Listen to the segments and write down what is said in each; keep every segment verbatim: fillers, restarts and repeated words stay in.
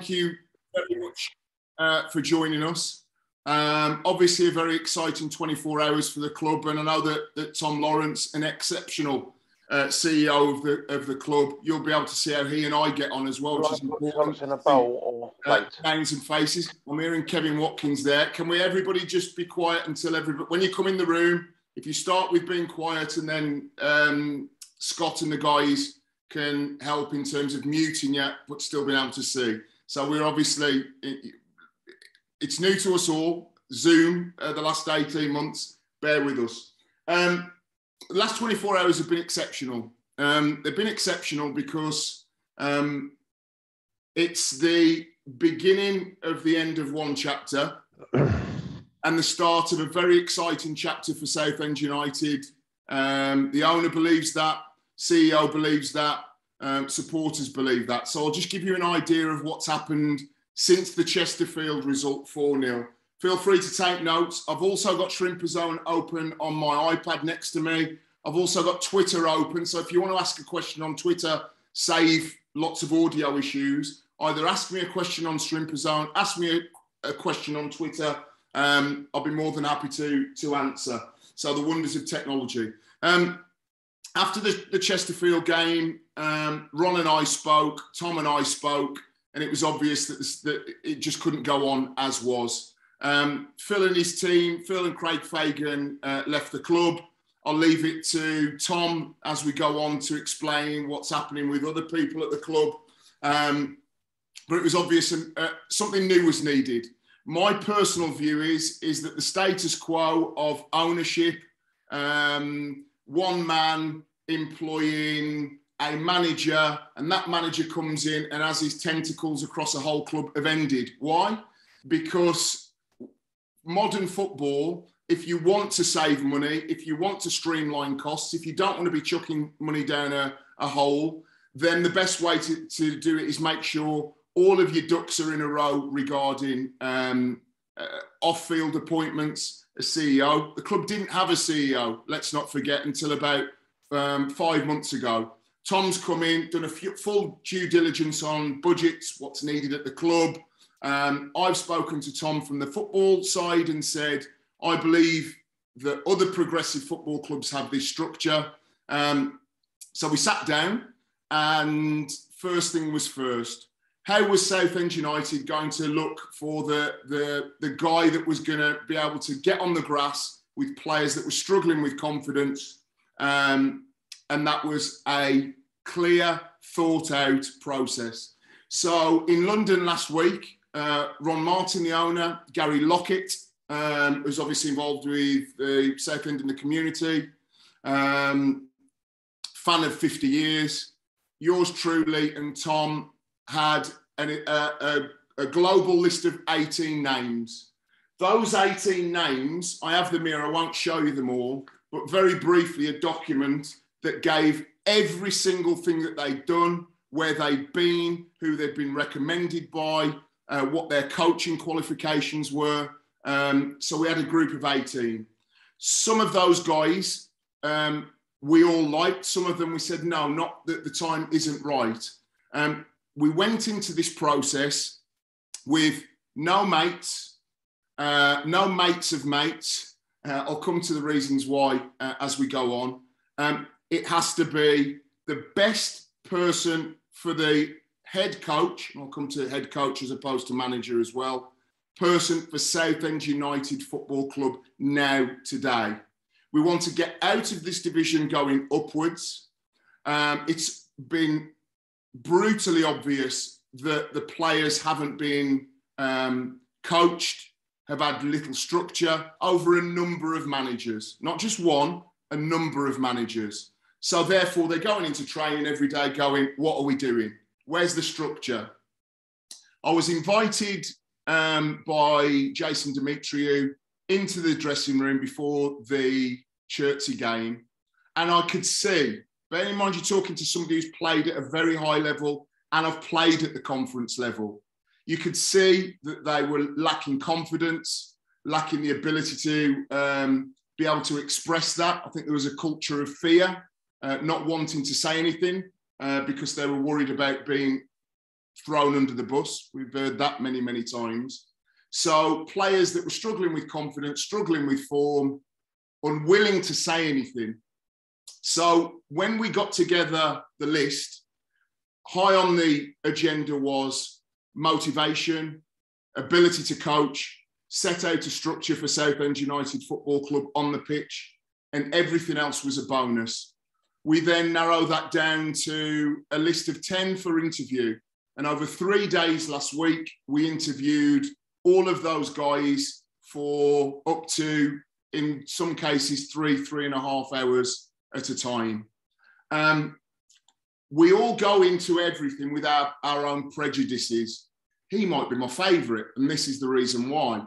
Thank you very much uh, for joining us. Um, obviously a very exciting twenty-four hours for the club, and I know that, that Tom Lawrence, an exceptional uh, C E O of the of the club, you'll be able to see how he and I get on as well, which is important. In a bowl or uh, names and faces. I'm hearing Kevin Watkins there. Can we everybody just be quiet until everybody, when you come in the room, if you start with being quiet and then um, Scott and the guys can help in terms of muting you, but still being able to see. So we're obviously, it's new to us all, Zoom, uh, the last eighteen months, bear with us. Um, the last twenty-four hours have been exceptional. Um, they've been exceptional because um, it's the beginning of the end of one chapter and the start of a very exciting chapter for Southend United. Um, the owner believes that, C E O believes that, Um, supporters believe that. So I'll just give you an idea of what's happened since the Chesterfield result four nil. Feel free to take notes. I've also got Shrimper Zone open on my iPad next to me. I've also got Twitter open. So if you want to ask a question on Twitter, save lots of audio issues. Either ask me a question on Shrimper Zone, ask me a, a question on Twitter. Um, I'll be more than happy to, to answer. So the wonders of technology. Um, After the, the Chesterfield game, um, Ron and I spoke, Tom and I spoke, and it was obvious that, this, that it just couldn't go on as was. Um, Phil and his team, Phil and Craig Fagan uh, left the club. I'll leave it to Tom as we go on to explain what's happening with other people at the club. Um, but it was obvious and, uh, something new was needed. My personal view is, is that the status quo of ownership, um, one man employing a manager, and that manager comes in and has his tentacles across a whole club, have ended. Why? Because modern football, if you want to save money, if you want to streamline costs, if you don't want to be chucking money down a, a hole, then the best way to, to do it is make sure all of your ducks are in a row regarding um, uh, off-field appointments. A C E O. The club didn't have a C E O, let's not forget, until about um, five months ago. Tom's come in, done a few, full due diligence on budgets, what's needed at the club. Um, I've spoken to Tom from the football side and said, I believe that other progressive football clubs have this structure. Um, so we sat down and first thing was first. How was Southend United going to look for the, the, the guy that was going to be able to get on the grass with players that were struggling with confidence? Um, and that was a clear, thought-out process. So in London last week, uh, Ron Martin, the owner, Gary Lockett, um, who's obviously involved with the Southend and the community, um, fan of fifty years, yours truly and Tom, had an, a, a, a global list of eighteen names. Those eighteen names, I have them here, I won't show you them all, but very briefly a document that gave every single thing that they'd done, where they'd been, who they'd been recommended by, uh, what their coaching qualifications were. Um, so we had a group of eighteen. Some of those guys um, we all liked, some of them we said, no, not that the time isn't right. Um, We went into this process with no mates, uh, no mates of mates. Uh, I'll come to the reasons why uh, as we go on. Um, it has to be the best person for the head coach, and I'll come to head coach as opposed to manager as well, person for Southend United Football Club now, today. We want to get out of this division going upwards. Um, it's been brutally obvious that the players haven't been um, coached, have had little structure over a number of managers, not just one, a number of managers. So therefore they're going into training every day going, what are we doing? Where's the structure? I was invited um, by Jason Demetriou into the dressing room before the Chertsey game, and I could see, bear in mind, you're talking to somebody who's played at a very high level and have played at the conference level. You could see that they were lacking confidence, lacking the ability to um, be able to express that. I think there was a culture of fear, uh, not wanting to say anything uh, because they were worried about being thrown under the bus. We've heard that many, many times. So players that were struggling with confidence, struggling with form, unwilling to say anything. So when we got together the list, high on the agenda was motivation, ability to coach, set out a structure for Southend United Football Club on the pitch, and everything else was a bonus. We then narrow that down to a list of ten for interview. And over three days last week, we interviewed all of those guys for up to, in some cases, three, three and a half hours at a time. Um, we all go into everything with our, our own prejudices. He might be my favourite, and this is the reason why.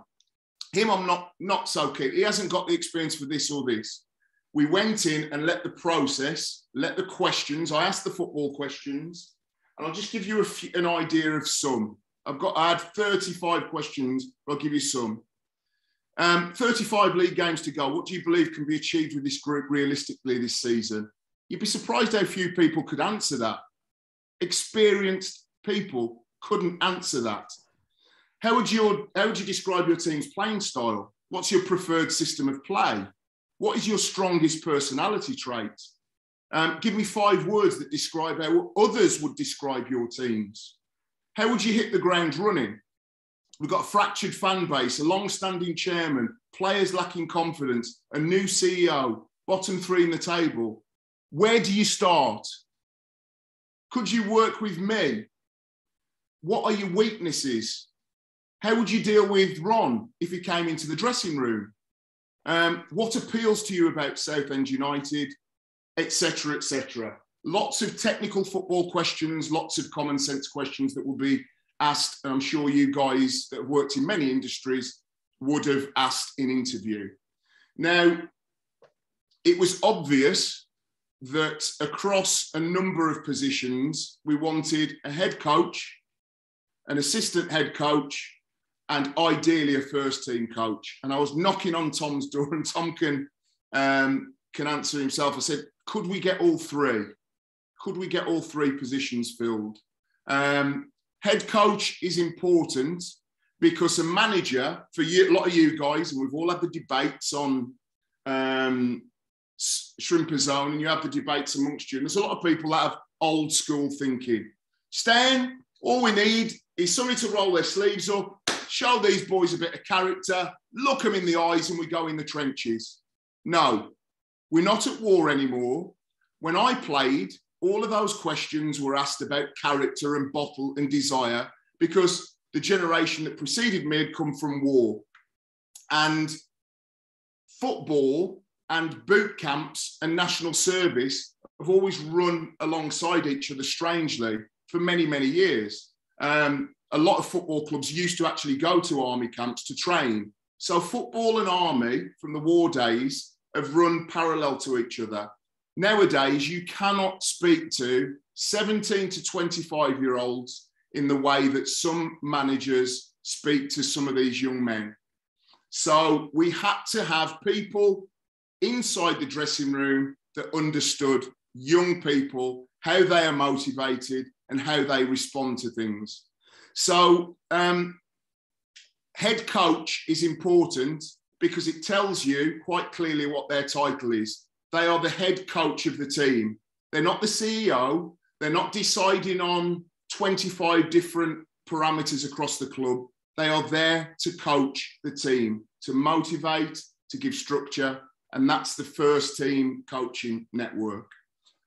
Him, I'm not, not so keen. He hasn't got the experience for this or this. We went in and let the process, let the questions, I asked the football questions, and I'll just give you a few, an idea of some. I've got, I had thirty-five questions, but I'll give you some. Um, thirty-five league games to go. What do you believe can be achieved with this group realistically this season? You'd be surprised how few people could answer that. Experienced people couldn't answer that. How would you, how would you describe your team's playing style? What's your preferred system of play? What is your strongest personality trait? Um, give me five words that describe how others would describe your teams. How would you hit the ground running? We've got a fractured fan base, a long-standing chairman, players lacking confidence, a new C E O, bottom three in the table. Where do you start? Could you work with me? What are your weaknesses? How would you deal with Ron if he came into the dressing room? Um, what appeals to you about Southend United, et cetera, et cetera. Lots of technical football questions, lots of common sense questions that will be asked, and I'm sure you guys that have worked in many industries would have asked in interview. Now, it was obvious that across a number of positions, we wanted a head coach, an assistant head coach, and ideally a first team coach. And I was knocking on Tom's door, and Tom can, um, can answer himself. I said, could we get all three? Could we get all three positions filled? Um, head coach is important because a manager, for you, a lot of you guys, and we've all had the debates on um, Shrimper Zone, and you have the debates amongst you, and there's a lot of people that have old school thinking. Stan, all we need is somebody to roll their sleeves up, show these boys a bit of character, look them in the eyes, and we go in the trenches. No, we're not at war anymore. When I played, all of those questions were asked about character and bottle and desire, because the generation that preceded me had come from war. And football and boot camps and national service have always run alongside each other, strangely, for many, many years. Um, a lot of football clubs used to actually go to army camps to train. So football and army from the war days have run parallel to each other. Nowadays, you cannot speak to seventeen to twenty-five-year-olds in the way that some managers speak to some of these young men. So we had to have people inside the dressing room that understood young people, how they are motivated and how they respond to things. So um, head coach is important because it tells you quite clearly what their title is. They are the head coach of the team. They're not the C E O. They're not deciding on twenty-five different parameters across the club. They are there to coach the team, to motivate, to give structure. And that's the first team coaching network.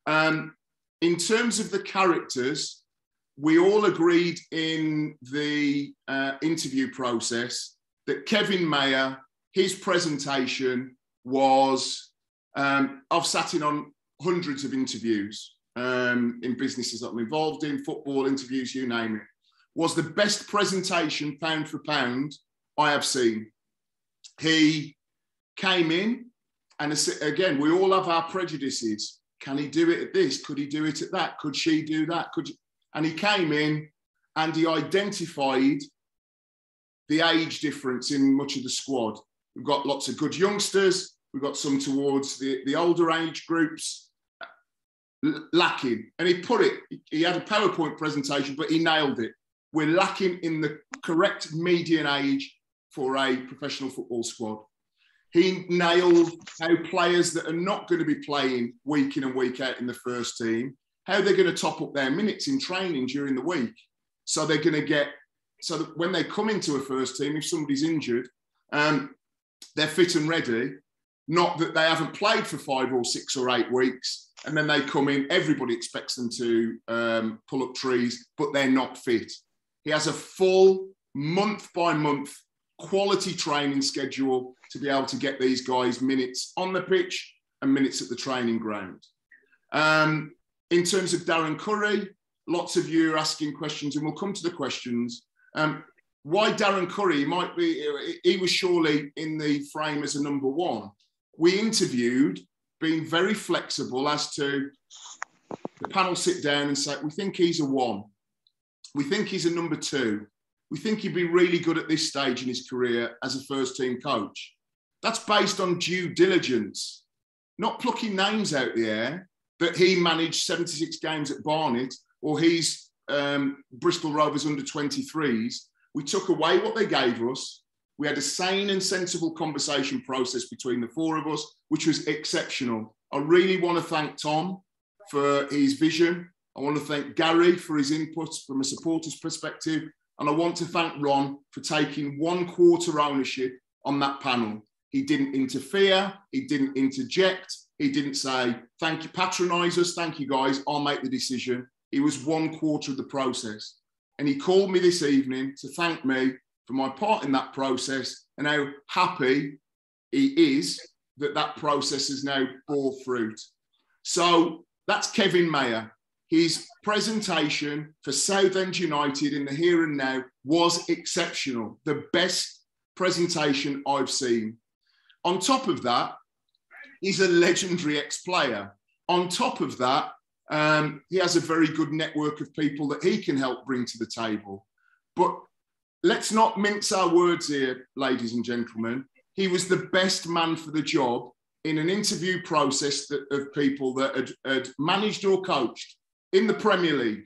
Um, in terms of the characters, we all agreed in the uh, interview process that Kevin Maher, his presentation was, um, I've sat in on hundreds of interviews um, in businesses that I'm involved in, football interviews, you name it, was the best presentation pound for pound I have seen. He came in, and again, we all have our prejudices. Can he do it at this? Could he do it at that? Could she do that? Could you? And he came in and he identified the age difference in much of the squad. We've got lots of good youngsters. We've got some towards the, the older age groups. lacking. And he put it, he had a PowerPoint presentation, but he nailed it. We're lacking in the correct median age for a professional football squad. He nailed how players that are not going to be playing week in and week out in the first team, how they're going to top up their minutes in training during the week. So they're going to get, so that when they come into a first team, if somebody's injured, um, they're fit and ready, not that they haven't played for five or six or eight weeks, and then they come in, everybody expects them to um, pull up trees, but they're not fit. He has a full month-by-month quality training schedule to be able to get these guys minutes on the pitch and minutes at the training ground. Um, in terms of Darren Curry, lots of you are asking questions, and we'll come to the questions. Um, why Darren Curry? He might be, he was surely in the frame as a number one. We interviewed, being very flexible as to the panel sit down and say, we think he's a one. We think he's a number two. We think he'd be really good at this stage in his career as a first-team coach. That's based on due diligence, not plucking names out the air, that he managed seventy-six games at Barnet or he's um, Bristol Rovers under twenty-threes. We took away what they gave us. We had a sane and sensible conversation process between the four of us, which was exceptional. I really want to thank Tom for his vision. I want to thank Gary for his input from a supporter's perspective. And I want to thank Ron for taking one quarter ownership on that panel. He didn't interfere. He didn't interject. He didn't say, thank you, patronise us. Thank you, guys. I'll make the decision. It was one quarter of the process. And he called me this evening to thank me for my part in that process and how happy he is that that process has now bore fruit. So that's Kevin Maher. His presentation for Southend United in the here and now was exceptional. The best presentation I've seen. On top of that, he's a legendary ex-player. On top of that, um, he has a very good network of people that he can help bring to the table. But let's not mince our words here, ladies and gentlemen. He was the best man for the job in an interview process that, of people that had, had managed or coached in the Premier League,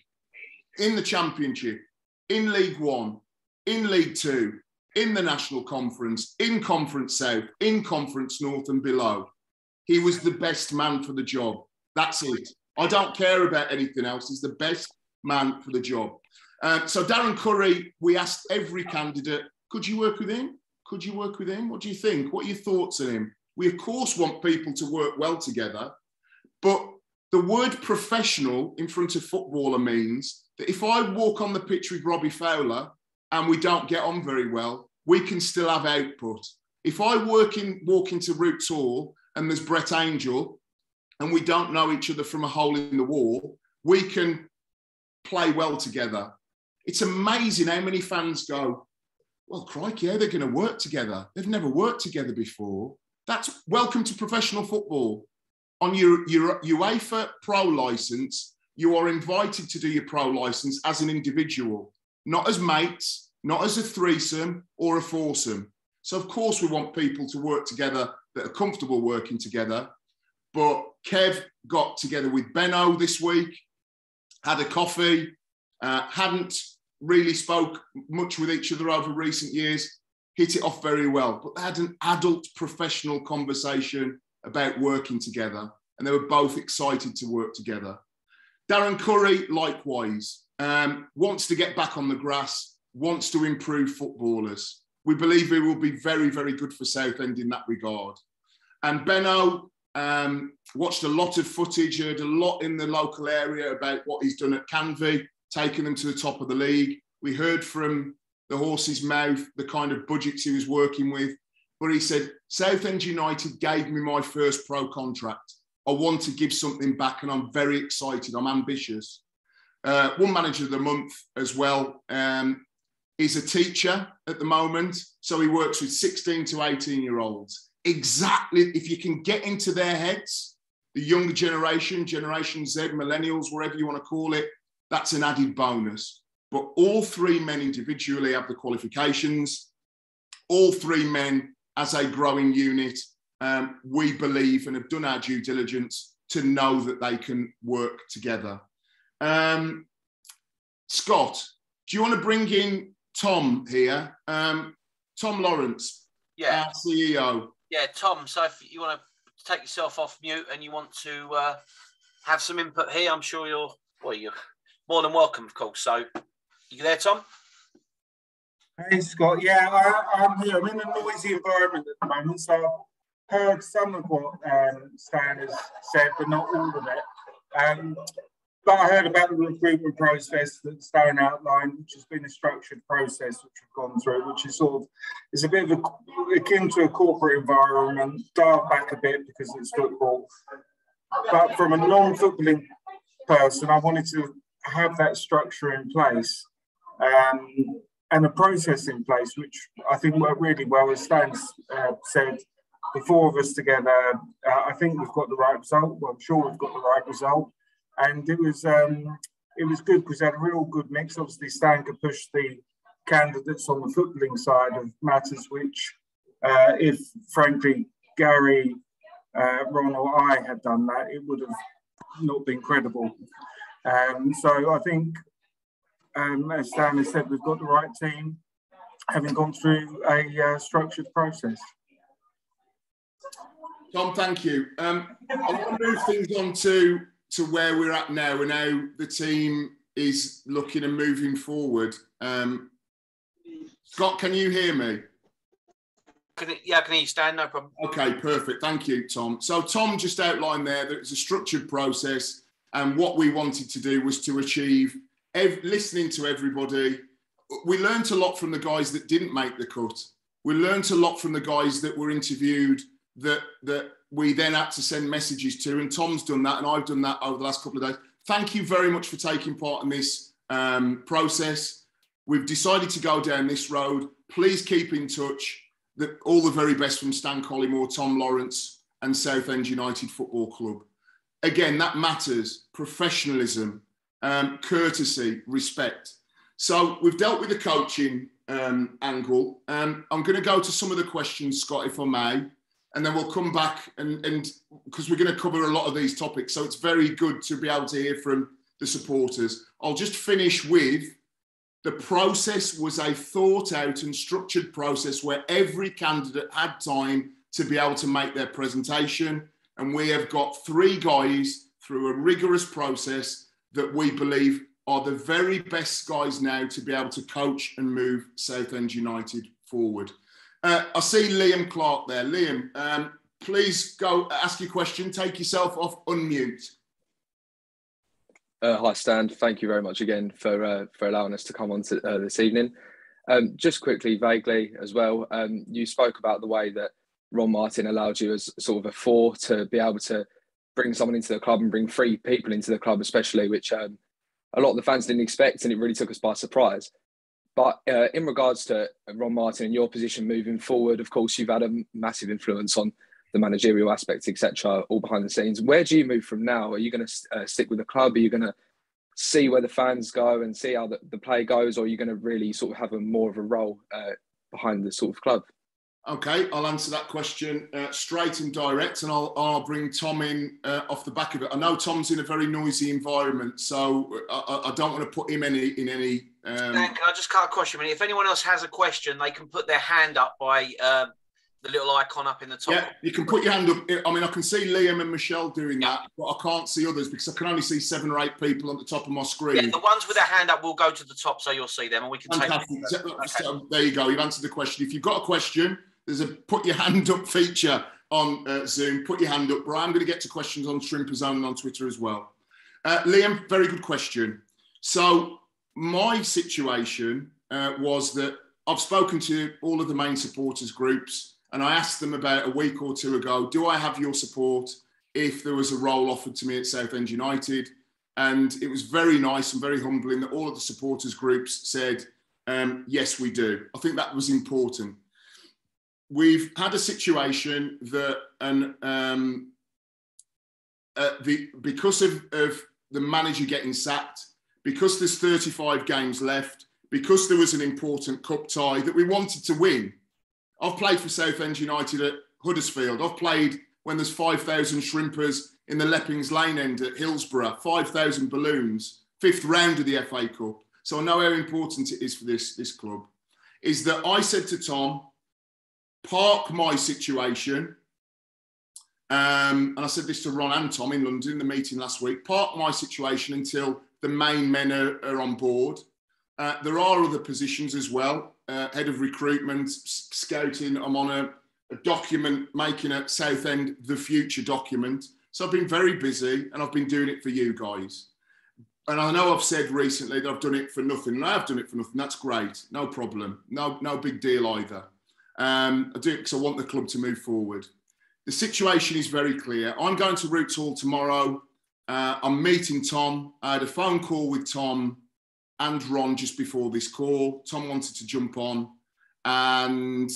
in the Championship, in League One, in League Two, in the National Conference, in Conference South, in Conference North and below. He was the best man for the job. That's it. I don't care about anything else. He's the best man for the job. Uh, so Darren Curry, we asked every candidate, could you work with him? Could you work with him? What do you think? What are your thoughts on him? We, of course, want people to work well together, but the word professional in front of footballer means that if I walk on the pitch with Robbie Fowler and we don't get on very well, we can still have output. If I work in, walk into Roots Hall and there's Brett Angell and we don't know each other from a hole in the wall, we can play well together. It's amazing how many fans go, well, crikey, yeah, they're going to work together. They've never worked together before. That's welcome to professional football. On your, your UEFA Pro Licence, you are invited to do your Pro Licence as an individual, not as mates, not as a threesome or a foursome. So, of course, we want people to work together that are comfortable working together. But Kev got together with Benno this week, had a coffee, uh, hadn't really spoke much with each other over recent years, hit it off very well. But they had an adult professional conversation about working together, and they were both excited to work together. Darren Curry, likewise, um, wants to get back on the grass, wants to improve footballers. We believe he will be very, very good for Southend in that regard. And Benno um, watched a lot of footage, heard a lot in the local area about what he's done at Canvey, taking them to the top of the league. We heard from the horse's mouth the kind of budgets he was working with, where he said, Southend United gave me my first pro contract. I want to give something back and I'm very excited. I'm ambitious. Uh, one manager of the month as well. Um, he's a teacher at the moment. So he works with sixteen to eighteen year olds. Exactly. If you can get into their heads, the younger generation, Generation Z, millennials, whatever you want to call it, that's an added bonus. But all three men individually have the qualifications. All three men as a growing unit, um, we believe and have done our due diligence to know that they can work together. Um, Scott, do you want to bring in Tom here? Um, Tom Lawrence, yeah. Our C E O. Yeah, Tom, so if you want to take yourself off mute and you want to uh, have some input here, I'm sure you're, well, you're more than welcome, of course. So, you there, Tom? Hey, Scott. Yeah, I, I'm here. I'm in a noisy environment at the moment, so I've heard some of what um, Stan has said, but not all of it. Um, But I heard about the recruitment process that Stone outlined, which has been a structured process which we've gone through, which is sort of, it's a bit of a, akin to a corporate environment, dialed back a bit because it's football. But from a non-footballing person, I wanted to have that structure in place um, and a process in place, which I think worked really well. As Stone uh, said, the four of us together, uh, I think we've got the right result. Well, I'm sure we've got the right result. And it was um, it was good because they had a real good mix. Obviously, Stan could push the candidates on the footballing side of matters, which, uh, if frankly Gary, uh, Ron, or I had done that, it would have not been credible. Um, so I think, um, as Stan has said, we've got the right team, having gone through a uh, structured process. Tom, thank you. Um, I want to move things on to. to where we're at now and how the team is looking and moving forward. Um, Scott, can you hear me? Can it, yeah, I can hear you, Stan, no problem. Okay, perfect. Thank you, Tom. So Tom just outlined there that it's a structured process, and what we wanted to do was to achieve ev listening to everybody. We learned a lot from the guys that didn't make the cut. We learned a lot from the guys that were interviewed that, that, we then had to send messages to, and Tom's done that, and I've done that over the last couple of days. Thank you very much for taking part in this um, process. We've decided to go down this road. Please keep in touch. The, all the very best from Stan Collymore, Tom Lawrence, and Southend United Football Club. Again, that matters. Professionalism, um, courtesy, respect. So we've dealt with the coaching um, angle. Um, I'm going to go to some of the questions, Scott, if I may. And then we'll come back and, and because we're going to cover a lot of these topics. So it's very good to be able to hear from the supporters. I'll just finish with the process was a thought out and structured process where every candidate had time to be able to make their presentation. And we have got three guys through a rigorous process that we believe are the very best guys now to be able to coach and move Southend United forward. Uh, I see Liam Clark there. Liam, um, please go ask your question. Take yourself off unmute. Uh, hi, Stan. Thank you very much again for uh, for allowing us to come on to, uh, this evening. Um, just quickly, vaguely as well, um, you spoke about the way that Ron Martin allowed you as sort of a four to be able to bring someone into the club and bring three people into the club, especially, which um, a lot of the fans didn't expect, and it really took us by surprise. But uh, in regards to Ron Martin and your position moving forward, of course, you've had a massive influence on the managerial aspect, et cetera, all behind the scenes. Where do you move from now? Are you going to uh, stick with the club? Are you going to see where the fans go and see how the, the play goes? Or are you going to really sort of have a more of a role uh, behind the sort of club? OK, I'll answer that question uh, straight and direct, and I'll, I'll bring Tom in uh, off the back of it. I know Tom's in a very noisy environment, so I, I don't want to put him any, in any... Um... Stan, can I just cut a question? If anyone else has a question, they can put their hand up by uh, the little icon up in the top. Yeah, you can put your hand up. I mean, I can see Liam and Michelle doing that, but I can't see others because I can only see seven or eight people on the top of my screen. Yeah, the ones with their hand up will go to the top, so you'll see them, and we can Fantastic. take them. Okay. There you go. You've answered the question. If you've got a question... There's a put your hand up feature on uh, Zoom. Put your hand up, bro. I'm going to get to questions on Shrimper Zone and on Twitter as well. Uh, Liam, very good question. So my situation uh, was that I've spoken to all of the main supporters groups, and I asked them about a week or two ago, do I have your support if there was a role offered to me at Southend United? And it was very nice and very humbling that all of the supporters groups said, um, yes, we do. I think that was important. We've had a situation that and, um, uh, the, because of, of the manager getting sacked, because there's thirty-five games left, because there was an important cup tie that we wanted to win. I've played for Southend United at Huddersfield. I've played when there's five thousand shrimpers in the Leppings Lane end at Hillsborough, five thousand balloons, fifth round of the F A Cup. So I know how important it is for this, this club, is that I said to Tom, park my situation. Um, and I said this to Ron and Tom in London, the meeting last week, park my situation until the main men are, are on board. Uh, there are other positions as well. Uh, head of recruitment, scouting. I'm on a, a document, making at Southend, the future document. So I've been very busy and I've been doing it for you guys. And I know I've said recently that I've done it for nothing, and I have done it for nothing. That's great. No problem. No, no big deal either. Um, I do it because I want the club to move forward. The situation is very clear. I'm going to Roots Hall tomorrow. Uh, I'm meeting Tom. I had a phone call with Tom and Ron just before this call. Tom wanted to jump on. And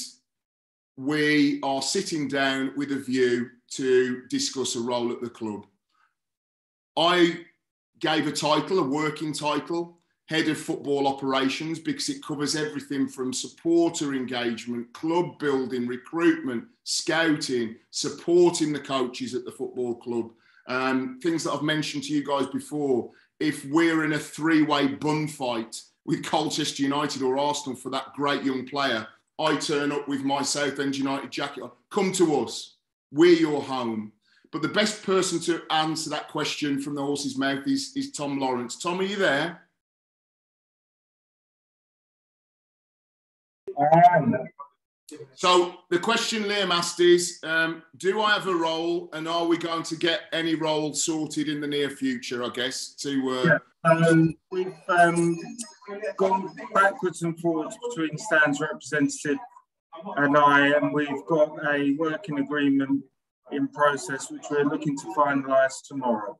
we are sitting down with a view to discuss a role at the club. I gave a title, a working title, Head of Football Operations, because it covers everything from supporter engagement, club building, recruitment, scouting, supporting the coaches at the football club, um, things that I've mentioned to you guys before. If we're in a three-way bun fight with Colchester United or Arsenal for that great young player, I turn up with my Southend United jacket on. Come to us. We're your home. But the best person to answer that question from the horse's mouth is, is Tom Lawrence. Tom, are you there? Um, so the question Liam asked is, um, do I have a role, and are we going to get any role sorted in the near future, I guess? To uh... yeah. um, We've um, gone backwards and forwards between Stan's representative and I, and we've got a working agreement in process, which we're looking to finalise tomorrow.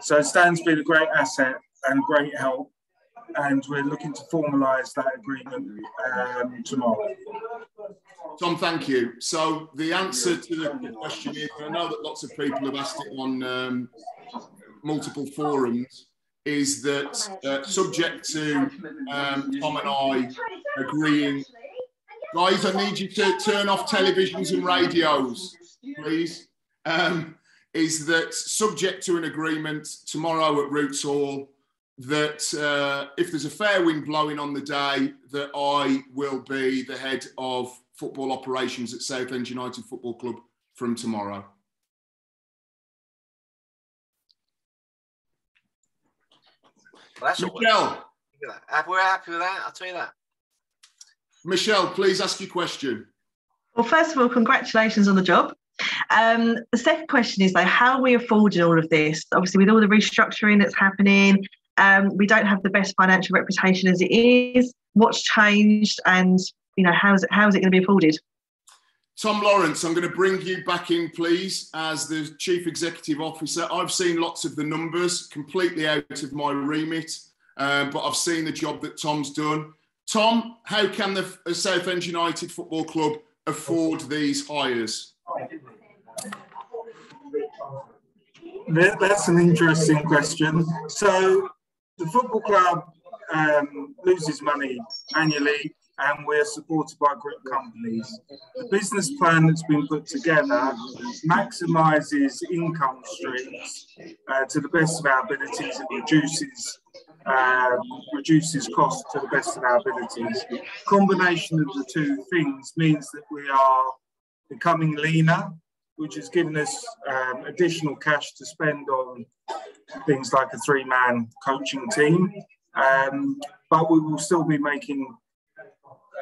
So Stan's been a great asset and great help, and we're looking to formalise that agreement um, tomorrow. Tom, thank you. So the answer to the question is, and I know that lots of people have asked it on um, multiple forums, is that uh, subject to um, Tom and I agreeing, guys, I need you to turn off televisions and radios, please, um, is that subject to an agreement tomorrow at Roots Hall that uh, if there's a fair wind blowing on the day, that I will be the head of football operations at Southend United Football Club from tomorrow. Well, that's Michelle. We're happy with that, I'll tell you that. Michelle, please ask your question. Well, first of all, congratulations on the job. Um, the second question is, though, how are we affording all of this? Obviously, with all the restructuring that's happening, um, we don't have the best financial reputation as it is. What's changed, and you know, how is it, how is it going to be afforded? Tom Lawrence, I'm going to bring you back in, please, as the Chief Executive Officer. I've seen lots of the numbers, completely out of my remit, uh, but I've seen the job that Tom's done. Tom, how can the Southend United Football Club afford these hires? That's an interesting question. So the football club um, loses money annually, and we're supported by group companies. The business plan that's been put together maximises income streams uh, to the best of our abilities, and reduces uh, reduces costs to the best of our abilities. Combination of the two things means that we are becoming leaner, which has given us um, additional cash to spend on things like a three-man coaching team. Um, but we will still be making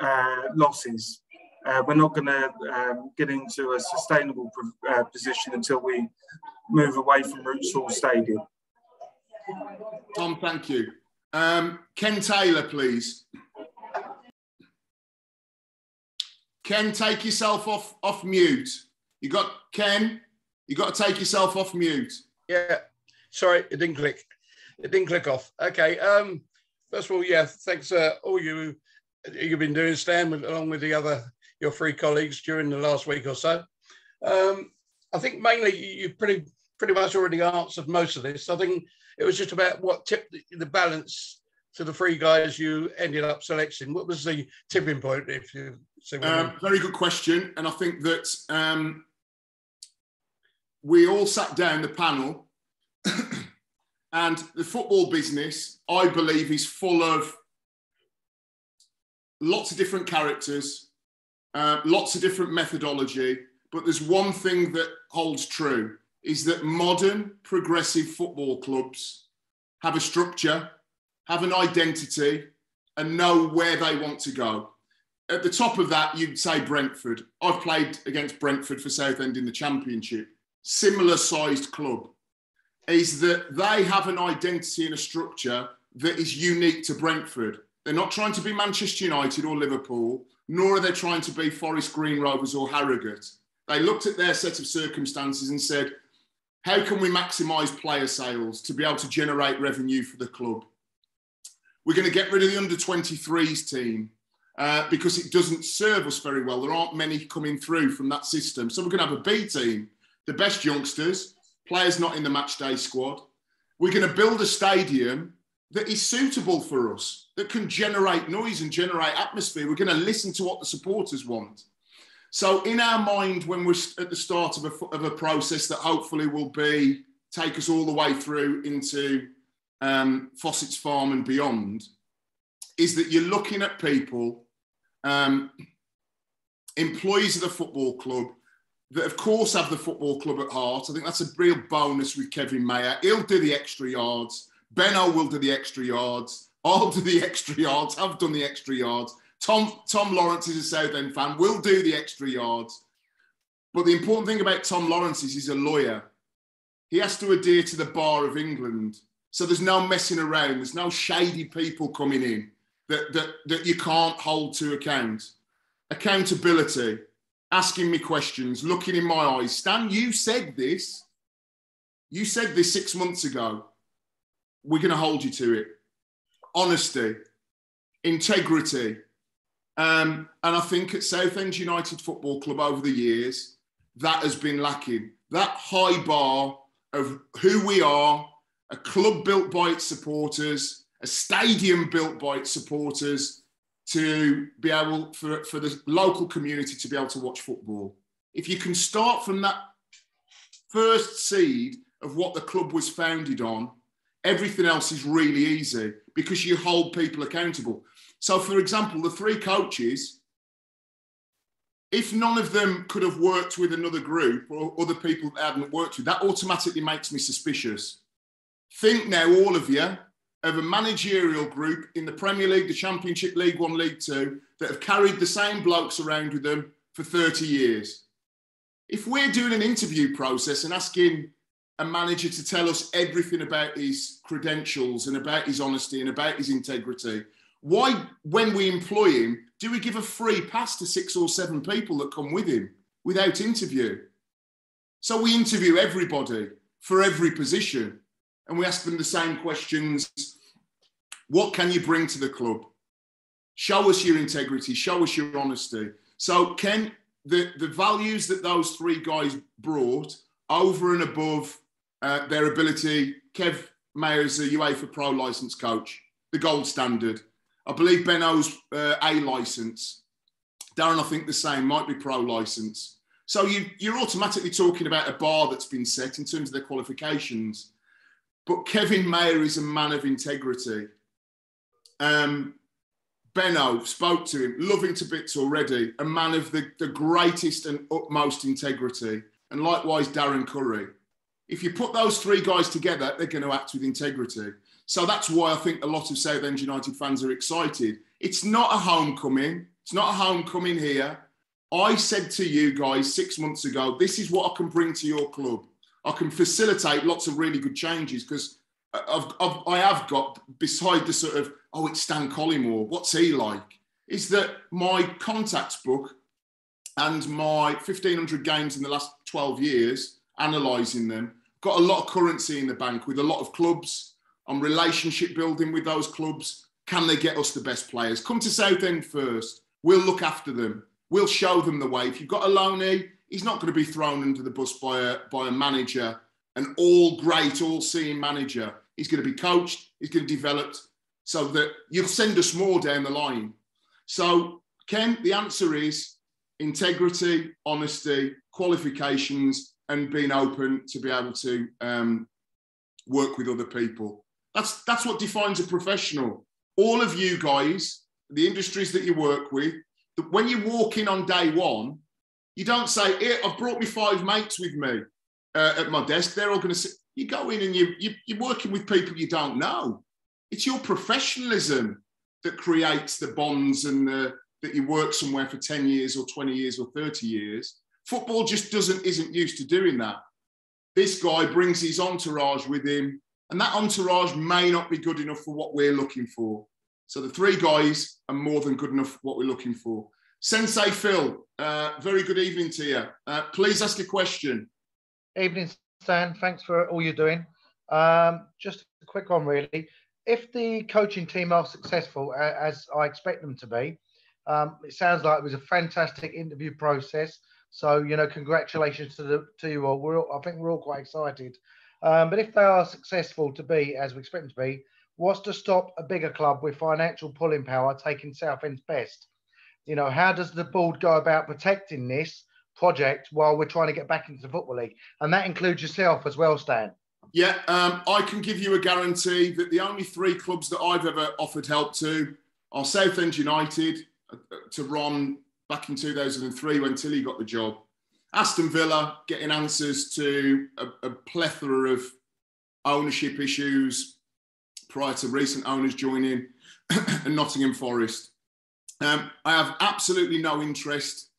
uh, losses. Uh, we're not going to um, get into a sustainable uh, position until we move away from Roots Hall Stadium. Tom, thank you. Um, Ken Taylor, please. Ken, take yourself off, off mute. You got, Ken, you got to take yourself off mute. Yeah, sorry, it didn't click. It didn't click off. Okay, um, first of all, yeah, thanks uh, all you, you've been doing, Stan, with, along with the other, your three colleagues during the last week or so. Um, I think mainly you've pretty, pretty much already answered most of this. I think it was just about what tipped the, the balance to the three guys you ended up selecting. What was the tipping point, if you... So um, very good question, and I think that um, we all sat down, the panel, and the football business, I believe, is full of lots of different characters, uh, lots of different methodology, but there's one thing that holds true, is that modern progressive football clubs have a structure, have an identity, and know where they want to go. At the top of that, you'd say Brentford. I've played against Brentford for Southend in the Championship. Similar sized club, is that they have an identity and a structure that is unique to Brentford. They're not trying to be Manchester United or Liverpool, nor are they trying to be Forest Green Rovers or Harrogate. They looked at their set of circumstances and said, how can we maximise player sales to be able to generate revenue for the club? We're going to get rid of the under twenty-threes team uh, because it doesn't serve us very well. There aren't many coming through from that system. So we're going to have a B team, the best youngsters, players not in the matchday squad. We're going to build a stadium that is suitable for us, that can generate noise and generate atmosphere. We're going to listen to what the supporters want. So in our mind, when we're at the start of a, of a process that hopefully will be take us all the way through into um, Fossetts Farm and beyond, is that you're looking at people, um, employees of the football club, that of course have the football club at heart. I think that's a real bonus with Kevin Maher. He'll do the extra yards. Benno will do the extra yards. I'll do the extra yards. I've done the extra yards. Tom, Tom Lawrence is a Southend fan. We'll do the extra yards. But the important thing about Tom Lawrence is he's a lawyer. He has to adhere to the bar of England. So there's no messing around. There's no shady people coming in that, that, that you can't hold to account. Accountability. Asking me questions, looking in my eyes. Stan, you said this. You said this six months ago. We're going to hold you to it. Honesty, integrity. Um, and I think at Southend United Football Club over the years, that has been lacking. That high bar of who we are, a club built by its supporters, a stadium built by its supporters, to be able, for, for the local community to be able to watch football. If you can start from that first seed of what the club was founded on, everything else is really easy because you hold people accountable. So, for example, the three coaches, if none of them could have worked with another group or other people that hadn't worked with, that automatically makes me suspicious. Think now, all of you, of a managerial group in the Premier League, the Championship, League One, League Two, that have carried the same blokes around with them for thirty years. If we're doing an interview process and asking a manager to tell us everything about his credentials and about his honesty and about his integrity, why, when we employ him, do we give a free pass to six or seven people that come with him without interview? So we interview everybody for every position. And we ask them the same questions. What can you bring to the club? Show us your integrity. Show us your honesty. So, Ken, the, the values that those three guys brought over and above uh, their ability, Kev Maher's a UEFA Pro licence coach, the gold standard. I believe Benno's uh, A licence. Darren, I think the same, might be pro licence. So you, you're automatically talking about a bar that's been set in terms of their qualifications. But Kevin Maher is a man of integrity. Um, Benno spoke to him, loving to bits already, a man of the, the greatest and utmost integrity. And likewise, Darren Curry. If you put those three guys together, they're going to act with integrity. So that's why I think a lot of Southend United fans are excited. It's not a homecoming. It's not a homecoming here. I said to you guys six months ago, this is what I can bring to your club. I can facilitate lots of really good changes because I've, I've, I have got, beside the sort of, oh, it's Stan Collymore, what's he like? Is that my contacts book and my fifteen hundred games in the last twelve years, analysing them, got a lot of currency in the bank with a lot of clubs. I'm relationship building with those clubs. Can they get us the best players? Come to Southend first. We'll look after them. We'll show them the way. If you've got a loanee, he's not going to be thrown under the bus by a, by a manager, an all-great, all-seeing manager. He's going to be coached, he's going to be developed so that you'll send us more down the line. So, Ken, the answer is integrity, honesty, qualifications, and being open to be able to um, work with other people. That's, that's what defines a professional. All of you guys, the industries that you work with, when you walk in on day one, you don't say, here, I've brought me five mates with me uh, at my desk. They're all going to sit. You go in and you, you, you're working with people you don't know. It's your professionalism that creates the bonds and the, that you work somewhere for ten years or twenty years or thirty years. Football just doesn't, isn't used to doing that. This guy brings his entourage with him, and that entourage may not be good enough for what we're looking for. So the three guys are more than good enough for what we're looking for. Sensei Phil, uh, very good evening to you. Uh, please ask a question. Evening, Stan. Thanks for all you're doing. Um, just a quick one, really. If the coaching team are successful, as I expect them to be, um, it sounds like it was a fantastic interview process. So, you know, congratulations to, the, to you all. We're all. I think we're all quite excited. Um, but if they are successful to be, as we expect them to be, what's to stop a bigger club with financial pulling power taking Southend's best? You know, how does the board go about protecting this project while we're trying to get back into the Football League? And that includes yourself as well, Stan. Yeah, um, I can give you a guarantee that the only three clubs that I've ever offered help to are Southend United, uh, to Ron back in two thousand three when Tilly got the job. Aston Villa getting answers to a, a plethora of ownership issues prior to recent owners joining, and Nottingham Forest. Um, I have absolutely no interest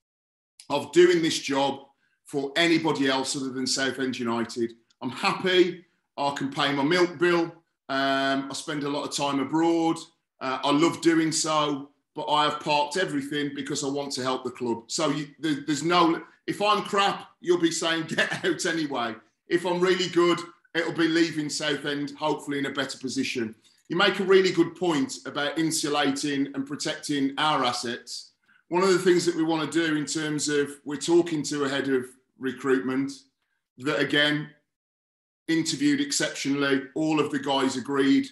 of doing this job for anybody else other than Southend United. I'm happy. I can pay my milk bill. Um, I spend a lot of time abroad. Uh, I love doing so, but I have parked everything because I want to help the club. So you, there, there's no... If I'm crap, you'll be saying, get out anyway. If I'm really good, it'll be leaving Southend, hopefully in a better position. You make a really good point about insulating and protecting our assets. One of the things that we want to do in terms of, we're talking to a head of recruitment that, again, interviewed exceptionally. All of the guys agreed.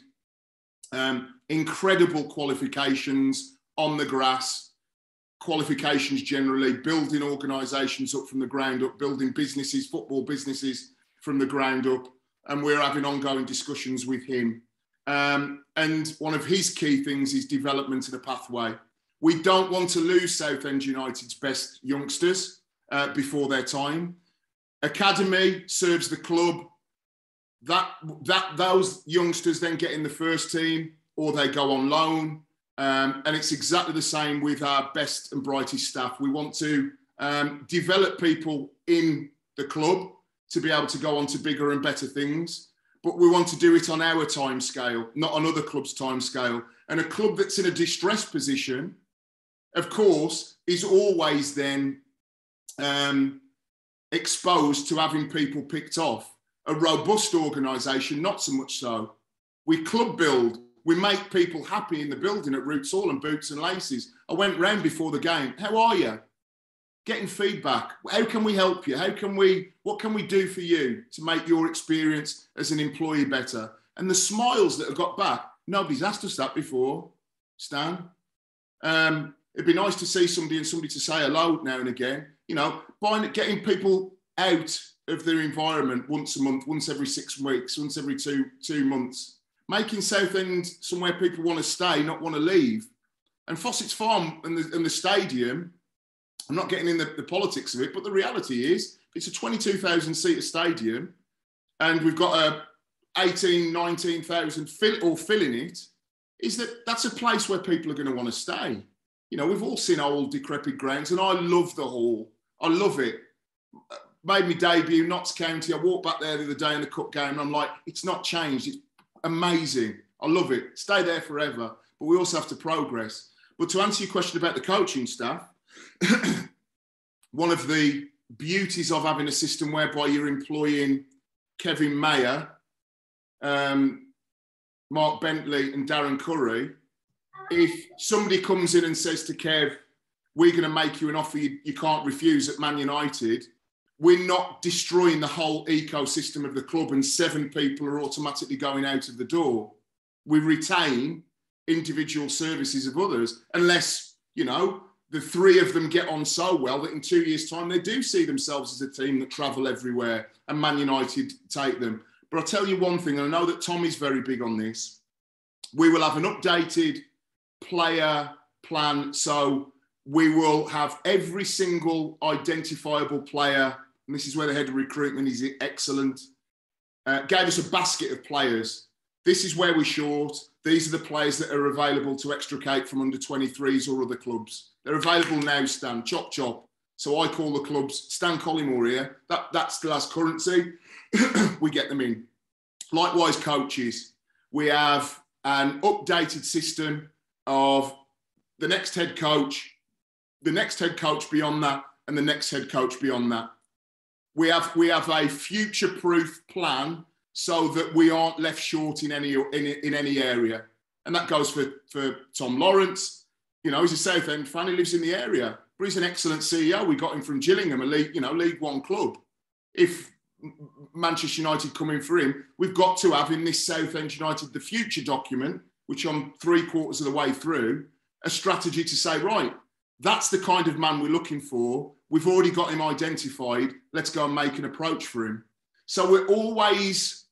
Um, incredible qualifications on the grass. Qualifications generally, building organisations up from the ground up, building businesses, football businesses from the ground up. And we're having ongoing discussions with him. Um, and one of his key things is development of the pathway. We don't want to lose Southend United's best youngsters uh, before their time. Academy serves the club. That, that, those youngsters then get in the first team or they go on loan. Um, and it's exactly the same with our best and brightest staff. We want to um, develop people in the club to be able to go on to bigger and better things. But we want to do it on our time scale, not on other clubs' time scale. And a club that's in a distressed position, of course, is always then um, exposed to having people picked off. A robust organisation, not so much so. We club build. We make people happy in the building at Roots Hall and Boots and Laces. I went round before the game. How are you? Getting feedback. How can we help you? How can we, what can we do for you to make your experience as an employee better? And the smiles that I got back, nobody's asked us that before, Stan. Um, it'd be nice to see somebody and somebody to say hello now and again. You know, buying, getting people out of their environment once a month, once every six weeks, once every two, two months. Making Southend somewhere people want to stay, not want to leave. And Fossetts Farm and the, and the stadium, I'm not getting in the, the politics of it, but the reality is it's a twenty-two thousand seater stadium and we've got a eighteen, nineteen thousand fill, all filling it, is that that's a place where people are going to want to stay. You know, we've all seen old decrepit grounds and I love the Hall. I love it. Made me debut, Notts County. I walked back there the other day in the cup game and I'm like, it's not changed. It's amazing. I love it. Stay there forever. But we also have to progress. But to answer your question about the coaching staff, one of the beauties of having a system whereby you're employing Kevin Maher, um, Mark Bentley and Darren Curry, if somebody comes in and says to Kev, we're going to make you an offer you, you can't refuse at Man United, we're not destroying the whole ecosystem of the club and seven people are automatically going out of the door. We retain individual services of others unless, you know, the three of them get on so well that in two years' time, they do see themselves as a team that travel everywhere, and Man United take them. But I'll tell you one thing, and I know that Tom is very big on this. We will have an updated player plan. So we will have every single identifiable player, and this is where the head of recruitment is excellent, uh, gave us a basket of players. This is where we're short. These are the players that are available to extricate from under twenty-threes or other clubs. They're available now, Stan. Chop, chop. So I call the clubs, Stan Collymore here. That, that still has currency. We get them in. Likewise, coaches. We have an updated system of the next head coach, the next head coach beyond that, and the next head coach beyond that. We have, we have a future-proof plan so that we aren't left short in any, in, in any area. And that goes for, for Tom Lawrence. You know, he's a Southend fan. He lives in the area. But he's an excellent C E O. We got him from Gillingham, a league, you know, League One club. If Manchester United come in for him, we've got to have in this Southend United, the future document, which I'm three quarters of the way through, a strategy to say, right, that's the kind of man we're looking for. We've already got him identified. Let's go and make an approach for him. So we're always,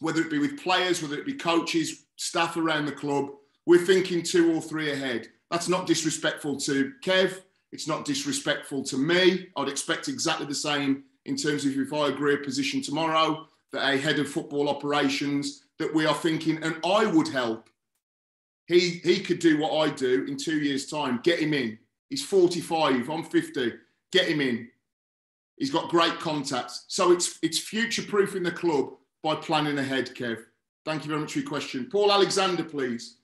whether it be with players, whether it be coaches, staff around the club, we're thinking two or three ahead. That's not disrespectful to Kev. It's not disrespectful to me. I'd expect exactly the same in terms of if I agree a position tomorrow, that a head of football operations, that we are thinking, and I would help. He, he could do what I do in two years' time. Get him in. He's forty-five. I'm fifty. Get him in. He's got great contacts. So it's, it's future-proofing the club by planning ahead, Kev. Thank you very much for your question. Paul Alexander, please.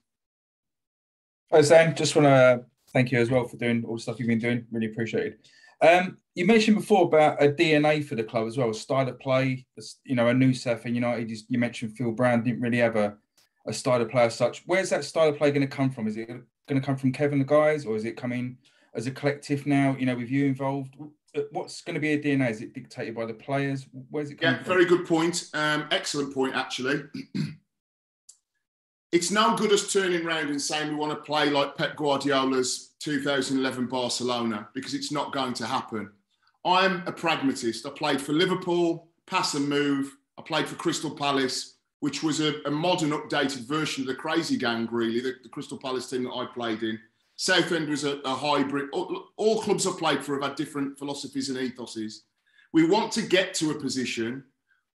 Hi, Sam. Just want to thank you as well for doing all the stuff you've been doing. Really appreciated. Um, you mentioned before about a D N A for the club as well, style of play, you know, a new Southend United. You mentioned Phil Brown didn't really have a, a style of play as such. Where's that style of play going to come from? Is it going to come from Kevin, the guys, or is it coming as a collective now, you know, with you involved? What's going to be a D N A? Is it dictated by the players? Where's it coming yeah, from? Yeah, very good point. Um, excellent point, actually. It's no good us turning around and saying we want to play like Pep Guardiola's two thousand eleven Barcelona, because it's not going to happen. I'm a pragmatist. I played for Liverpool, pass and move. I played for Crystal Palace, which was a, a modern updated version of the crazy gang, really, the, the Crystal Palace team that I played in. Southend was a, a hybrid. All, all clubs I've played for have had different philosophies and ethoses. We want to get to a position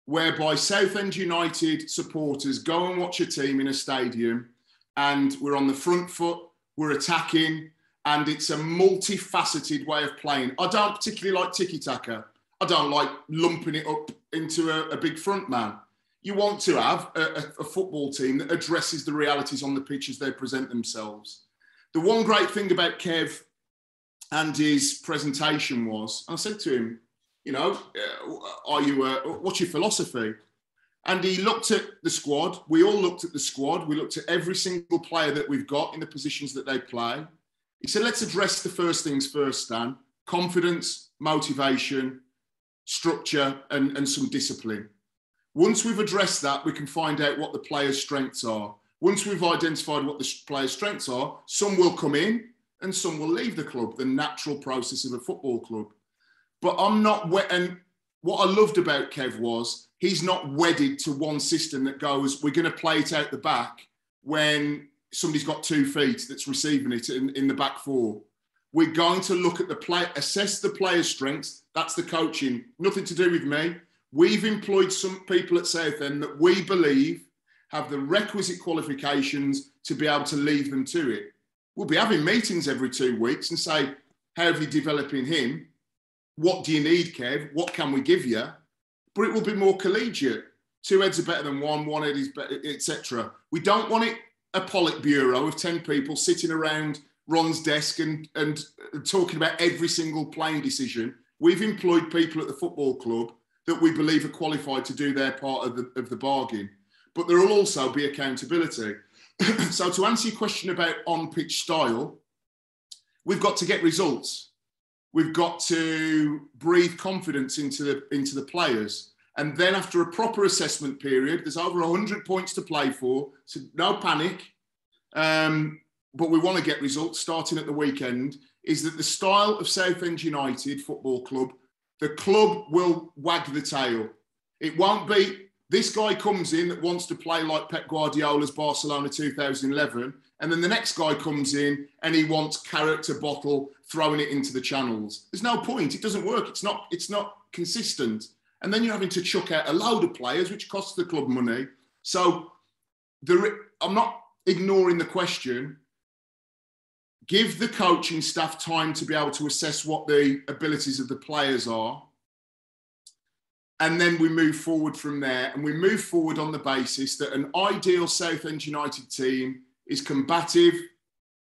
whereby Southend United supporters go and watch a team in a stadium and we're on the front foot, we're attacking, and it's a multifaceted way of playing. I don't particularly like tiki-taka. I don't like lumping it up into a, a big front man. You want to have a, a, a football team that addresses the realities on the pitch as they present themselves. The one great thing about Kev and his presentation was, and I said to him, you know, are you, uh, what's your philosophy? And he looked at the squad. We all looked at the squad. We looked at every single player that we've got in the positions that they play. He said, let's address the first things first, Stan. Confidence, motivation, structure, and, and some discipline. Once we've addressed that, we can find out what the players' strengths are. Once we've identified what the players' strengths are, some will come in and some will leave the club, the natural process of a football club. But I'm not, and what I loved about Kev was he's not wedded to one system that goes, we're going to play it out the back when somebody's got two feet that's receiving it in, in the back four. We're going to look at the play, assess the player's strengths. That's the coaching. Nothing to do with me. We've employed some people at Southend that we believe have the requisite qualifications to be able to leave them to it. We'll be having meetings every two weeks and say, how have you developing him? What do you need, Kev? What can we give you? But it will be more collegiate. Two heads are better than one, one head is better, et cetera. We don't want it a Politburo of ten people sitting around Ron's desk and, and talking about every single playing decision. We've employed people at the football club that we believe are qualified to do their part of the, of the bargain. But there will also be accountability. So to answer your question about on-pitch style, we've got to get results. We've got to breathe confidence into the, into the players. And then after a proper assessment period, there's over one hundred points to play for, so no panic. Um, but we want to get results starting at the weekend. is that the style of Southend United Football Club, the club will wag the tail. It won't be, this guy comes in that wants to play like Pep Guardiola's Barcelona two thousand eleven, and then the next guy comes in and he wants character bottle, throwing it into the channels. There's no point. It doesn't work. It's not, it's not consistent. And then you're having to chuck out a load of players, which costs the club money. So there, I'm not ignoring the question. Give the coaching staff time to be able to assess what the abilities of the players are. And then we move forward from there. And we move forward on the basis that an ideal Southend United team is combative,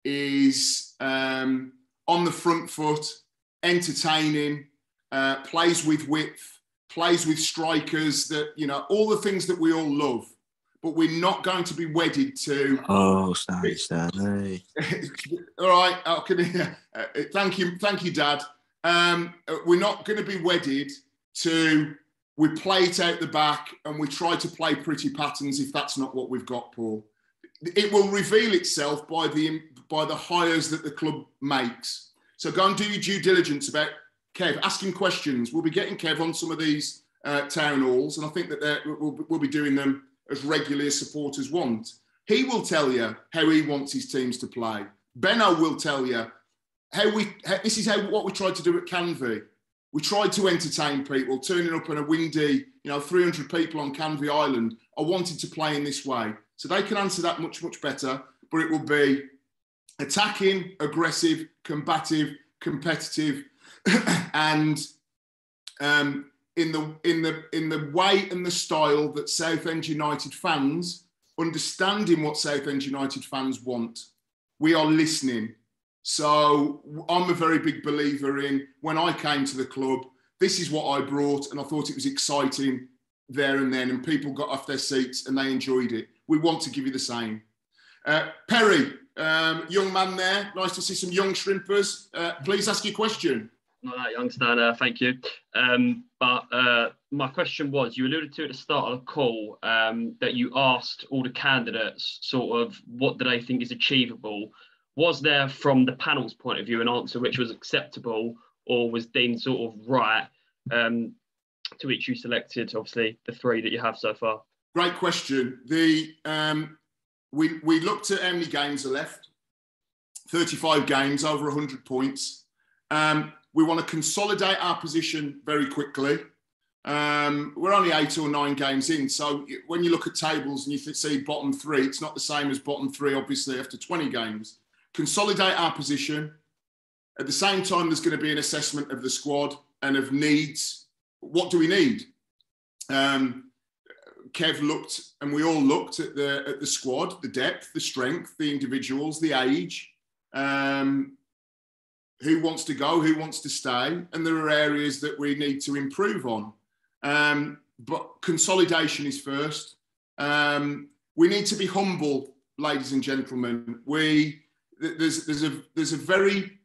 is um, on the front foot, entertaining, uh, plays with width, plays with strikers, that, you know, all the things that we all love. But we're not going to be wedded to... Oh, sorry, sorry. All right. I can, uh, thank you, thank you, Dad. Um, we're not going to be wedded to... We play it out the back and we try to play pretty patterns if that's not what we've got, Paul. It will reveal itself by the by the hires that the club makes. So go and do your due diligence about Kev, ask him questions. We'll be getting Kev on some of these uh, town halls, and I think that we'll, we'll be doing them as regularly as supporters want. He will tell you how he wants his teams to play. Benno will tell you how we. How, this is how what we tried to do at Canvey. We tried to entertain people, turning up on a windy, you know, three hundred people on Canvey Island. I wanted to play in this way. So they can answer that much, much better, but it will be attacking, aggressive, combative, competitive, and um, in the in the in the way and the style that Southend United fans, understanding what Southend United fans want. We are listening. So I'm a very big believer in, when I came to the club, this is what I brought, and I thought it was exciting there and then, and people got off their seats and they enjoyed it. We want to give you the same. Uh, Perry, um, young man there, nice to see some young shrimpers. Uh, please ask your question. Not that young, Stan, uh, thank you. Um, but uh, my question was, you alluded to at the start of the call um, that you asked all the candidates sort of what do they think is achievable. Was there, from the panel's point of view, an answer which was acceptable or was deemed sort of right, um, to which you selected, obviously, the three that you have so far? Great question. The, um, we, we looked at how many games are left. thirty-five games, over one hundred points. Um, we want to consolidate our position very quickly. Um, we're only eight or nine games in. So when you look at tables and you see bottom three, it's not the same as bottom three, obviously, after twenty games. Consolidate our position. At the same time, there's going to be an assessment of the squad and of needs. What do we need? Um, Kev looked, and we all looked at the at the squad, the depth, the strength, the individuals, the age, um, who wants to go, who wants to stay, and there are areas that we need to improve on. Um, but consolidation is first. Um, we need to be humble, ladies and gentlemen. We... There's, there's, a, there's a very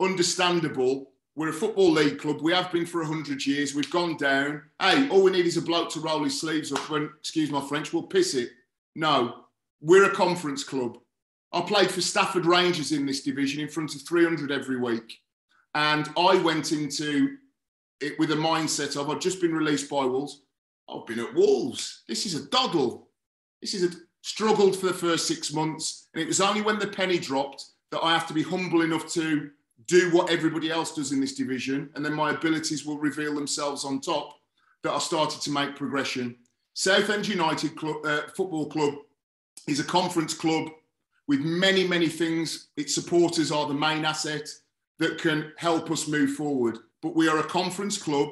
understandable, we're a football league club, we have been for one hundred years, we've gone down, hey, all we need is a bloke to roll his sleeves up and, excuse my French, we'll piss it. No, we're a conference club. I played for Stafford Rangers in this division in front of three hundred every week, and I went into it with a mindset of, I've just been released by Wolves, I've been at Wolves, this is a doddle, this is a... struggled for the first six months. And it was only when the penny dropped that I have to be humble enough to do what everybody else does in this division. And then my abilities will reveal themselves on top, that I started to make progression. Southend United Club, uh, Football Club is a conference club with many, many things. Its supporters are the main asset that can help us move forward. But we are a conference club.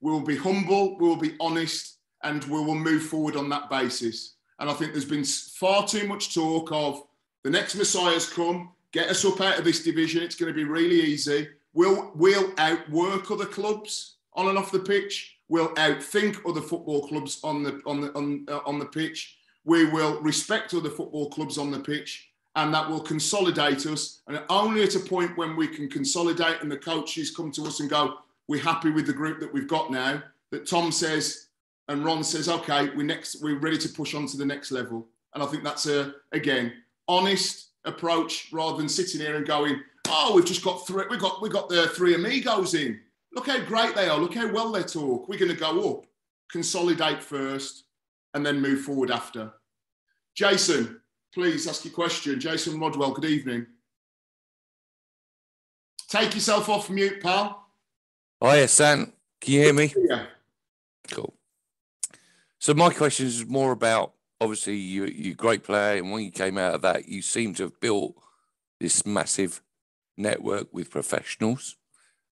We will be humble, we will be honest, and we will move forward on that basis. And I think there's been far too much talk of the next Messiah's come, get us up out of this division, it's going to be really easy. We'll, we'll outwork other clubs on and off the pitch. We'll outthink other football clubs on the, on the, on, uh, on the pitch. We will respect other football clubs on the pitch, and that will consolidate us. And only at a point when we can consolidate and the coaches come to us and go, we're happy with the group that we've got now, that Tom says... And Ron says, okay, we're, next, we're ready to push on to the next level. And I think that's, a again, honest approach rather than sitting here and going, oh, we've just got three, we've got, we've got the three amigos in. Look how great they are. Look how well they talk. We're going to go up, consolidate first, and then move forward after. Jason, please ask your question. Jason Rodwell, good evening. Take yourself off mute, pal. Oh, yeah, Sam. Can you hear me? Yeah. Cool. So my question is more about, obviously, you, you're a great player, and when you came out of that, you seem to have built this massive network with professionals.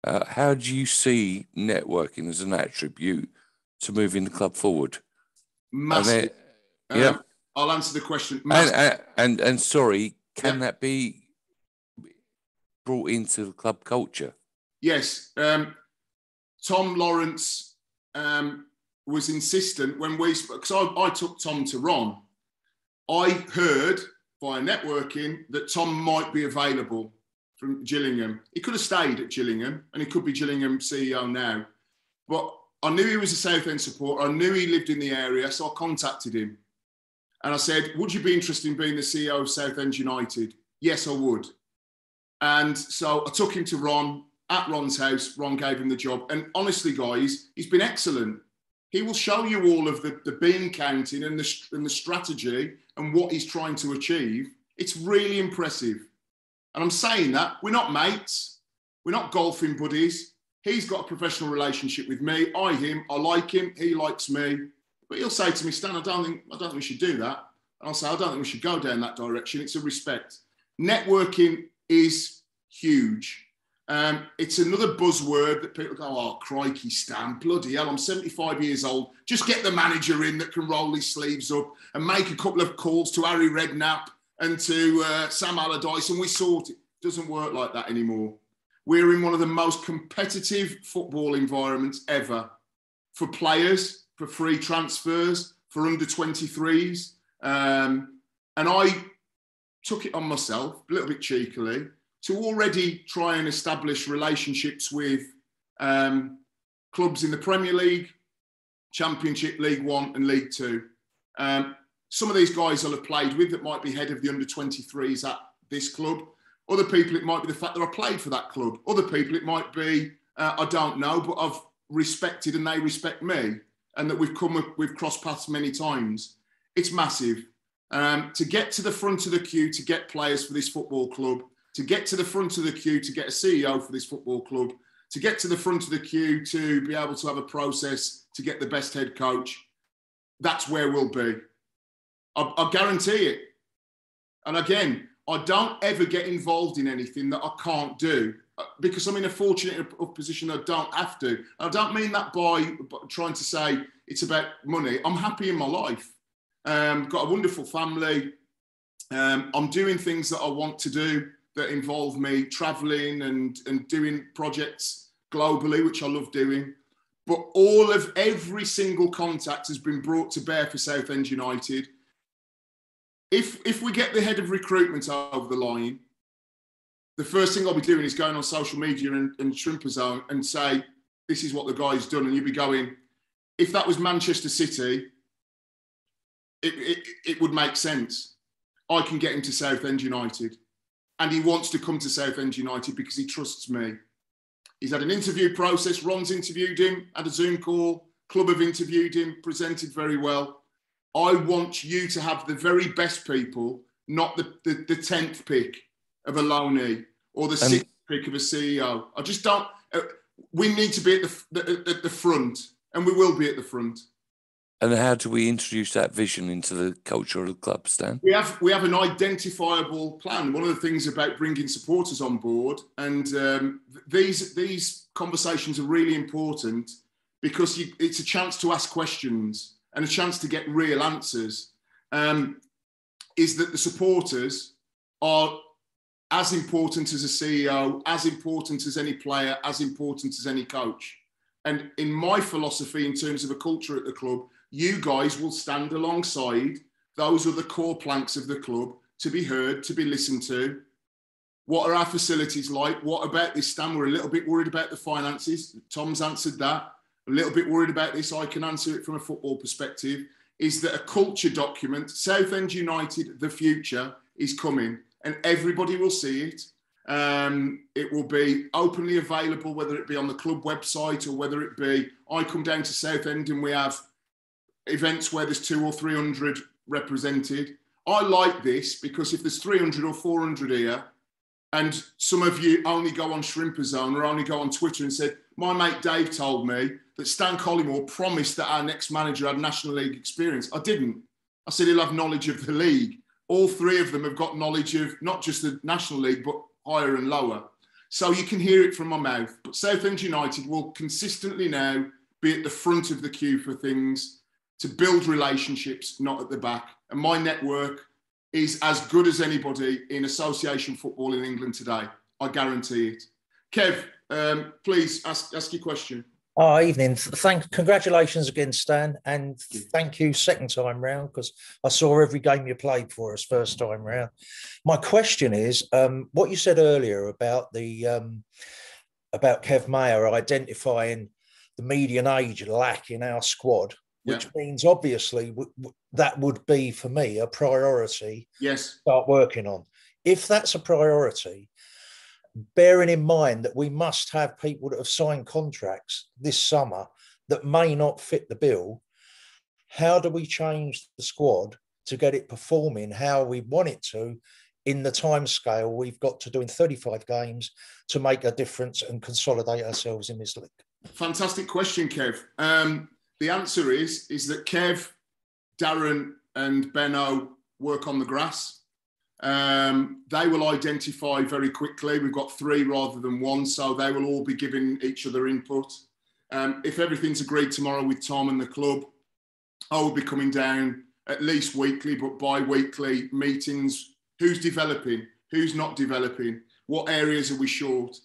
Uh, how do you see networking as an attribute to moving the club forward? Massive. Then, yeah. Um, I'll answer the question. And, and, and, and sorry, can yeah. that be brought into the club culture? Yes. Um, Tom Lawrence um, was insistent when we, because I, I took Tom to Ron. I heard via networking that Tom might be available from Gillingham. He could have stayed at Gillingham, and he could be Gillingham C E O now. But I knew he was a Southend supporter. I knew he lived in the area, so I contacted him. And I said, would you be interested in being the C E O of Southend United? Yes, I would. And so I took him to Ron, at Ron's house. Ron gave him the job. And honestly, guys, he's been excellent. He will show you all of the, the bean counting and the, and the strategy and what he's trying to achieve. It's really impressive. And I'm saying that we're not mates. We're not golfing buddies. He's got a professional relationship with me. I him. I like him. He likes me. But he'll say to me, Stan, I don't think I don't think we should do that. And I'll say, I don't think we should go down that direction. It's a respect. Networking is huge. Um, it's another buzzword that people go, oh, crikey, Stan, bloody hell, I'm seventy-five years old. Just get the manager in that can roll his sleeves up and make a couple of calls to Harry Redknapp and to uh, Sam Allardyce, and we sort it. It doesn't work like that anymore. We're in one of the most competitive football environments ever for players, for free transfers, for under twenty-threes. Um, and I took it on myself, a little bit cheekily, to already try and establish relationships with um, clubs in the Premier League, Championship, League One and League Two. Um, Some of these guys I'll have played with that might be head of the under twenty-threes at this club. Other people, it might be the fact that I played for that club. Other people, it might be, uh, I don't know, but I've respected and they respect me, and that we've come up, we've crossed paths many times. It's massive. Um, to get to the front of the queue to get players for this football club, to get to the front of the queue to get a C E O for this football club, to get to the front of the queue to be able to have a process to get the best head coach, that's where we'll be. I, I guarantee it. And again, I don't ever get involved in anything that I can't do, because I'm in a fortunate position I don't have to. And I don't mean that by trying to say it's about money. I'm happy in my life. Um, got a wonderful family. Um, I'm doing things that I want to do that involve me traveling and, and doing projects globally, which I love doing. But all of every single contact has been brought to bear for Southend United. If, if we get the head of recruitment over the line, the first thing I'll be doing is going on social media and, and Shrimper Zone and say, this is what the guy's done. And you'll be going, if that was Manchester City, it, it, it would make sense. I can get him to Southend United. And he wants to come to Southend United because he trusts me. He's had an interview process. Ron's interviewed him, had a Zoom call. Club have interviewed him, presented very well. I want you to have the very best people, not the the, the tenth pick of a loanee or the sixth pick of a C E O. I just don't. Uh, we need to be at the, the at the front, and we will be at the front. And how do we introduce that vision into the culture of the club, Stan? We have we have an identifiable plan. One of the things about bringing supporters on board, and um, these these conversations are really important because you, it's a chance to ask questions and a chance to get real answers, um, is that the supporters are as important as a C E O, as important as any player, as important as any coach. And in my philosophy, in terms of a culture at the club, you guys will stand alongside those other core planks of the club to be heard, to be listened to. What are our facilities like? What about this, Stan? We're a little bit worried about the finances. Tom's answered that. A little bit worried about this, I can answer it from a football perspective, is that a culture document, Southend United, the future, is coming, and everybody will see it. Um, it will be openly available, whether it be on the club website or whether it be, I come down to Southend and we have events where there's two or three hundred represented. I like this because if there's three hundred or four hundred here, and some of you only go on Shrimper Zone or only go on Twitter and said, my mate Dave told me that Stan Collymore promised that our next manager had National League experience. I didn't. I said he'll have knowledge of the league. All three of them have got knowledge of not just the National League, but higher and lower. So you can hear it from my mouth. But Southend United will consistently now be at the front of the queue for things, to build relationships, not at the back. And my network is as good as anybody in association football in England today. I guarantee it. Kev, um, please ask, ask your question. Oh, evening. Thank, congratulations again, Stan. And thank you second time round, because I saw every game you played for us first time round. My question is, um, what you said earlier about the um, about Kev Maher identifying the median age lack in our squad, which yeah. means, obviously, w w that would be, for me, a priority yes. to start working on. If that's a priority, bearing in mind that we must have people that have signed contracts this summer that may not fit the bill, how do we change the squad to get it performing how we want it to in the time scale we've got to do in thirty-five games to make a difference and consolidate ourselves in this league? Fantastic question, Kev. Um... The answer is, is that Kev, Darren and Benno work on the grass. Um, they will identify very quickly. We've got three rather than one, so they will all be giving each other input. Um, if everything's agreed tomorrow with Tom and the club, I will be coming down at least weekly, but bi-weekly meetings. Who's developing? Who's not developing? What areas are we short?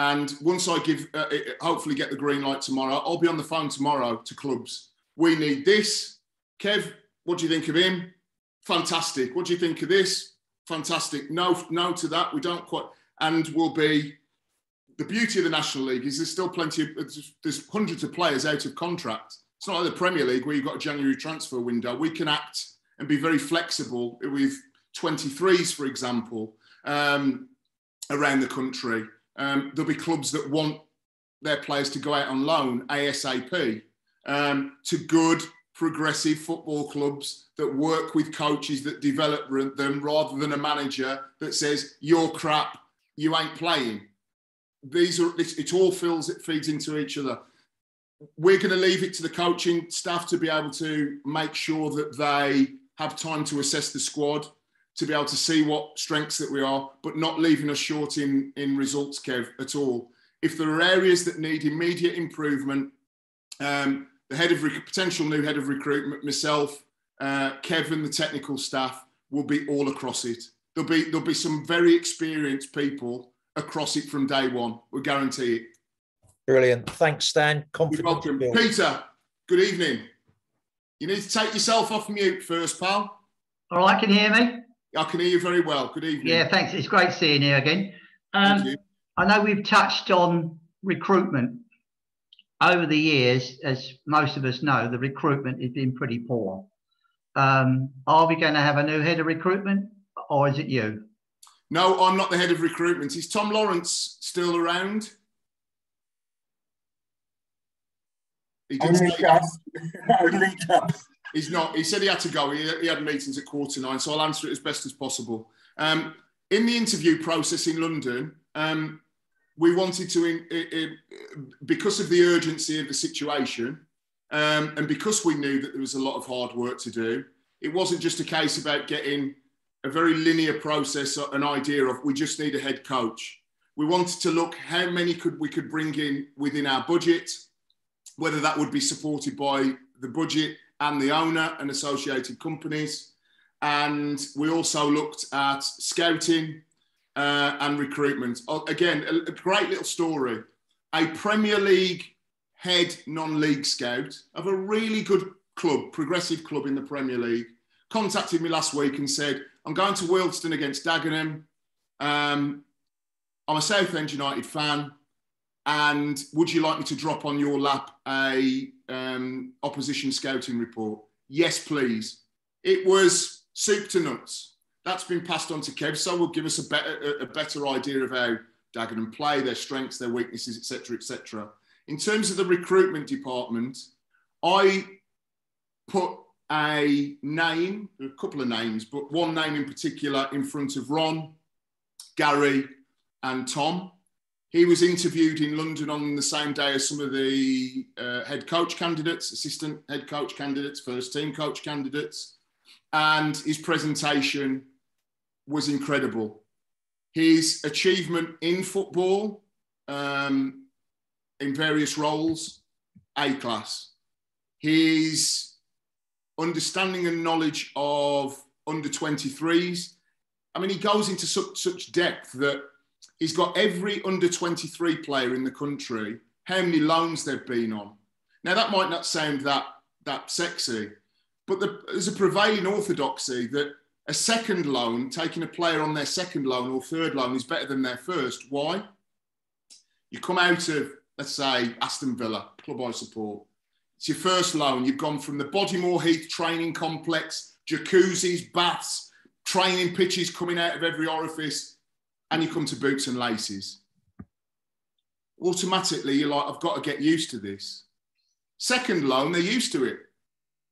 And once I give, uh, hopefully get the green light tomorrow, I'll be on the phone tomorrow to clubs. We need this. Kev, what do you think of him? Fantastic. What do you think of this? Fantastic. No, no to that. We don't quite. And we'll be, the beauty of the National League is there's still plenty of, there's hundreds of players out of contract. It's not like the Premier League where you've got a January transfer window. We can act and be very flexible with twenty-threes, for example, um, around the country. Um, there'll be clubs that want their players to go out on loan ASAP um, to good, progressive football clubs that work with coaches that develop them rather than a manager that says, you're crap, you ain't playing. These are, it, it all fills, it feeds into each other. We're going to leave it to the coaching staff to be able to make sure that they have time to assess the squad, to be able to see what strengths that we are, but not leaving us short in, in results, Kev, at all. If there are areas that need immediate improvement, um, the head of potential new head of recruitment, myself, uh, Kevin, the technical staff, will be all across it. There'll be, there'll be some very experienced people across it from day one. We guarantee it. Brilliant. Thanks, Stan. Confident. You're welcome. Peter, good evening. You need to take yourself off mute first, pal. All right, can you hear me? I can hear you very well. Good evening. Yeah, thanks. It's great seeing you again. Um, you. I know we've touched on recruitment. Over the years, as most of us know, the recruitment has been pretty poor. Um, are we going to have a new head of recruitment, or is it you? No, I'm not the head of recruitment. Is Tom Lawrence still around? He did Only just. Only just. He's not. He said he had to go. He, he had meetings at quarter nine, so I'll answer it as best as possible. Um, in the interview process in London, um, we wanted to, in, in, in, because of the urgency of the situation, um, and because we knew that there was a lot of hard work to do, it wasn't just a case about getting a very linear process, an idea of we just need a head coach. We wanted to look how many could we could bring in within our budget, whether that would be supported by the budget and the owner and associated companies. And we also looked at scouting uh, and recruitment. Again, a great little story. A Premier League head non-league scout of a really good club, progressive club in the Premier League, contacted me last week and said, I'm going to Wealdstone against Dagenham. Um, I'm a Southend United fan. And would you like me to drop on your lap a um, opposition scouting report? Yes, please. It was soup to nuts. that's been passed on to Kev, so will give us a better a better idea of how Dagenham play, their strengths, their weaknesses, et cetera, et cetera. In terms of the recruitment department, I put a name, a couple of names, but one name in particular in front of Ron, Gary, and Tom. He was interviewed in London on the same day as some of the uh, head coach candidates, assistant head coach candidates, first team coach candidates, and his presentation was incredible. His achievement in football, um, in various roles, A-class. His understanding and knowledge of under twenty-threes. I mean, he goes into such, such depth that he's got every under twenty-three player in the country, how many loans they've been on. Now, that might not sound that, that sexy, but the, there's a prevailing orthodoxy that a second loan, taking a player on their second loan or third loan is better than their first. Why? You come out of, let's say, Aston Villa, club I support. It's your first loan. You've gone from the Bodymore Heath training complex, jacuzzis, baths, training pitches coming out of every orifice, and you come to Boots and Laces. Automatically, you're like, I've got to get used to this. Second loan, they're used to it.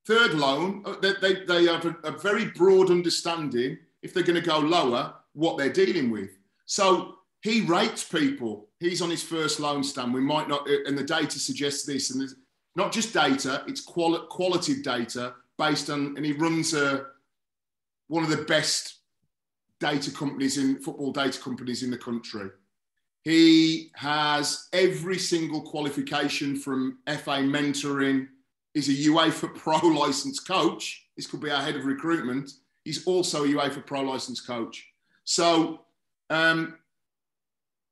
Third loan, they, they, they have a, a very broad understanding, if they're going to go lower, what they're dealing with. So he rates people. He's on his first loan stand. We might not, and the data suggests this, and there's not just data, it's quali- qualitative data based on, and he runs a, one of the best data companies in football data companies in the country. He has every single qualification from F A mentoring. He's a UEFA Pro licensed coach. This could be our head of recruitment. He's also a UEFA Pro licensed coach. So um,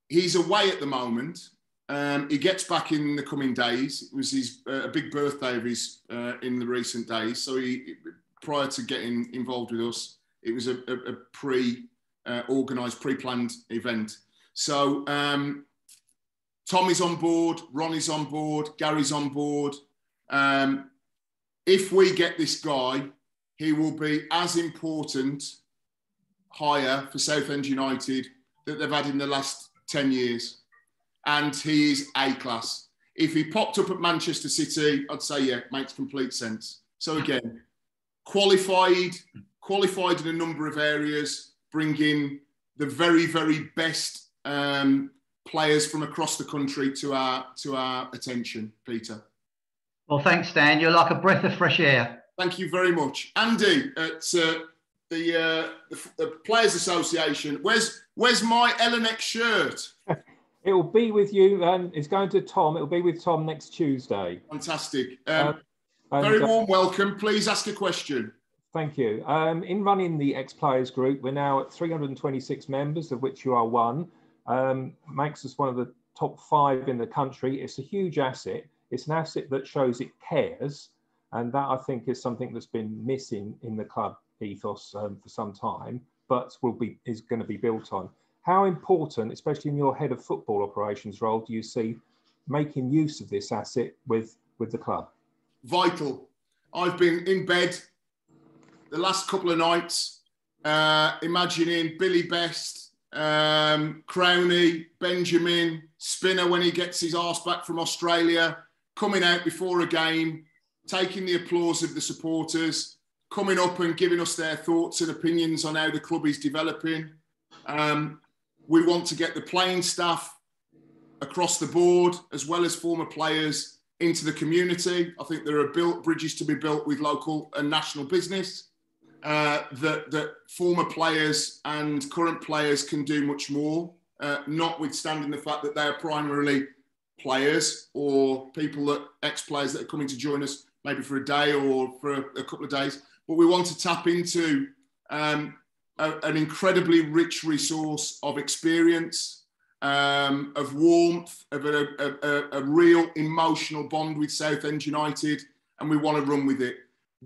he's away at the moment. Um, he gets back in the coming days. It was his uh, a big birthday of his uh, in the recent days. So he, prior to getting involved with us, it was a, a, a pre-organised, uh, pre-planned event. So um, Tom is on board, Ron is on board, Gary's on board. Um, if we get this guy, he will be as important hire for Southend United that they've had in the last ten years. And he is A-class. If he popped up at Manchester City, I'd say, yeah, makes complete sense. So again, qualified... qualified in a number of areas, bringing the very, very best um, players from across the country to our to our attention, Peter. Well, thanks, Dan. You're like a breath of fresh air. Thank you very much. Andy, at uh, the, uh, the, the Players Association, where's, where's my L N X shirt? It will be with you. Um, it's going to Tom. It will be with Tom next Tuesday. Fantastic. Um, um, very and, warm uh, welcome. Please ask a question. Thank you. Um, in running the ex-players group, we're now at three hundred twenty-six members, of which you are one. Um, makes us one of the top five in the country. It's a huge asset. It's an asset that shows it cares. And that, I think, is something that's been missing in the club ethos um, for some time, but will be is going to be built on. How important, especially in your head of football operations role, do you see making use of this asset with, with the club? Vital. I've been in bed the last couple of nights, uh, imagining Billy Best, um, Crowney, Benjamin, Spinner when he gets his arse back from Australia, coming out before a game, taking the applause of the supporters, coming up and giving us their thoughts and opinions on how the club is developing. Um, we want to get the playing staff across the board, as well as former players, into the community. I think there are built bridges to be built with local and national business. Uh, that, that former players and current players can do much more, uh, notwithstanding the fact that they are primarily players or people that ex-players that are coming to join us maybe for a day or for a, a couple of days. But we want to tap into um, a, an incredibly rich resource of experience, um, of warmth, of a, a, a, a real emotional bond with Southend United, and we want to run with it.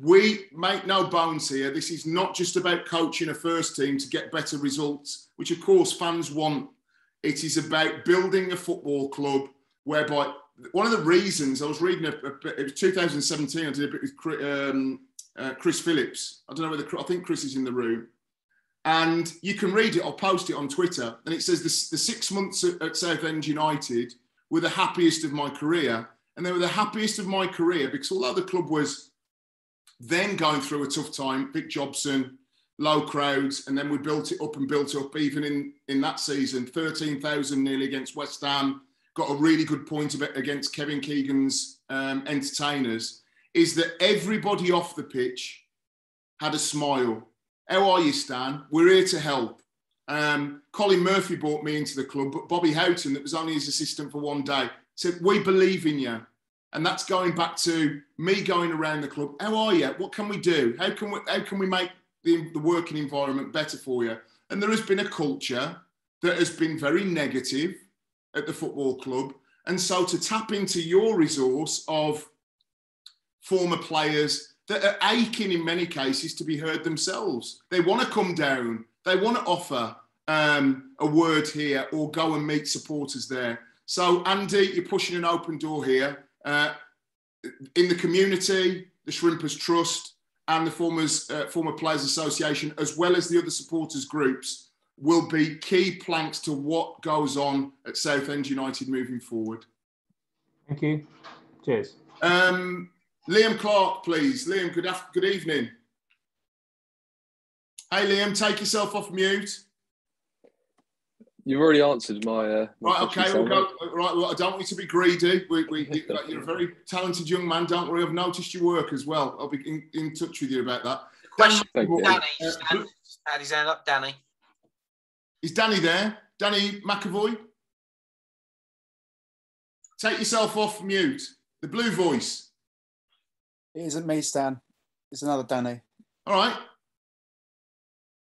We make no bones here. This is not just about coaching a first team to get better results, which of course fans want. It is about building a football club whereby one of the reasons I was reading, a, a, it was two thousand seventeen, I did a bit with Chris, um, uh, Chris Phillips. I don't know whether, I think Chris is in the room. And you can read it, I'll post it on Twitter, and it says the, the six months at, at Southend United were the happiest of my career. And they were the happiest of my career because although the club was then going through a tough time, Vic Jobson, low crowds, and then we built it up and built up even in, in that season, thirteen thousand nearly against West Ham, got a really good point about against Kevin Keegan's um, entertainers, is that everybody off the pitch had a smile. How are you, Stan? We're here to help. Um, Colin Murphy brought me into the club, but Bobby Houghton, that was only his assistant for one day, said, we believe in you. And that's going back to me going around the club. How are you? What can we do? How can we, how can we make the, the working environment better for you? And there has been a culture that has been very negative at the football club. And so to tap into your resource of former players that are aching in many cases to be heard themselves. They want to come down. They want to offer um, a word here or go and meet supporters there. So, Andy, you're pushing an open door here. Uh, in the community, the Shrimpers Trust and the Formers, uh, Former Players Association, as well as the other supporters groups, will be key planks to what goes on at Southend United moving forward. Thank you. Cheers. Um, Liam Clark, please. Liam, good, af good evening. Hey, Liam, take yourself off mute. You've already answered my... Uh, my right, okay. We'll go, right, well, I don't want you to be greedy. We, we, you're a very talented young man, don't worry. I've noticed your work as well. I'll be in, in touch with you about that. Question for Danny. Uh, Danny. Had his hand up, Danny. Is Danny there? Danny McAvoy? Take yourself off mute. The blue voice. It isn't me, Stan. It's another Danny. All right.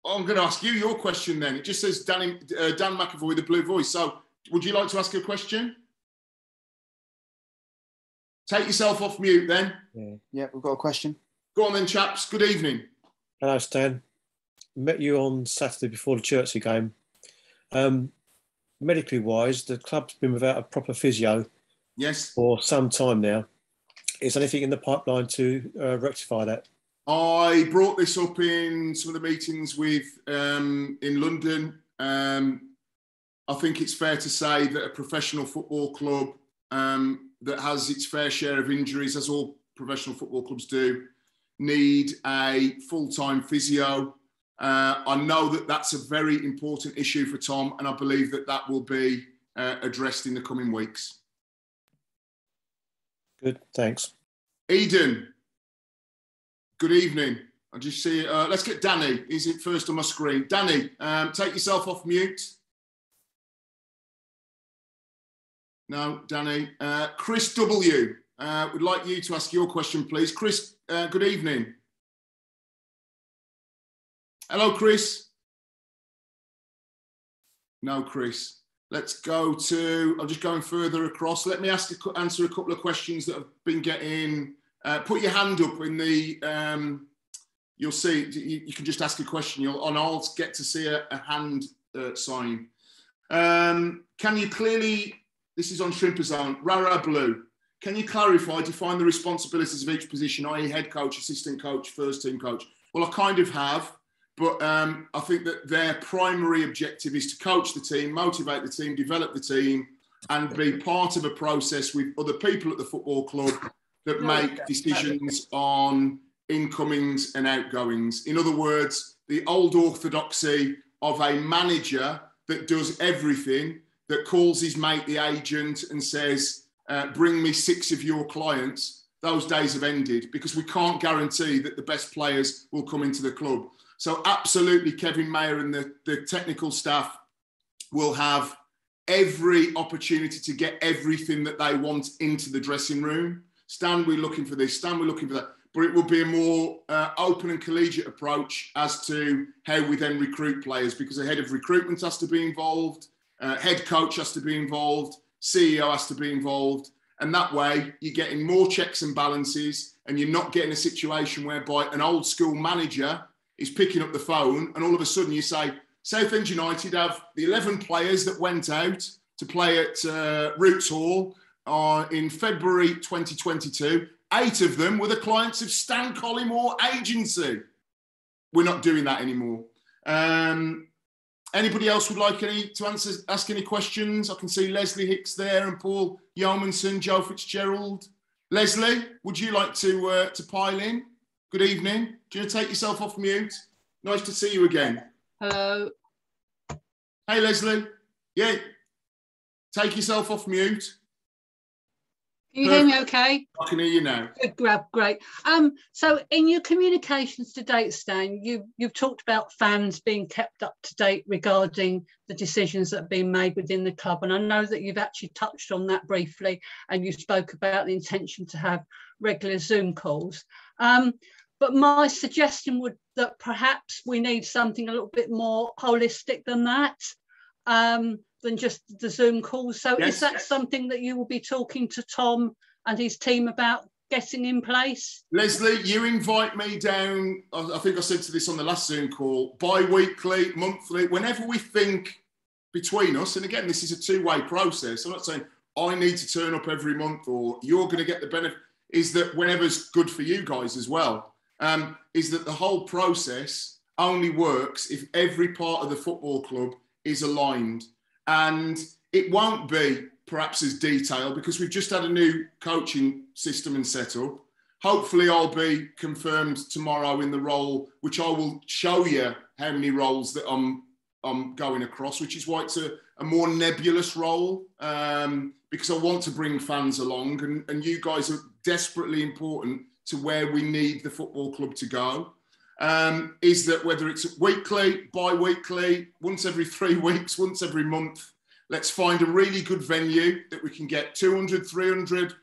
I'm going to ask you your question then. It just says Danny, uh, Dan McAvoy, the blue voice. So would you like to ask a question? Take yourself off mute then. Yeah, yeah, we've got a question. Go on then, chaps. Good evening. Hello, Stan. Met you on Saturday before the Chertsey game. Um, medically wise, the club's been without a proper physio yes. for some time now. Is anything in the pipeline to uh, rectify that? I brought this up in some of the meetings with um, in London. Um, I think it's fair to say that a professional football club um, that has its fair share of injuries, as all professional football clubs do, need a full-time physio. Uh, I know that that's a very important issue for Tom, and I believe that that will be uh, addressed in the coming weeks. Good, thanks. Eden. Good evening. I just see, uh, let's get Danny. He's in first on my screen. Danny, um, take yourself off mute. No, Danny. Uh, Chris W. Uh, would like you to ask your question, please. Chris, uh, good evening. Hello, Chris. No, Chris. Let's go to, I'm just going further across. Let me ask a, answer a couple of questions that have been getting... Uh, put your hand up in the, um, you'll see, you, you can just ask a question, you'll, and I'll get to see a, a hand uh, sign. Um, can you clearly, this is on Shrimper Zone, Rara Blue, can you clarify, define the responsibilities of each position, that is head coach, assistant coach, first team coach? Well, I kind of have, but um, I think that their primary objective is to coach the team, motivate the team, develop the team, and be part of a process with other people at the football club that make decisions on incomings and outgoings. In other words, the old orthodoxy of a manager that does everything, that calls his mate the agent and says, uh, bring me six of your clients, those days have ended because we can't guarantee that the best players will come into the club. So absolutely, Kevin Maher and the, the technical staff will have every opportunity to get everything that they want into the dressing room. Stan, we're looking for this. Stan, we're looking for that. But it will be a more uh, open and collegiate approach as to how we then recruit players, because the head of recruitment has to be involved, uh, head coach has to be involved, C E O has to be involved. And that way, you're getting more checks and balances, and you're not getting a situation whereby an old school manager is picking up the phone, and all of a sudden you say, Southend United have the eleven players that went out to play at uh, Roots Hall, Uh, in February twenty twenty-two, eight of them were the clients of Stan Collymore Agency. We're not doing that anymore. Um, anybody else would like any to answer, ask any questions? I can see Leslie Hicks there and Paul Yeomanson, Joe Fitzgerald. Leslie, would you like to uh, to pile in? Good evening. Do you want to take yourself off mute? Nice to see you again. Hello. Hey, Leslie. Yeah. Take yourself off mute. Can you Perfect. hear me okay? I can hear you now. Good grab, great. Um, so in your communications to date, Stan, you, you've talked about fans being kept up to date regarding the decisions that have been made within the club. And I know that you've actually touched on that briefly, and you spoke about the intention to have regular Zoom calls. Um, but my suggestion would that perhaps we need something a little bit more holistic than that. Um, than just the Zoom calls. So yes, is that yes. something that you will be talking to Tom and his team about getting in place? Leslie, you invite me down, I think I said to this on the last Zoom call, bi-weekly, monthly, whenever we think between us, and again, this is a two-way process. I'm not saying I need to turn up every month or you're going to get the benefit, is that whenever's good for you guys as well, um, is that the whole process only works if every part of the football club is aligned. And it won't be perhaps as detailed because we've just had a new coaching system and setup. Hopefully I'll be confirmed tomorrow in the role, which I will show you how many roles that I'm, I'm going across, which is why it's a, a more nebulous role, um, because I want to bring fans along, and, and you guys are desperately important to where we need the football club to go. Um, is that whether it's weekly, bi-weekly, once every three weeks, once every month, let's find a really good venue that we can get two hundred, three hundred,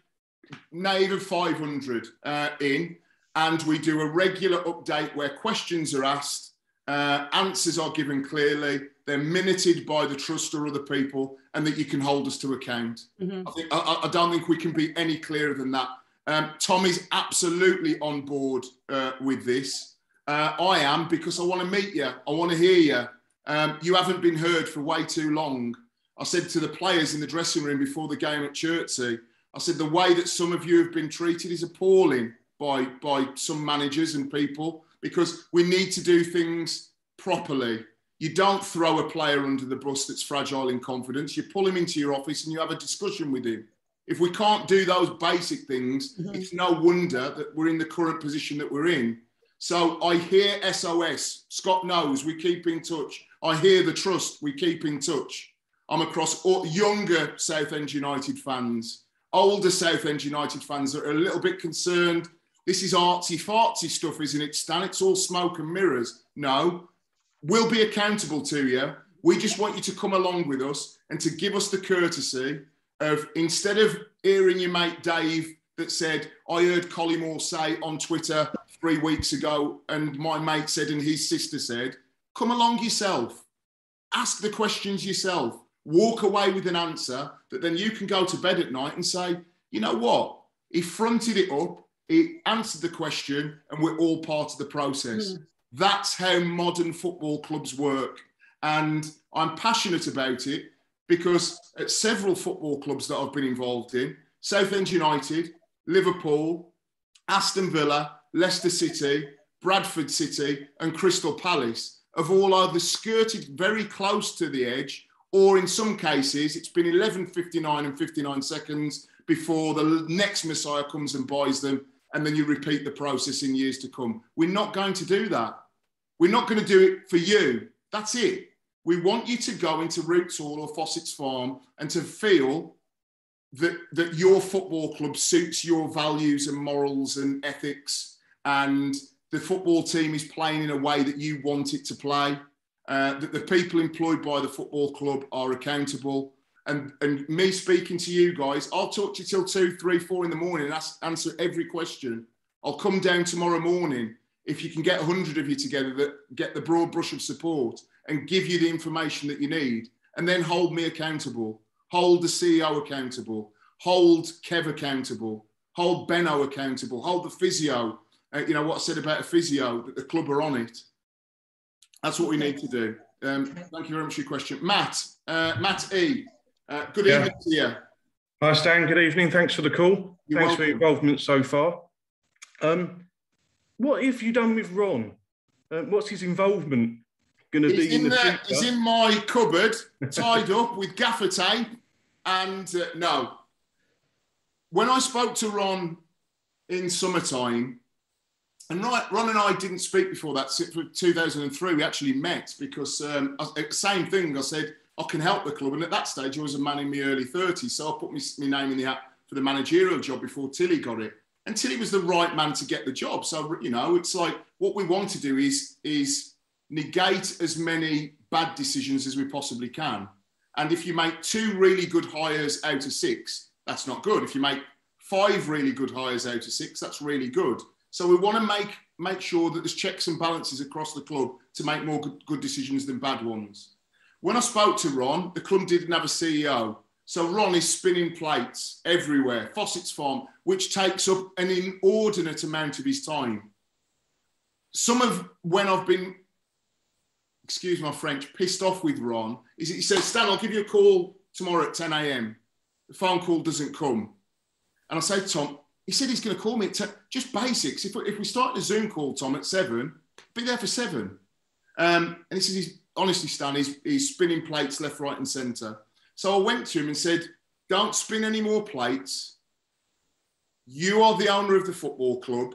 maybe even five hundred uh, in, and we do a regular update where questions are asked, uh, answers are given clearly, they're minuted by the trust or other people, and that you can hold us to account. Mm-hmm. I, think, I, I don't think we can be any clearer than that. Um, Tom is absolutely on board uh, with this. Uh, I am, because I want to meet you. I want to hear you. Um, you haven't been heard for way too long. I said to the players in the dressing room before the game at Chertsey, I said, the way that some of you have been treated is appalling by, by some managers and people, because we need to do things properly. You don't throw a player under the bus that's fragile in confidence. You pull him into your office and you have a discussion with him. If we can't do those basic things, mm-hmm. it's no wonder that we're in the current position that we're in. So I hear S O S, Scott knows, we keep in touch. I hear the trust, we keep in touch. I'm across all, younger Southend United fans, older Southend United fans that are a little bit concerned. This is artsy-fartsy stuff, isn't it, Stan? It's all smoke and mirrors. No, we'll be accountable to you. We just want you to come along with us and to give us the courtesy of, instead of hearing your mate Dave that said, I heard Colin Moore say on Twitter three weeks ago, and my mate said, and his sister said, come along yourself, ask the questions yourself, walk away with an answer that then you can go to bed at night and say, you know what? He fronted it up, he answered the question, and we're all part of the process. Mm. That's how modern football clubs work. And I'm passionate about it because at several football clubs that I've been involved in, Southend United, Liverpool, Aston Villa, Leicester City, Bradford City and Crystal Palace have all either skirted very close to the edge, or in some cases it's been eleven fifty-nine and fifty-nine seconds before the next Messiah comes and buys them, and then you repeat the process in years to come. We're not going to do that. We're not going to do it for you. That's it. We want you to go into Roots Hall or Fossetts Farm and to feel That, that your football club suits your values and morals and ethics, and the football team is playing in a way that you want it to play, uh, that the people employed by the football club are accountable. And, and me speaking to you guys, I'll talk to you till two, three, four in the morning and ask, answer every question. I'll come down tomorrow morning, if you can get a hundred of you together that get the broad brush of support and give you the information that you need, and then hold me accountable. Hold the C E O accountable, hold Kev accountable, hold Benno accountable, hold the physio. Uh, you know what I said about a physio, that the club are on it. That's what we need to do. Um, thank you very much for your question. Matt, uh, Matt E, uh, good yeah. evening to you. Hi Stan, good evening. Thanks for the call. You're Thanks welcome. for your involvement so far. Um, what have you done with Ron? Uh, what's his involvement going to it's be in, in the, the future. It's in my cupboard, tied up with gaffer tape. And uh, no, when I spoke to Ron in summertime, and Ron and I didn't speak before that. For two thousand three, we actually met because um, I, same thing. I said, I can help the club. And at that stage, I was a man in my early thirties. So I put my name in the hat for the managerial job before Tilly got it. And Tilly was the right man to get the job. So, you know, it's like what we want to do is, is negate as many bad decisions as we possibly can. And if you make two really good hires out of six, that's not good. If you make five really good hires out of six, that's really good. So we want to make, make sure that there's checks and balances across the club to make more good, good decisions than bad ones. When I spoke to Ron, the club didn't have a C E O. So Ron is spinning plates everywhere. Fossetts Farm, which takes up an inordinate amount of his time. Some of when I've been, excuse my French, pissed off with Ron, is he says, Stan, I'll give you a call tomorrow at ten a m. The phone call doesn't come. And I say, Tom, he said he's going to call me at ten, just basics. If we, if we start a Zoom call, Tom, at seven, be there for seven. Um, and he says, he's, honestly, Stan, he's, he's spinning plates left, right and centre. So I went to him and said, don't spin any more plates. You are the owner of the football club.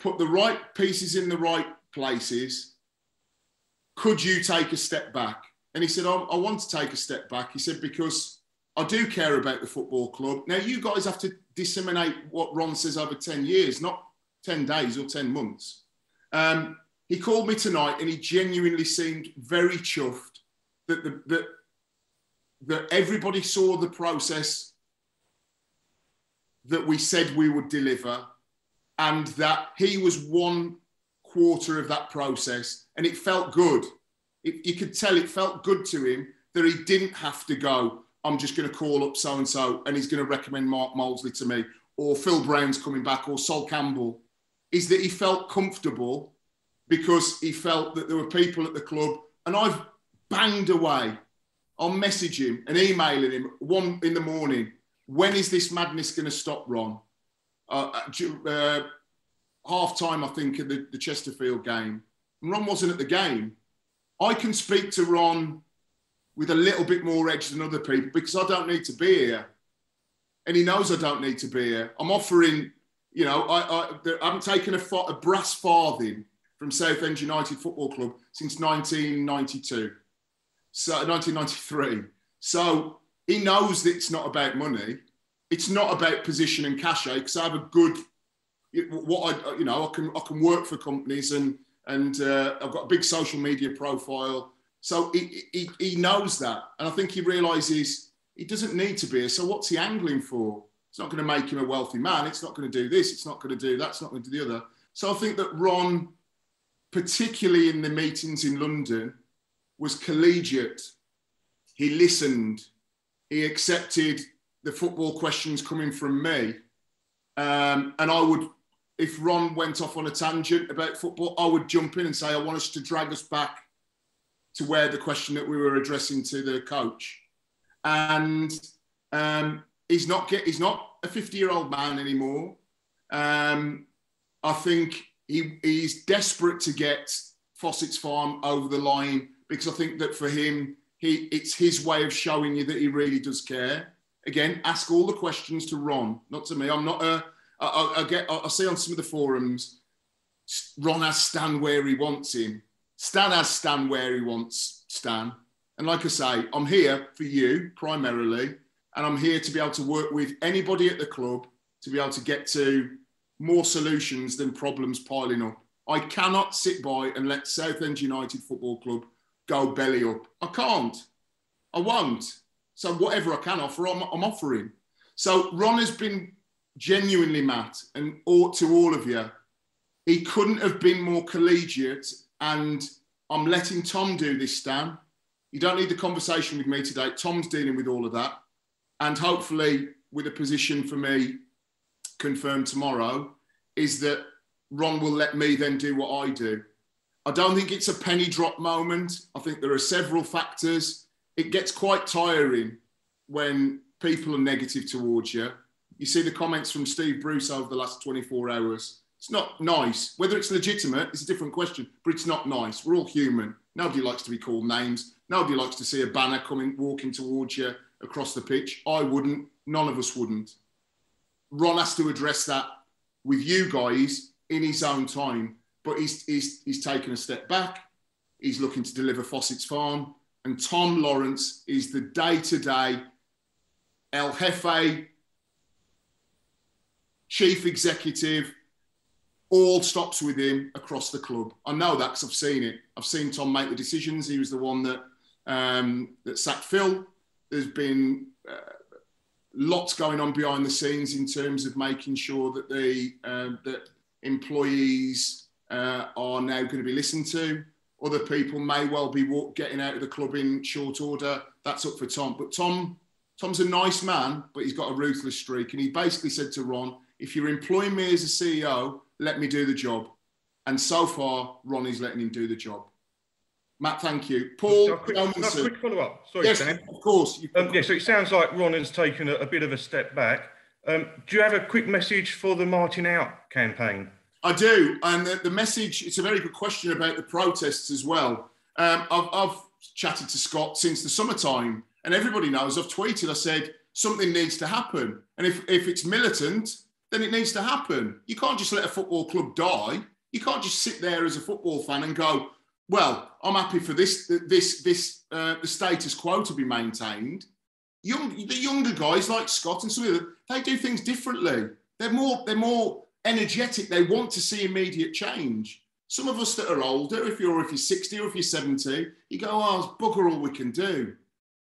Put the right pieces in the right places. Could you take a step back? And he said, I, I want to take a step back. He said, because I do care about the football club. Now, you guys have to disseminate what Ron says over ten years, not ten days or ten months. Um, he called me tonight and he genuinely seemed very chuffed that, the, that, that everybody saw the process that we said we would deliver and that he was one quarter of that process. And it felt good. It, you could tell it felt good to him that he didn't have to go, I'm just going to call up so-and-so and he's going to recommend Mark Molesley to me, or Phil Brown's coming back, or Sol Campbell, is that he felt comfortable because he felt that there were people at the club. And I've banged away. I'll message him and emailing him one in the morning. When is this madness going to stop, Ron? Uh, uh, half-time, I think, at the, the Chesterfield game. And Ron wasn't at the game. I can speak to Ron with a little bit more edge than other people because I don't need to be here. And he knows I don't need to be here. I'm offering, you know, I, I, I haven't taken a, a brass farthing from Southend United Football Club since nineteen ninety-two, so nineteen ninety-three. So he knows that it's not about money. It's not about position and cachet because I have a good, what I, you know, I can, I can work for companies and, and uh, I've got a big social media profile. So he, he, he knows that. And I think he realises he doesn't need to be here. So what's he angling for? It's not going to make him a wealthy man. It's not going to do this. It's not going to do that. It's not going to do the other. So I think that Ron, particularly in the meetings in London, was collegiate. He listened. He accepted the football questions coming from me. Um, and I would, if Ron went off on a tangent about football, I would jump in and say, I want us to drag us back to where the question that we were addressing to the coach. And um, he's not get, he's not a fifty-year-old man anymore. Um, I think he, he's desperate to get Fossetts Farm over the line because I think that for him, he it's his way of showing you that he really does care. Again, ask all the questions to Ron, not to me. I'm not a, I, I, I get, I see on some of the forums, Ron has Stan where he wants him. Stan has Stan where he wants Stan. And like I say, I'm here for you primarily, and I'm here to be able to work with anybody at the club to be able to get to more solutions than problems piling up. I cannot sit by and let Southend United Football Club go belly up. I can't. I won't. So whatever I can offer, I'm, I'm offering. So Ron has been genuinely, Matt, and ought to all of you, he couldn't have been more collegiate. And I'm letting Tom do this, Stan. You don't need the conversation with me today. Tom's dealing with all of that. And hopefully, with a position for me confirmed tomorrow, is that Ron will let me then do what I do. I don't think it's a penny drop moment. I think there are several factors. It gets quite tiring when people are negative towards you. You see the comments from Steve Bruce over the last twenty-four hours. It's not nice. Whether it's legitimate is a different question, but it's not nice. We're all human. Nobody likes to be called names. Nobody likes to see a banner coming, walking towards you across the pitch. I wouldn't. None of us wouldn't. Ron has to address that with you guys in his own time. But he's, he's, he's taken a step back. He's looking to deliver Fossetts Farm. And Tom Lawrence is the day-to-day El Jefe, chief executive. All stops with him across the club. I know that because I've seen it. I've seen Tom make the decisions. He was the one that, um, that sacked Phil. There's been uh, lots going on behind the scenes in terms of making sure that the uh, that employees uh, are now going to be listened to. Other people may well be walk, getting out of the club in short order. That's up for Tom. But Tom, Tom's a nice man, but he's got a ruthless streak. And he basically said to Ron, if you're employing me as a C E O, let me do the job. And so far, Ron is letting him do the job. Matt, thank you. Paul, quick, quick follow-up. Sorry, yes, Sam. Of course. Um, yeah, so it sounds like Ron has taken a, a bit of a step back. Um, do you have a quick message for the Martin Out campaign? I do. And the, the message, it's a very good question about the protests as well. Um, I've, I've chatted to Scott since the summertime, and everybody knows I've tweeted, I said, something needs to happen. And if, if it's militant, then it needs to happen. You can't just let a football club die. You can't just sit there as a football fan and go, well, I'm happy for this, this, this, uh, the status quo to be maintained. Young, the younger guys like Scott and some of them, they do things differently. They're more, they're more energetic. They want to see immediate change. Some of us that are older, if you're, if you're sixty or if you're seventy, you go, oh, it's bugger all we can do.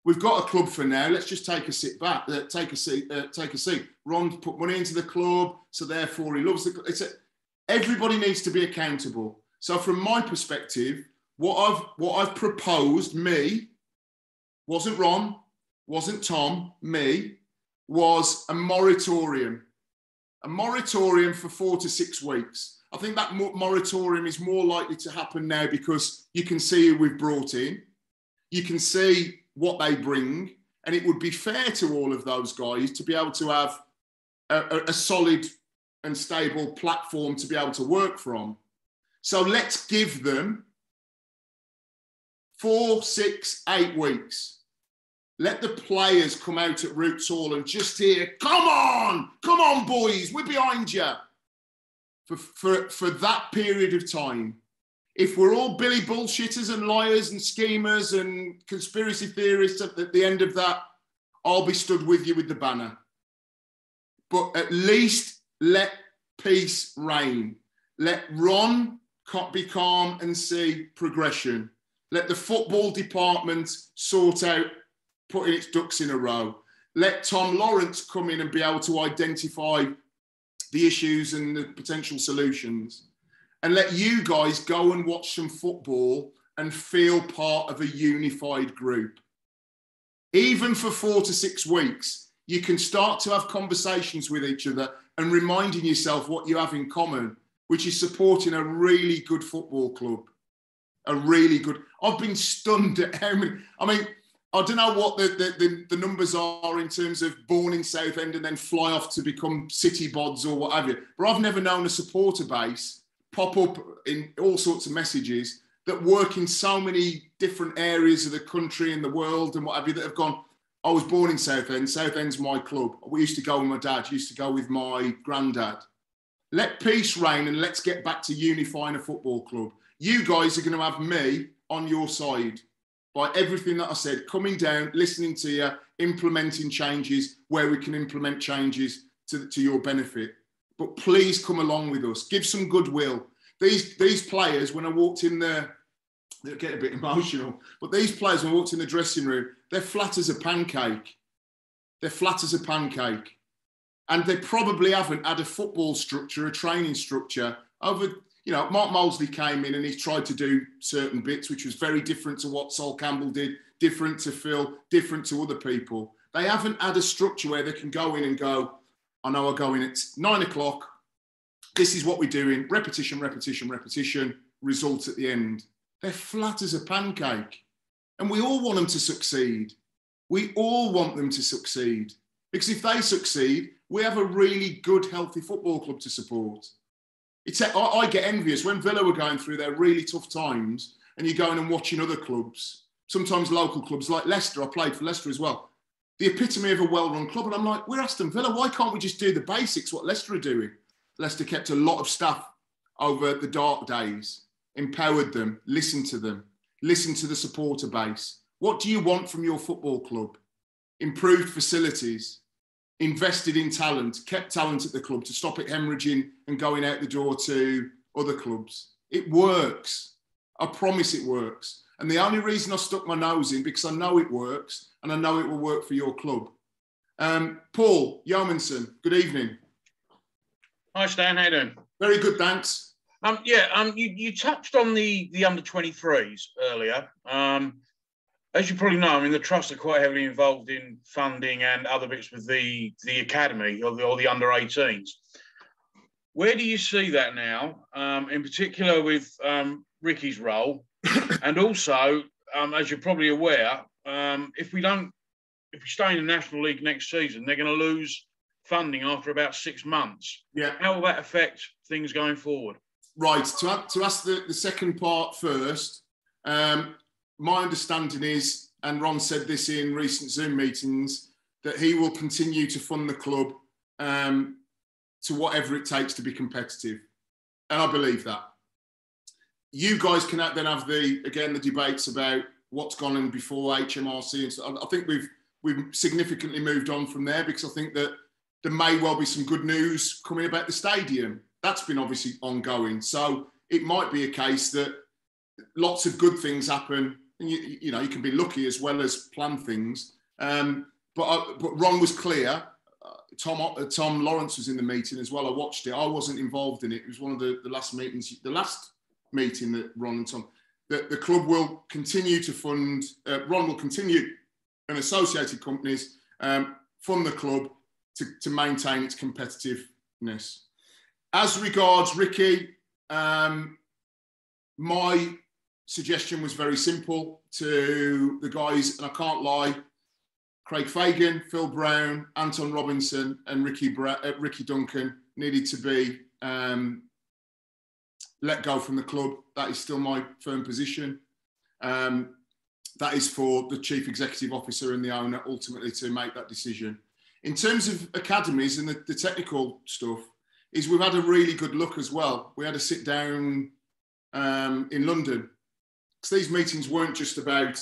We've got a club for now. Let's just take a sit back, uh, take a seat, uh, take a seat. Ron put money into the club, so therefore he loves the club. It's a, everybody needs to be accountable. So from my perspective, what I've what I've proposed, me, wasn't Ron, wasn't Tom, me, was a moratorium. A moratorium for four to six weeks. I think that moratorium is more likely to happen now because you can see who we've brought in. You can see what they bring. And it would be fair to all of those guys to be able to have a, a, a solid and stable platform to be able to work from. So let's give them four, six, eight weeks. Let the players come out at Roots Hall and just hear, come on, come on, boys, we're behind you. For, for, for that period of time. If we're all Billy bullshitters and liars and schemers and conspiracy theorists at the, at the end of that, I'll be stood with you with the banner. But at least let peace reign. Let Ron be calm and see progression. Let the football department sort out putting its ducks in a row. Let Tom Lawrence come in and be able to identify the issues and the potential solutions. And let you guys go and watch some football and feel part of a unified group. Even for four to six weeks, you can start to have conversations with each other and reminding yourself what you have in common, which is supporting a really good football club. A really good... I've been stunned at how many... I mean, I don't know what the, the, the numbers are in terms of born in Southend and then fly off to become City bods or what have you, but I've never known a supporter base pop up in all sorts of messages that work in so many different areas of the country and the world and what have you that have gone, I was born in Southend, Southend's my club. We used to go with my dad, used to go with my granddad. Let peace reign and let's get back to unifying a football club. You guys are going to have me on your side by everything that I said, coming down, listening to you, implementing changes where we can implement changes to, to your benefit. But please come along with us. Give some goodwill. These these players, when I walked in there, they get a bit emotional, but these players, when I walked in the dressing room, they're flat as a pancake. They're flat as a pancake. And they probably haven't had a football structure, a training structure. Over, you know, Mark Molesley came in and he tried to do certain bits, which was very different to what Sol Campbell did, different to Phil, different to other people. They haven't had a structure where they can go in and go, I know I go in at nine o'clock. This is what we're doing. Repetition, repetition, repetition. Result at the end. They're flat as a pancake. And we all want them to succeed. We all want them to succeed. Because if they succeed, we have a really good, healthy football club to support. It's, I, I get envious when Villa were going through their really tough times and you're going and watching other clubs, sometimes local clubs like Leicester. I played for Leicester as well. The epitome of a well-run club. And I'm like, we're Aston Villa. Why can't we just do the basics, what Leicester are doing? Leicester kept a lot of staff over the dark days, empowered them, listened to them, listened to the supporter base. What do you want from your football club? Improved facilities, invested in talent, kept talent at the club to stop it hemorrhaging and going out the door to other clubs. It works. I promise it works. And the only reason I stuck my nose in, because I know it works and I know it will work for your club. Um, Paul Yeomanson, good evening. Hi, Stan. How you doing? Very good, thanks. Um, yeah, um, you, you touched on the, the under twenty-threes earlier. Um, as you probably know, I mean, the trusts are quite heavily involved in funding and other bits with the, the academy or the, or the under eighteens. Where do you see that now, um, in particular with um, Ricky's role? And also, um, as you're probably aware, um, if we don't, if we stay in the National League next season, they're going to lose funding after about six months. Yeah. How will that affect things going forward? Right. To, to ask the, the second part first, um, my understanding is, and Ron said this in recent Zoom meetings, that he will continue to fund the club um, to whatever it takes to be competitive. And I believe that. You guys can then have the, again, the debates about what's gone on before H M R C. And so I think we've we've significantly moved on from there, because I think that there may well be some good news coming about the stadium. That's been obviously ongoing. So it might be a case that lots of good things happen. And you, you know, you can be lucky as well as plan things. Um, but, I, but Ron was clear. Uh, Tom, uh, Tom Lawrence was in the meeting as well. I watched it. I wasn't involved in it. It was one of the, the last meetings, the last... meeting that Ron and Tom, that the club will continue to fund, uh, Ron will continue and associated companies um, fund the club to, to maintain its competitiveness. As regards Ricky, um, my suggestion was very simple to the guys, and I can't lie, Craig Fagan, Phil Brown, Anton Robinson and Ricky, Bra uh, Ricky Duncan needed to be um, let go from the club. That is still my firm position. Um, that is for the chief executive officer and the owner ultimately to make that decision. In terms of academies and the, the technical stuff, is we've had a really good look as well. We had a sit down um, in London, because these meetings weren't just about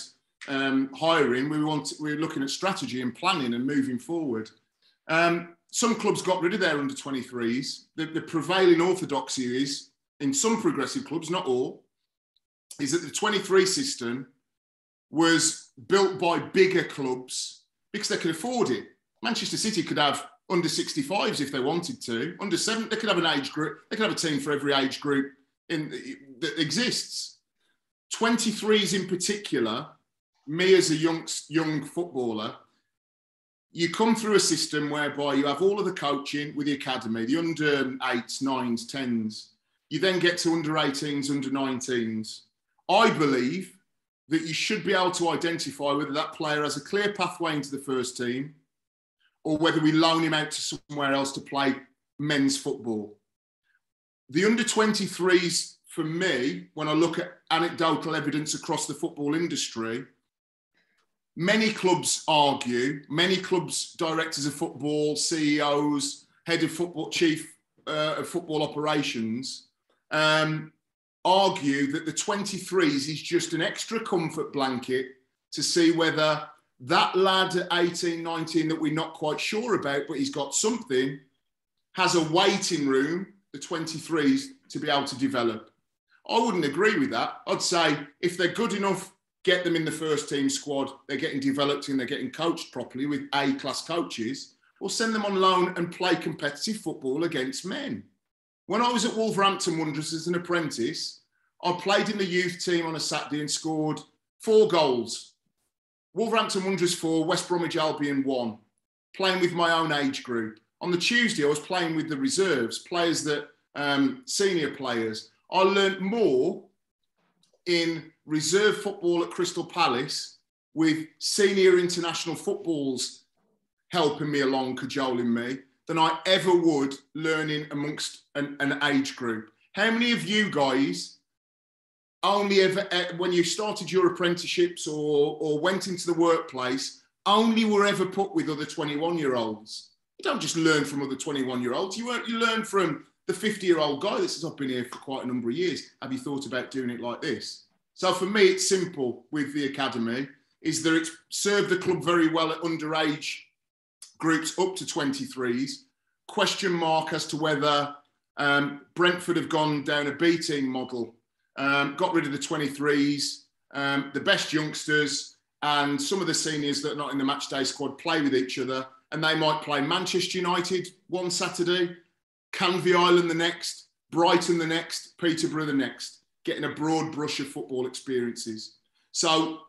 um, hiring. We, want, we were looking at strategy and planning and moving forward. Um, some clubs got rid of their under twenty-threes. The, the prevailing orthodoxy is, in some progressive clubs, not all, is that the twenty-three system was built by bigger clubs because they could afford it. Manchester City could have under sixty-fives if they wanted to, under seven, they could have an age group, they could have a team for every age group in, that exists. twenty-threes in particular, me as a young, young footballer, you come through a system whereby you have all of the coaching with the academy, the under eights, nines, tens, you then get to under eighteens, under nineteens. I believe that you should be able to identify whether that player has a clear pathway into the first team or whether we loan him out to somewhere else to play men's football. The under twenty-threes, for me, when I look at anecdotal evidence across the football industry, many clubs argue, many clubs, directors of football, C E Os, head of football, chief uh, of football operations, Um, argue that the twenty-threes is just an extra comfort blanket to see whether that lad at eighteen, nineteen that we're not quite sure about, but he's got something, has a waiting room, the twenty-threes, to be able to develop. I wouldn't agree with that. I'd say if they're good enough, get them in the first team squad, they're getting developed and they're getting coached properly with A-class coaches, or send them on loan and play competitive football against men. When I was at Wolverhampton Wanderers as an apprentice, I played in the youth team on a Saturday and scored four goals. Wolverhampton Wanderers four, West Bromwich Albion one, playing with my own age group. On the Tuesday, I was playing with the reserves, players that, um, senior players. I learnt more in reserve football at Crystal Palace with senior international footballs helping me along, cajoling me, than I ever would learning amongst an, an age group. How many of you guys only ever, when you started your apprenticeships or, or went into the workplace, only were ever put with other twenty-one-year-olds? You don't just learn from other twenty-one-year-olds. You, you learn from the fifty-year-old guy that says, I've been here for quite a number of years. Have you thought about doing it like this? So for me, it's simple with the academy, is that it's served the club very well at underage groups up to twenty-threes. Question mark as to whether um, Brentford have gone down a B team model, um, got rid of the twenty-threes, um, the best youngsters, and some of the seniors that are not in the matchday squad play with each other, and they might play Manchester United one Saturday, Canvey Island the next, Brighton the next, Peterborough the next, getting a broad brush of football experiences. So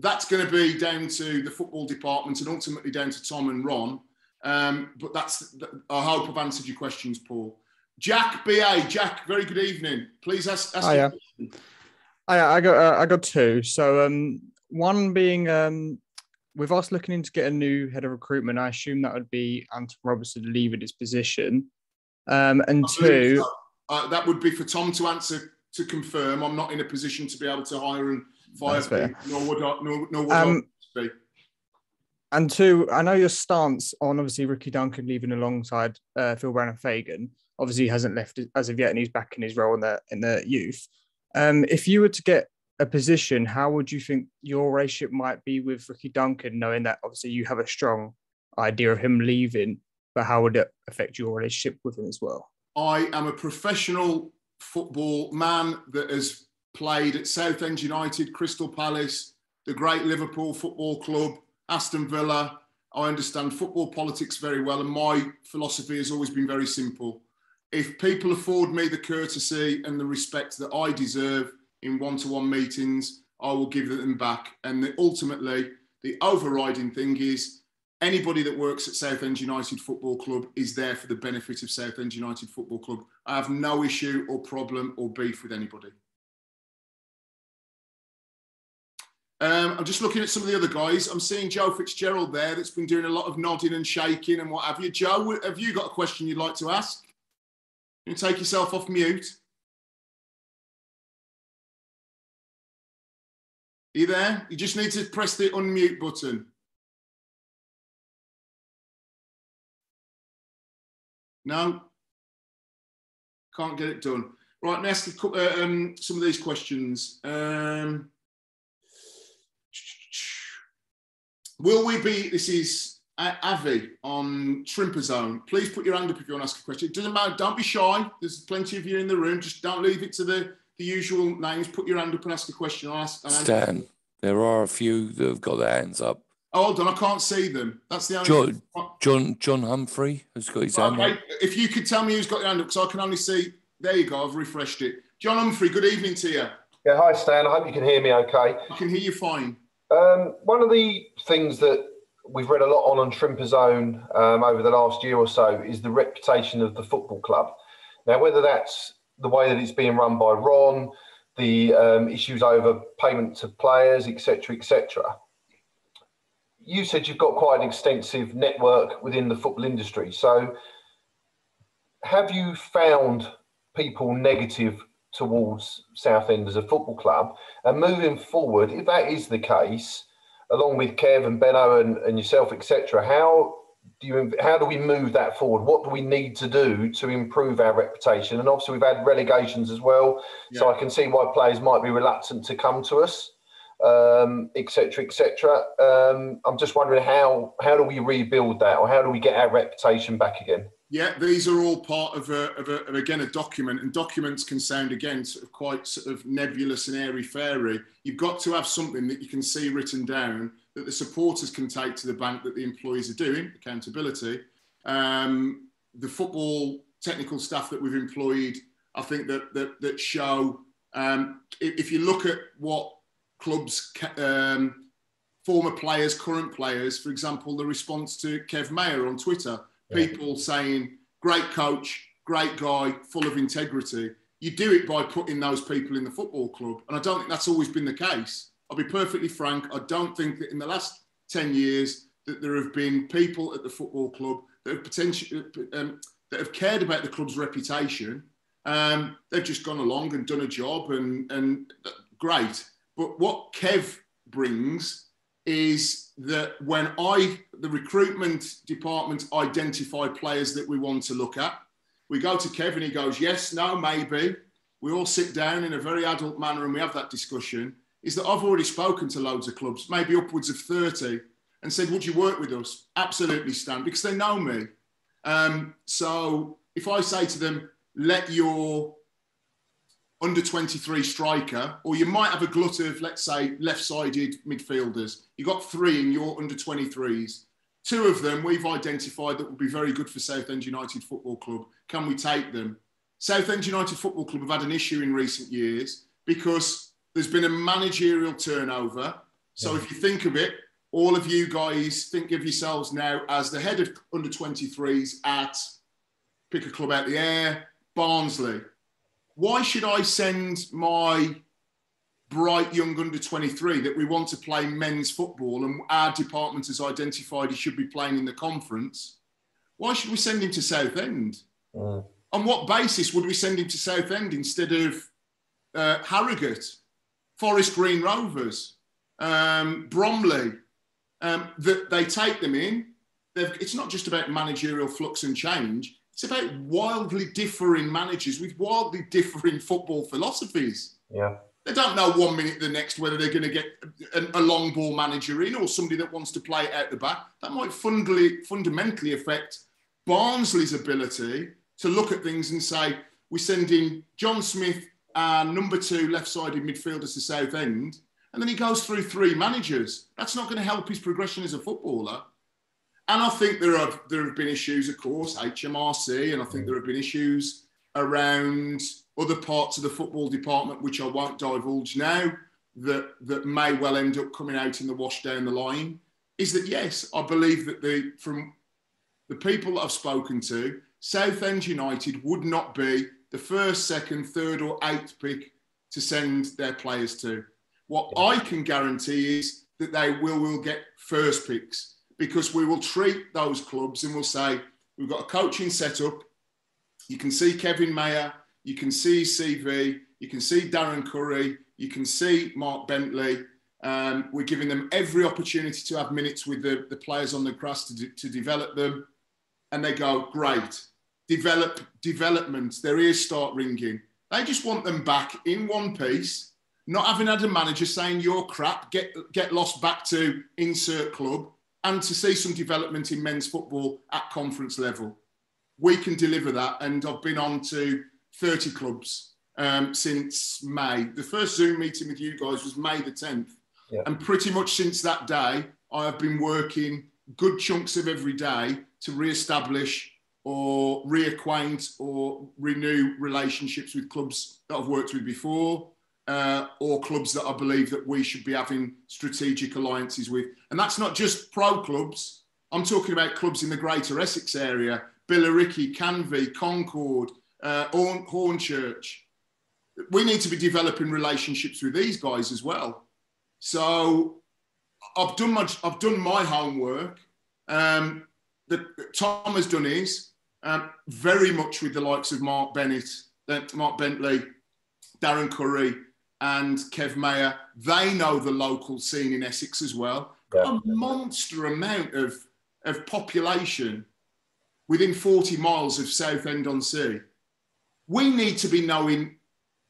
that's going to be down to the football department and ultimately down to Tom and Ron. Um, but that's, I hope I've answered your questions, Paul. Jack, B A, Jack, very good evening. Please ask, ask your question. I, I, got, uh, I got two. So um, one being, um, with us looking in to get a new head of recruitment, I assume that would be Anton Robertson leaving his position. Um, and two... So. Uh, that would be for Tom to answer, to confirm. I'm not in a position to be able to hire and fire people, nor would I, nor, nor would um, I be. And two, I know your stance on, obviously, Ricky Duncan leaving alongside uh, Phil Brown and Fagan. Obviously, he hasn't left as of yet, and he's back in his role in the, in the youth. Um, if you were to get a position, how would you think your relationship might be with Ricky Duncan, knowing that, obviously, you have a strong idea of him leaving, but how would it affect your relationship with him as well? I am a professional football man that has played at Southend United, Crystal Palace, the great Liverpool Football Club, Aston Villa. I understand football politics very well, and my philosophy has always been very simple. If people afford me the courtesy and the respect that I deserve in one-to-one meetings, I will give them back. And the, ultimately, the overriding thing is anybody that works at Southend United Football Club is there for the benefit of Southend United Football Club. I have no issue or problem or beef with anybody. Um, I'm just looking at some of the other guys. I'm seeing Joe Fitzgerald there that's been doing a lot of nodding and shaking and what have you. Joe, have you got a question you'd like to ask? You can take yourself off mute. Are you there? You just need to press the unmute button. No? Can't get it done. Right, let's ask um, some of these questions. Um, Will we be, this is Avi on Shrimper Zone. Please put your hand up if you want to ask a question. It doesn't matter, don't be shy. There's plenty of you in the room. Just don't leave it to the, the usual names. Put your hand up and ask a question. I'll ask, I'll Stan, answer. There are a few that have got their hands up. Oh, hold on, I can't see them. That's the only... John, John, John Humphrey has got his okay. hand up. If you could tell me who's got your hand up, because I can only see... There you go, I've refreshed it. John Humphrey, good evening to you. Yeah, hi, Stan. I hope you can hear me okay. I can hear you fine. Um, one of the things that we've read a lot on on Shrimper Zone um, over the last year or so is the reputation of the football club. Now, whether that's the way that it's being run by Ron, the um, issues over payments of players, et cetera, et cetera. You said you've got quite an extensive network within the football industry. So, have you found people negative towards Southend as a football club? And moving forward, if that is the case, along with Kev and Benno and, and yourself, et cetera, how do you how do we move that forward? What do we need to do to improve our reputation? And obviously, we've had relegations as well, yeah. So I can see why players might be reluctant to come to us, um, et cetera, et cetera. Um, I'm just wondering how how do we rebuild that, or how do we get our reputation back again? Yeah, these are all part of, a, of, a, of again, a document. And documents can sound, again, sort of quite sort of nebulous and airy-fairy. You've got to have something that you can see written down that the supporters can take to the bank that the employees are doing, accountability. Um, the football technical staff that we've employed, I think that, that, that show... Um, if you look at what clubs... Um, former players, current players, for example, the response to Kev Maher on Twitter... People saying, great coach, great guy, full of integrity. You do it by putting those people in the football club. And I don't think that's always been the case. I'll be perfectly frank. I don't think that in the last ten years that there have been people at the football club that have potentially um, that have cared about the club's reputation. Um, they've just gone along and done a job, and and great. But what Kev brings is that when I, the recruitment department, identify players that we want to look at, we go to Kev and he goes, yes, no, maybe. We all sit down in a very adult manner and we have that discussion. Is that I've already spoken to loads of clubs, maybe upwards of thirty, and said, would you work with us? Absolutely, Stan, because they know me. Um, so if I say to them, let your under twenty-three striker, or you might have a glut of, let's say, left-sided midfielders. You've got three in your under twenty-threes. Two of them we've identified that would be very good for Southend United Football Club. Can we take them? Southend United Football Club have had an issue in recent years because there's been a managerial turnover. So yeah. If you think of it, all of you guys think of yourselves now as the head of under twenty-threes at, pick a club out the air, Barnsley. Why should I send my bright young under twenty-three that we want to play men's football and our department has identified he should be playing in the conference? Why should we send him to Southend? Mm. On what basis would we send him to Southend instead of uh, Harrogate, Forest Green Rovers, um, Bromley? Um, that they take them in. They've, it's not just about managerial flux and change. It's about wildly differing managers with wildly differing football philosophies. Yeah. They don't know one minute the next whether they're going to get a, a long ball manager in or somebody that wants to play it out the back. That might fundly, fundamentally affect Barnsley's ability to look at things and say, we send in John Smith, our number two left-sided midfielders to Southend, and then he goes through three managers. That's not going to help his progression as a footballer. And I think there have, there have been issues, of course, H M R C, and I think there have been issues around other parts of the football department, which I won't divulge now, that, that may well end up coming out in the wash down the line, is that, yes, I believe that the from the people that I've spoken to, Southend United would not be the first, second, third or eighth pick to send their players to. What I can guarantee is that they will, will get first picks, because we will treat those clubs and we'll say, we've got a coaching setup. You can see Kevin Maher, you can see C V, you can see Darren Curry, you can see Mark Bentley. Um, we're giving them every opportunity to have minutes with the, the players on the grass to, de- to develop them. And they go, great, develop development. Their ears start ringing. They just want them back in one piece, not having had a manager saying, you're crap, get, get lost back to insert club. And to see some development in men's football at conference level. We can deliver that. And I've been on to thirty clubs um, since May. The first Zoom meeting with you guys was May the tenth. Yeah. And pretty much since that day, I have been working good chunks of every day to re-establish or reacquaint or renew relationships with clubs that I've worked with before. Uh, or clubs that I believe that we should be having strategic alliances with. And that's not just pro clubs. I'm talking about clubs in the greater Essex area, Billericay, Canvey, Concord, uh, Hornchurch. We need to be developing relationships with these guys as well. So I've done my, I've done my homework. Um, the, Tom has done his, um, very much with the likes of Mark Bennett, uh, Mark Bentley, Darren Curry, and Kev Maher. They know the local scene in Essex as well. Yeah. A monster amount of, of population within forty miles of Southend-on-Sea. We need to be knowing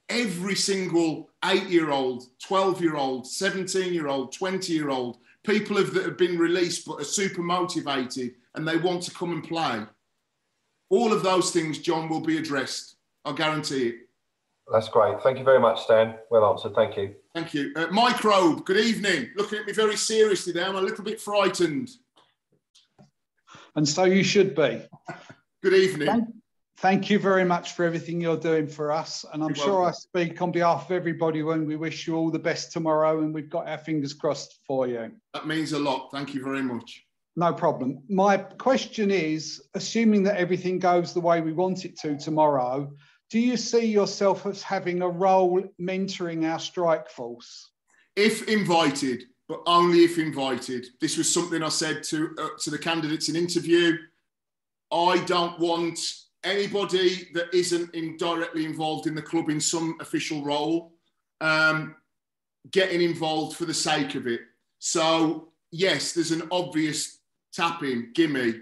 every single eight-year-old, twelve-year-old, seventeen-year-old, twenty-year-old, people that have been released but are super motivated and they want to come and play. All of those things, John, will be addressed. I guarantee it. That's great. Thank you very much, Stan. Well answered. Thank you. Thank you. Uh, Microbe, good evening. Looking at me very seriously there. I'm a little bit frightened. And so you should be. Good evening. Thank, thank you very much for everything you're doing for us. And I'm You're sure welcome. I speak on behalf of everybody when we wish you all the best tomorrow, and we've got our fingers crossed for you. That means a lot. Thank you very much. No problem. My question is, assuming that everything goes the way we want it to tomorrow, do you see yourself as having a role mentoring our strike force? If invited, but only if invited. This was something I said to uh, to the candidates in interview. I don't want anybody that isn't in directly involved in the club in some official role um, getting involved for the sake of it. So, yes, there's an obvious tap-in, gimme.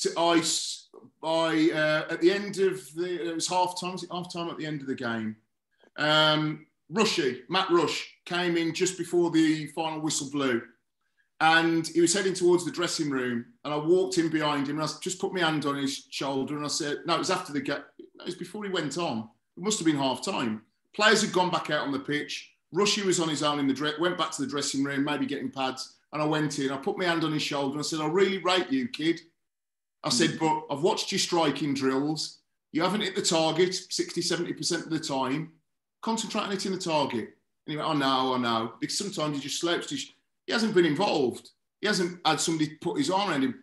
To, I, I, uh, at the end of the... It was half-time. Was it half-time at the end of the game? Um, Rushy, Matt Rush, came in just before the final whistle blew. And he was heading towards the dressing room, and I walked in behind him, and I just put my hand on his shoulder, and I said, no, it was after the game. No, it was before he went on. It must have been half-time. Players had gone back out on the pitch. Rushy was on his own in the dress, went back to the dressing room, maybe getting pads, and I went in. I put my hand on his shoulder, and I said, I really rate you, kid. I said, but I've watched your striking drills. You haven't hit the target sixty, seventy percent of the time. Concentrate on hitting the target. And he went, oh, no, oh, no. Because sometimes he just slopes to... He hasn't been involved. He hasn't had somebody put his arm around him.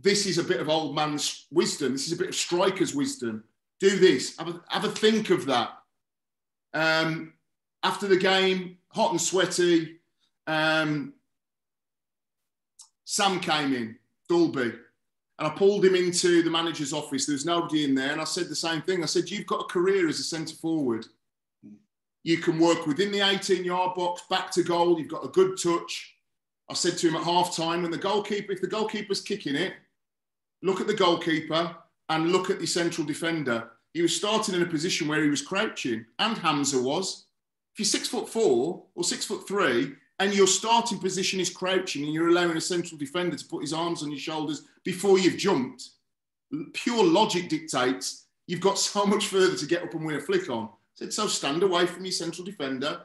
This is a bit of old man's wisdom. This is a bit of striker's wisdom. Do this. Have a, have a think of that. Um, after the game, hot and sweaty, um, Sam came in, Dolby, and I pulled him into the manager's office. There was nobody in there, and I said the same thing. I said, you've got a career as a centre-forward. You can work within the eighteen-yard box, back to goal. You've got a good touch. I said to him at half-time, when the goalkeeper, if the goalkeeper's kicking it, look at the goalkeeper and look at the central defender. He was starting in a position where he was crouching, and Hamza was. If you're six foot four or six foot three, and your starting position is crouching, and you're allowing a central defender to put his arms on your shoulders before you've jumped, pure logic dictates you've got so much further to get up and win a flick on. So stand away from your central defender.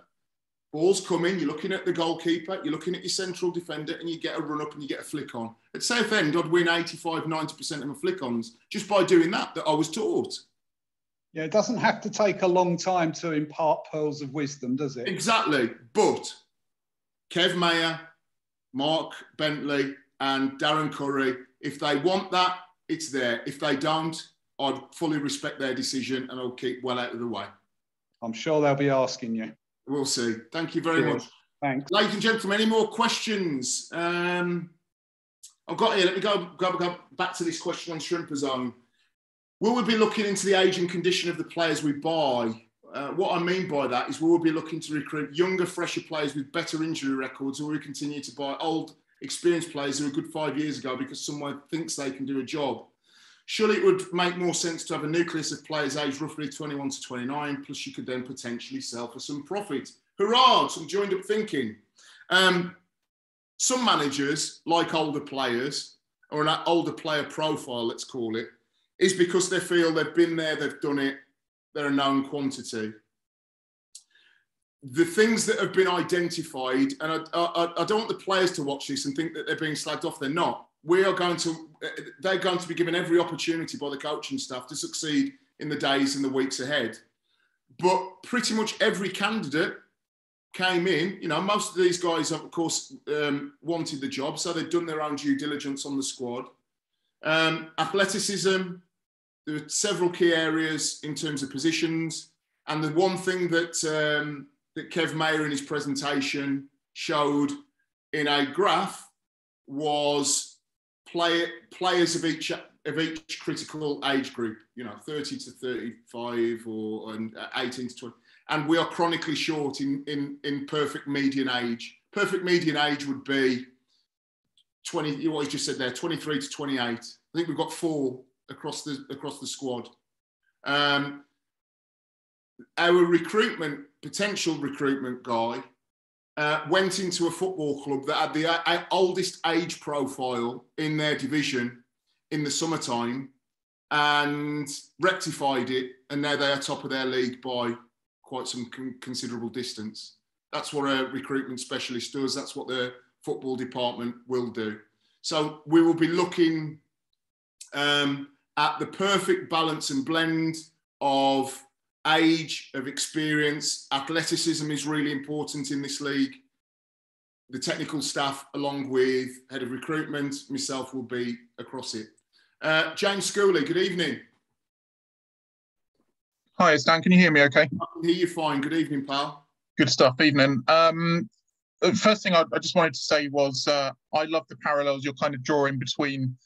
Ball's coming, you're looking at the goalkeeper, you're looking at your central defender, and you get a run-up and you get a flick-on. At Southend, I'd win eighty-five, ninety percent of my flick-ons just by doing that, that I was taught. Yeah, it doesn't have to take a long time to impart pearls of wisdom, does it? Exactly. But Kev Maher, Mark Bentley, and Darren Curry, if they want that, it's there. If they don't, I'd fully respect their decision and I'll keep well out of the way. I'm sure they'll be asking you. We'll see. Thank you very Good. much. Thanks. Ladies and gentlemen, any more questions? Um, I've got here, let me go, go, go back to this question on Shrimper Zone. Will we be looking into the age and condition of the players we buy? Uh, what I mean by that is will we be looking to recruit younger, fresher players with better injury records, or will we continue to buy old, experienced players who were good five years ago because someone thinks they can do a job? Surely it would make more sense to have a nucleus of players aged roughly twenty-one to twenty-nine, plus you could then potentially sell for some profit. Hurrah! Some joined up thinking. Um, some managers like older players, or an older player profile, let's call it, is because they feel they've been there, they've done it, they're a known quantity. The things that have been identified, and I, I, I don't want the players to watch this and think that they're being slagged off, they're not. We are going to, they're going to be given every opportunity by the coaching staff to succeed in the days and the weeks ahead. But pretty much every candidate came in, you know, most of these guys, of course, um, wanted the job, so they'd done their own due diligence on the squad. Um, athleticism, there were several key areas in terms of positions. And the one thing that, um, that Kev Maher in his presentation showed in a graph was Play, players of each of each critical age group, you know, thirty to thirty-five or and eighteen to twenty. And we are chronically short in, in, in perfect median age. Perfect median age would be twenty, what you just said there, twenty-three to twenty-eight. I think we've got four across the, across the squad. Um, our recruitment, potential recruitment guy, Uh, went into a football club that had the uh, oldest age profile in their division in the summertime and rectified it, and now they are top of their league by quite some con- considerable distance. That's what a recruitment specialist does. That's what the football department will do. So we will be looking um, at the perfect balance and blend of age, of experience. Athleticism is really important in this league. The technical staff, along with head of recruitment, myself, will be across it. Uh, James Schooley, good evening. Hi, it's Dan. Can you hear me okay? I can hear you fine. Good evening, pal. Good stuff. Evening. Um, the first thing I, I just wanted to say was uh, I love the parallels you're kind of drawing between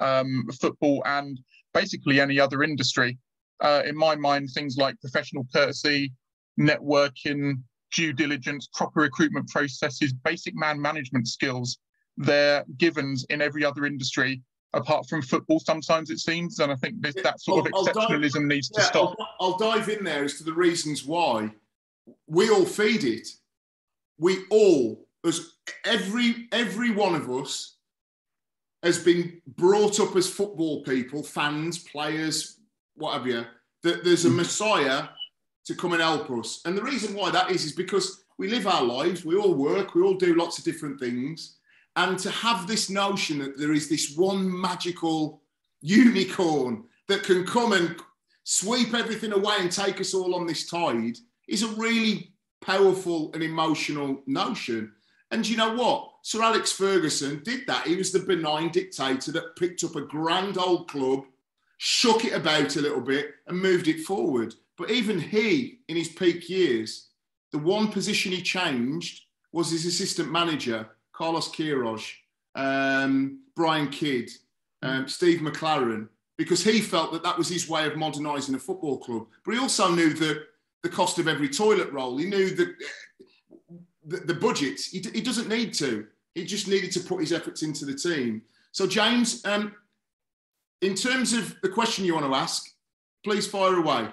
um, football and basically any other industry. Uh, in my mind, things like professional courtesy, networking, due diligence, proper recruitment processes, basic man management skills, they're givens in every other industry, apart from football sometimes it seems. And I think this, that sort I'll, of exceptionalism dive, needs yeah, to stop. I'll, I'll dive in there as to the reasons why. We all feed it. We all, as every, every one of us has been brought up as football people, fans, players, what have you, that there's a messiah to come and help us. And the reason why that is, is because we live our lives, we all work, we all do lots of different things. And to have this notion that there is this one magical unicorn that can come and sweep everything away and take us all on this tide is a really powerful and emotional notion. And you know what? Sir Alex Ferguson did that. He was the benign dictator that picked up a grand old club, shook it about a little bit and moved it forward. But even he, in his peak years, the one position he changed was his assistant manager, Carlos Queiroz, um, Brian Kidd, um, Steve McLaren, because he felt that that was his way of modernising a football club. But he also knew the, the cost of every toilet roll. He knew the, the, the budgets. He, he doesn't need to. He just needed to put his efforts into the team. So, James, um, in terms of the question you want to ask, please fire away.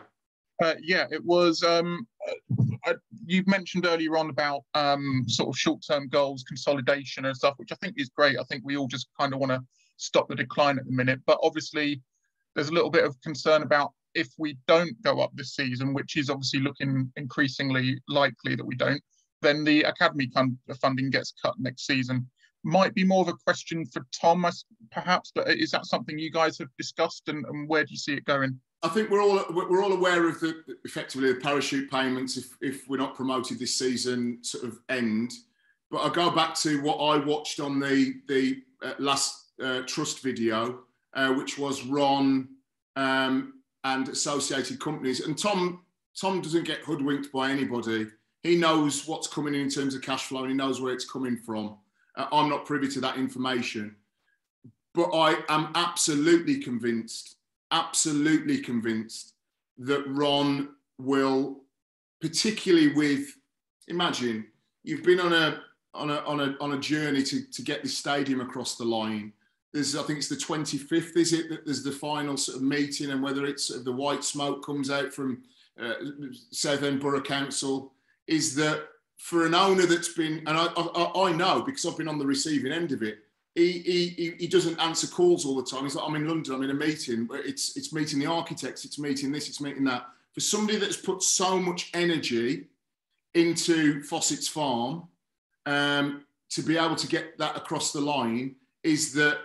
Uh, yeah, it was, um, uh, you mentioned earlier on about um, sort of short-term goals, consolidation and stuff, which I think is great. I think we all just kind of want to stop the decline at the minute. But obviously, there's a little bit of concern about if we don't go up this season, which is obviously looking increasingly likely that we don't, then the academy fund funding gets cut next season. Might be more of a question for Tom, perhaps, but is that something you guys have discussed and, and where do you see it going? I think we're all we're all aware of the effectively the parachute payments if if we're not promoted this season sort of end. But I go back to what I watched on the the uh, last uh, trust video, uh, which was Ron um, and associated companies. And Tom Tom doesn't get hoodwinked by anybody. He knows what's coming in, in terms of cash flow, and he knows where it's coming from. Uh, I'm not privy to that information, but I am absolutely convinced. Absolutely convinced that Ron will, particularly with, imagine you've been on a on a on a on a journey to to get this stadium across the line. There's I think it's the twenty-fifth, is it? That there's the final sort of meeting, and whether it's sort of the white smoke comes out from uh, Southend Borough Council, is that for an owner that's been, and I I, I know because I've been on the receiving end of it. He, he, he doesn't answer calls all the time. He's like, I'm in London, I'm in a meeting. It's, it's meeting the architects, it's meeting this, it's meeting that. For somebody that's put so much energy into Fossetts Farm, um, to be able to get that across the line, is that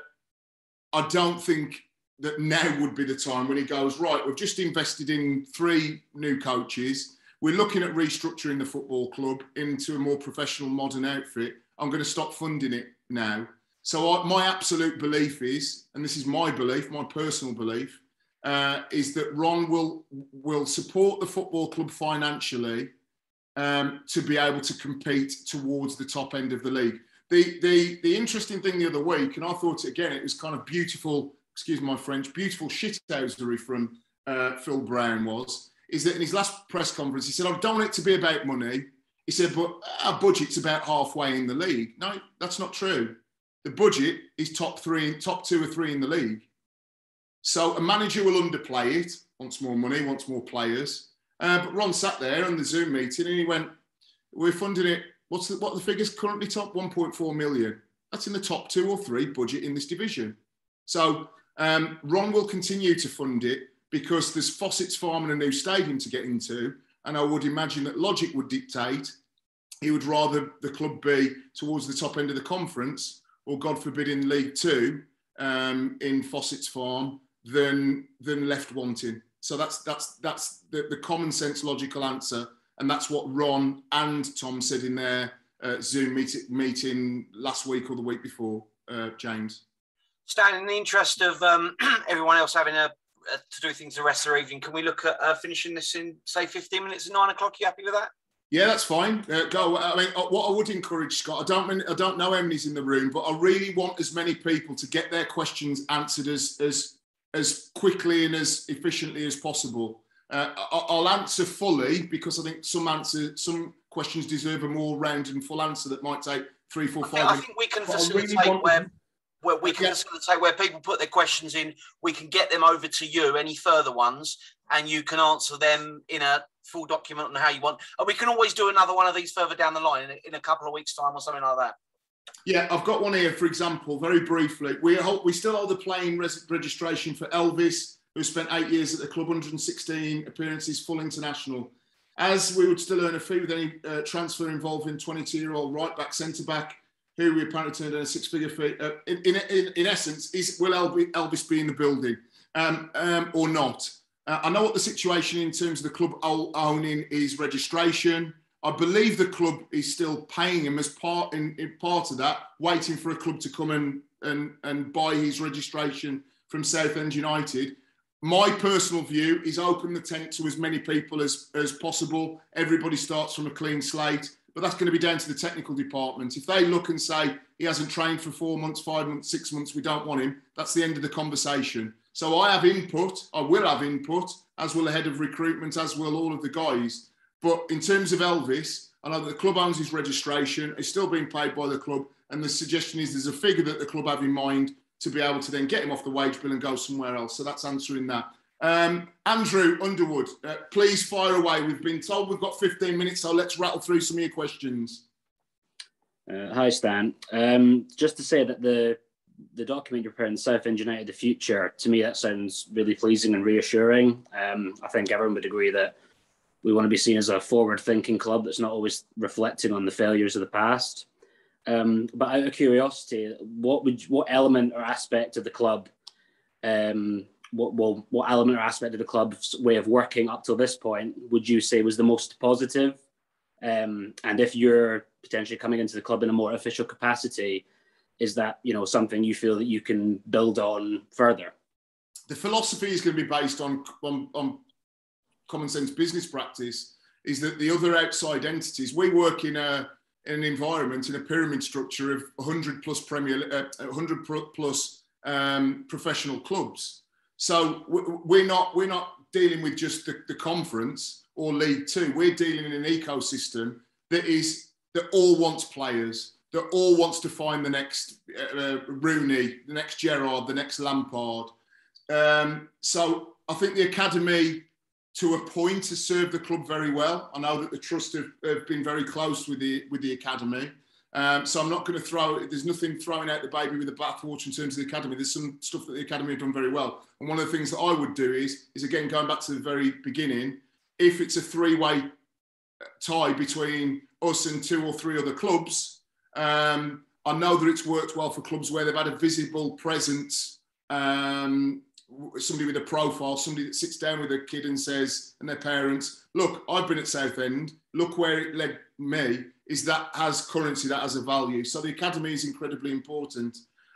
I don't think that now would be the time when he goes, right, we've just invested in three new coaches. We're looking at restructuring the football club into a more professional, modern outfit. I'm going to stop funding it now. So I, my absolute belief is, and this is my belief, my personal belief, uh, is that Ron will will support the football club financially um, to be able to compete towards the top end of the league. The, the, the interesting thing the other week, and I thought, again, it was kind of beautiful, excuse my French, beautiful shithousery from uh, Phil Brown was, is that in his last press conference, he said, I don't want it to be about money. He said, but our budget's about halfway in the league. No, that's not true. The budget is top three, top two or three in the league. So a manager will underplay it, wants more money, wants more players. Uh, but Ron sat there on the Zoom meeting and he went, we're funding it. What's the, what are the figures currently top? one point four million. That's in the top two or three budget in this division. So um, Ron will continue to fund it because there's Fossetts Farm and a new stadium to get into. And I would imagine that logic would dictate he would rather the club be towards the top end of the conference, or God forbid in League Two, um, in Fossetts Farm, than than left wanting. So that's that's that's the, the common sense logical answer, and that's what Ron and Tom said in their uh, Zoom meeting, meeting last week or the week before. Uh, James, Stan, in the interest of um, everyone else having a, a, to do things the rest of their evening, can we look at uh, finishing this in say fifteen minutes at nine o'clock? You happy with that? Yeah, that's fine. Uh, go. I mean, what I would encourage, Scott, I don't, I don't know how many's in the room, but I really want as many people to get their questions answered as as as quickly and as efficiently as possible. Uh, I'll answer fully because I think some answer, some questions deserve a more round and full answer that might take three, four, five. I think, I think we can facilitate really where, where we can yeah. facilitate where people put their questions in. We can get them over to you. Any further ones, and you can answer them in a full document on how you want, and we can always do another one of these further down the line in a, in a couple of weeks' time or something like that. Yeah, I've got one here, for example, very briefly. We hope we still hold the playing res registration for Elvis, who spent eight years at the club, one hundred and sixteen appearances, full international. As we would still earn a fee with any uh, transfer involving twenty-two-year-old right back, centre back, who we apparently turned down a six-figure fee. Uh, in, in in in essence, is will Elvis be in the building um, um, or not? Uh, I know what the situation in terms of the club owning is registration. I believe the club is still paying him as part in, in part of that, waiting for a club to come and, and, and buy his registration from Southend United. My personal view is open the tent to as many people as, as possible. Everybody starts from a clean slate, but that's going to be down to the technical department. If they look and say, he hasn't trained for four months, five months, six months, we don't want him, that's the end of the conversation. So I have input, I will have input, as will the head of recruitment, as will all of the guys. But in terms of Elvis, I know that the club owns his registration, it's still being paid by the club, and the suggestion is there's a figure that the club have in mind to be able to then get him off the wage bill and go somewhere else. So that's answering that. Um, Andrew Underwood, uh, please fire away. We've been told we've got fifteen minutes, so let's rattle through some of your questions. Uh, hi, Stan. Um, just to say that the the document you're preparing, Southend United, the future, to me, that sounds really pleasing and reassuring. Um, I think everyone would agree that we want to be seen as a forward-thinking club that's not always reflecting on the failures of the past. Um, but out of curiosity, what would, what element or aspect of the club, um, what, well, what element or aspect of the club's way of working up till this point would you say was the most positive? Um, and if you're potentially coming into the club in a more official capacity, is that, you know, something you feel that you can build on further? The philosophy is going to be based on, on, on common sense business practice, is that the other outside entities, we work in, a, in an environment, in a pyramid structure of one hundred plus, premier, uh, one hundred plus um, professional clubs. So we're not, we're not dealing with just the, the conference or League Two, we're dealing in an ecosystem that is, that all wants players, that all wants to find the next uh, Rooney, the next Gerrard, the next Lampard. Um, so I think the academy, to a point, has served the club very well. I know that the Trust have, have been very close with the, with the academy. Um, so I'm not going to throw, there's nothing throwing out the baby with the bathwater in terms of the academy. There's some stuff that the academy have done very well. And one of the things that I would do is, is again, going back to the very beginning, if it's a three-way tie between us and two or three other clubs, Um, I know that it's worked well for clubs where they've had a visible presence, um, somebody with a profile, somebody that sits down with a kid and says, and their parents, look, I've been at Southend, look where it led me, is that has currency, that has a value. So the academy is incredibly important.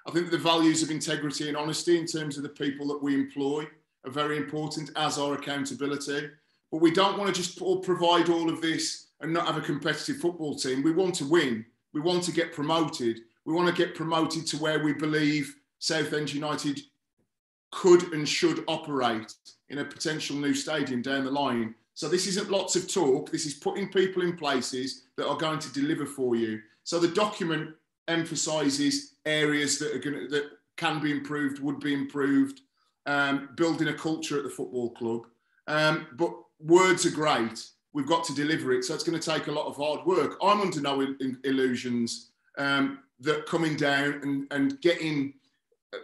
I think that the values of integrity and honesty in terms of the people that we employ are very important, as are accountability. But we don't want to just provide all of this and not have a competitive football team. We want to win. We want to get promoted. We want to get promoted to where we believe Southend United could and should operate in a potential new stadium down the line. So this isn't lots of talk. This is putting people in places that are going to deliver for you. So the document emphasises areas that are going to, that can be improved, would be improved, um, building a culture at the football club. Um, but words are great. We've got to deliver it. So it's going to take a lot of hard work. I'm under no il illusions um, that coming down and, and getting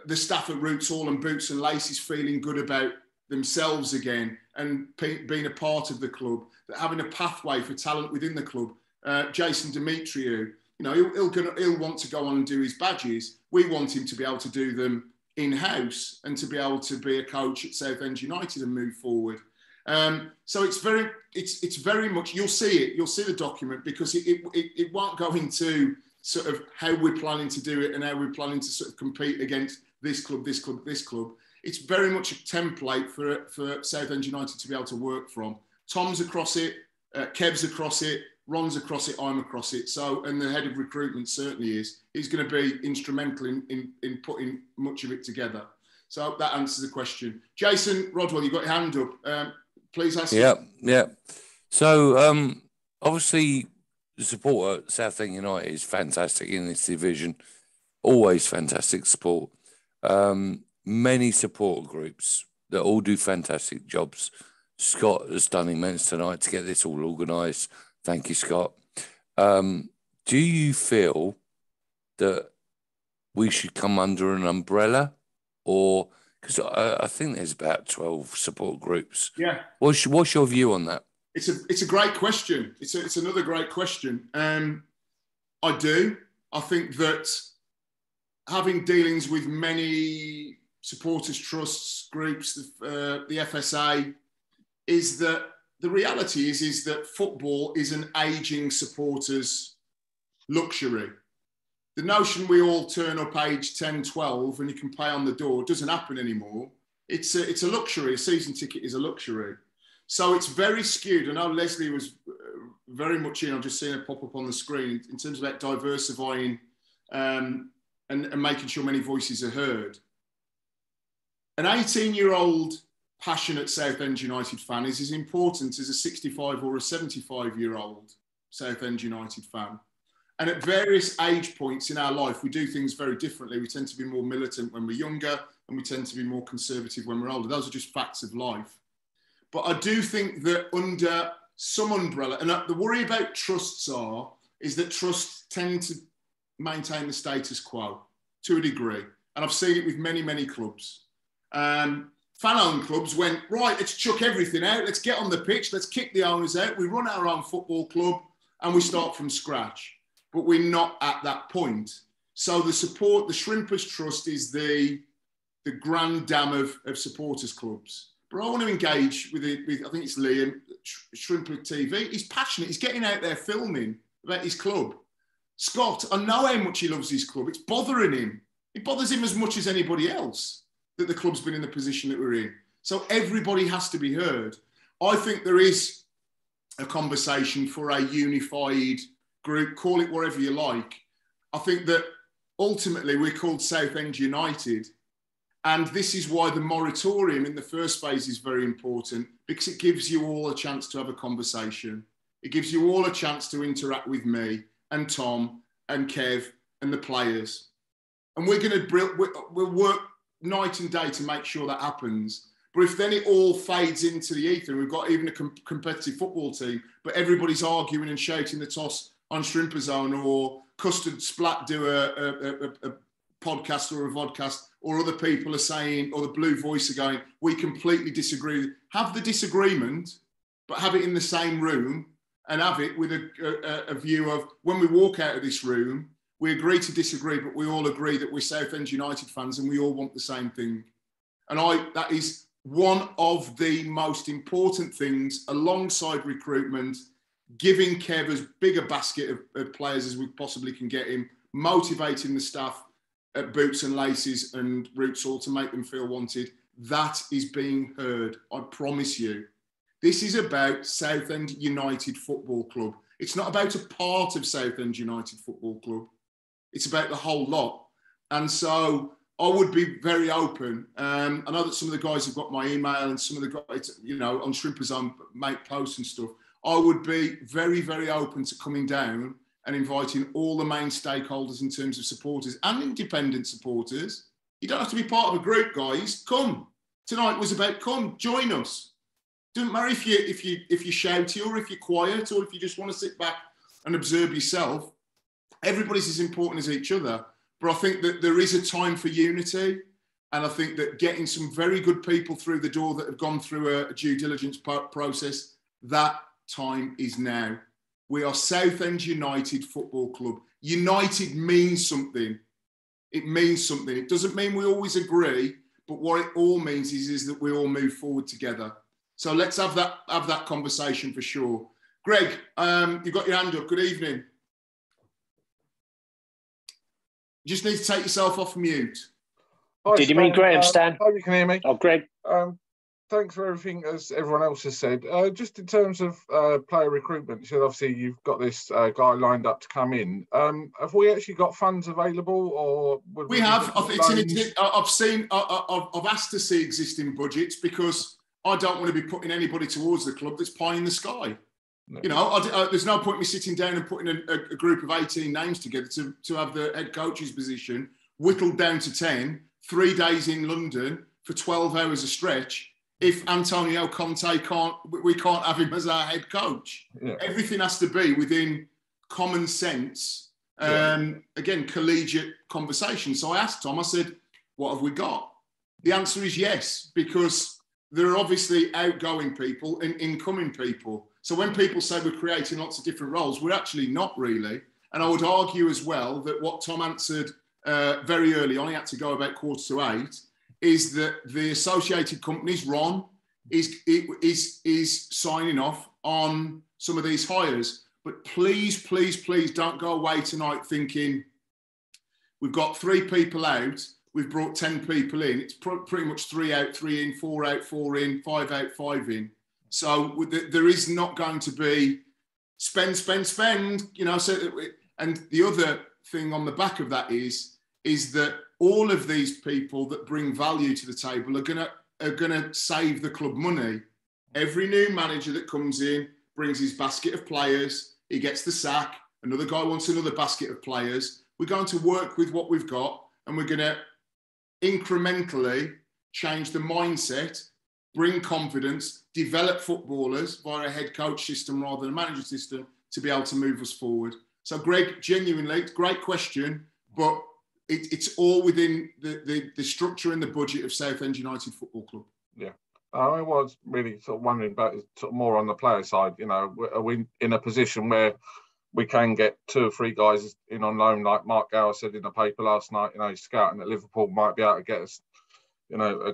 the staff at Roots Hall and Boots and Laces feeling good about themselves again and being a part of the club, that having a pathway for talent within the club. Uh, Jason Demetriou, you know, he'll, he'll, he'll want to go on and do his badges. We want him to be able to do them in-house and to be able to be a coach at Southend United and move forward. Um, so it's very, it's it's very much, you'll see it, you'll see the document, because it, it, it won't go into sort of how we're planning to do it and how we're planning to sort of compete against this club, this club, this club. It's very much a template for, for Southend United to be able to work from. Tom's across it, uh, Kev's across it, Ron's across it, I'm across it. So, and the head of recruitment certainly is, is going to be instrumental in, in, in putting much of it together. So that answers the question. Jason Rodwell, you've got your hand up. Um, please ask. Yeah, yeah. So um, obviously the support at Southend United is fantastic in this division. Always fantastic support. Um, many support groups that all do fantastic jobs. Scott has done immense tonight to get this all organised. Thank you, Scott. Um, do you feel that we should come under an umbrella? Or, because I, I think there's about twelve support groups. Yeah. What's, what's your view on that? It's a it's a great question. It's a, it's another great question. Um, I do. I think that having dealings with many supporters, trusts, groups, the, uh, the F S A, is that the reality is, is that football is an ageing supporters' luxury. The notion we all turn up age ten, twelve and you can pay on the door doesn't happen anymore. It's a, it's a luxury. A season ticket is a luxury. So it's very skewed. I know Leslie was very much in, I've just seen it pop up on the screen, in terms of that diversifying um, and, and making sure many voices are heard. An eighteen-year-old passionate Southend United fan is as important as a sixty-five or a seventy-five-year-old Southend United fan. And at various age points in our life, we do things very differently. We tend to be more militant when we're younger, and we tend to be more conservative when we're older. Those are just facts of life. But I do think that under some umbrella, and the worry about trusts are, is that trusts tend to maintain the status quo to a degree. And I've seen it with many, many clubs. Um, Fan-owned clubs went, right, let's chuck everything out. Let's get on the pitch. Let's kick the owners out. We run our own football club and we start from scratch. But we're not at that point. So the support, the Shrimpers Trust is the, the grand dam of, of supporters clubs. But I want to engage with, it, with I think it's Liam, Shrimper T V. He's passionate. He's getting out there filming about his club. Scott, I know how much he loves his club. It's bothering him. It bothers him as much as anybody else that the club's been in the position that we're in. So everybody has to be heard. I think there is a conversation for a unified group, call it whatever you like. I think that ultimately we're called Southend United, and this is why the moratorium in the first phase is very important, because it gives you all a chance to have a conversation. It gives you all a chance to interact with me and Tom and Kev and the players. And we're going to we'll work night and day to make sure that happens. But if then it all fades into the ether, we've got even a com competitive football team, but everybody's arguing and shouting the toss on Shrimper Zone, or Custard Splat do a, a, a, a podcast or a vodcast, or other people are saying, or the Blue Voice are going, we completely disagree. Have the disagreement, but have it in the same room, and have it with a, a, a view of, when we walk out of this room, we agree to disagree, but we all agree that we're Southend United fans and we all want the same thing. And I that is one of the most important things, alongside recruitment, giving Kev as big a basket of, of players as we possibly can get him, motivating the staff at Boots and Laces and Roots Hall to make them feel wanted. That is being heard, I promise you. This is about Southend United Football Club. It's not about a part of Southend United Football Club. It's about the whole lot. And so I would be very open. Um, I know that some of the guys have got my email, and some of the guys, you know, on Shrimper Zone make posts and stuff. I would be very, very open to coming down and inviting all the main stakeholders in terms of supporters and independent supporters. You don't have to be part of a group, guys. Come. Tonight was about come, join us. Doesn't matter if, you, if, you, if you're shouty or if you're quiet or if you just want to sit back and observe yourself. Everybody's as important as each other, but I think that there is a time for unity, and I think that getting some very good people through the door that have gone through a, a due diligence process, that time is now. We are Southend United Football Club. United means something. It means something. It doesn't mean we always agree, but what it all means is, is that we all move forward together. So let's have that, have that conversation for sure. Greg, um, you've got your hand up. Good evening. You just need to take yourself off mute. Hi, Did you mean Graham, Stan? I hope you can hear me. Oh, Greg. Um, thanks for everything as everyone else has said. Uh, just in terms of uh, player recruitment, so obviously you've got this uh, guy lined up to come in. Um, have we actually got funds available, or would we, we have? I've, it's an, I've seen. I, I've, I've asked to see existing budgets because I don't want to be putting anybody towards the club that's pie in the sky. No. You know, I, I, there's no point in me sitting down and putting a, a group of eighteen names together to, to have the head coach's position whittled down to ten, three days in London for twelve hours a stretch. If Antonio Conte can't, we can't have him as our head coach. Yeah. Everything has to be within common sense. Um, yeah. Again, collegiate conversation. So I asked Tom, I said, what have we got? The answer is yes, because there are obviously outgoing people and incoming people. So when people say we're creating lots of different roles, we're actually not really. And I would argue as well that what Tom answered uh, very early on, he had to go about quarter to eight, is that the associated companies, Ron, is, is, is signing off on some of these hires. But please, please, please don't go away tonight thinking we've got three people out, we've brought ten people in. It's pr- pretty much three out, three in, four out, four in, five out, five in. So there is not going to be spend, spend, spend, you know. So, and the other thing on the back of that is, is that all of these people that bring value to the table are gonna are gonna save the club money. Every new manager that comes in brings his basket of players. He gets the sack. Another guy wants another basket of players. We're going to work with what we've got, and we're gonna incrementally change the mindset, bring confidence, develop footballers via a head coach system rather than a manager system to be able to move us forward. So, Greg, genuinely, great question, but it, it's all within the, the, the structure and the budget of Southend United Football Club. Yeah. I was really sort of wondering about sort of more on the player side. You know, are we in a position where we can get two or three guys in on loan, like Mark Gower said in the paper last night, you know, scouting at Liverpool might be able to get us, you know, a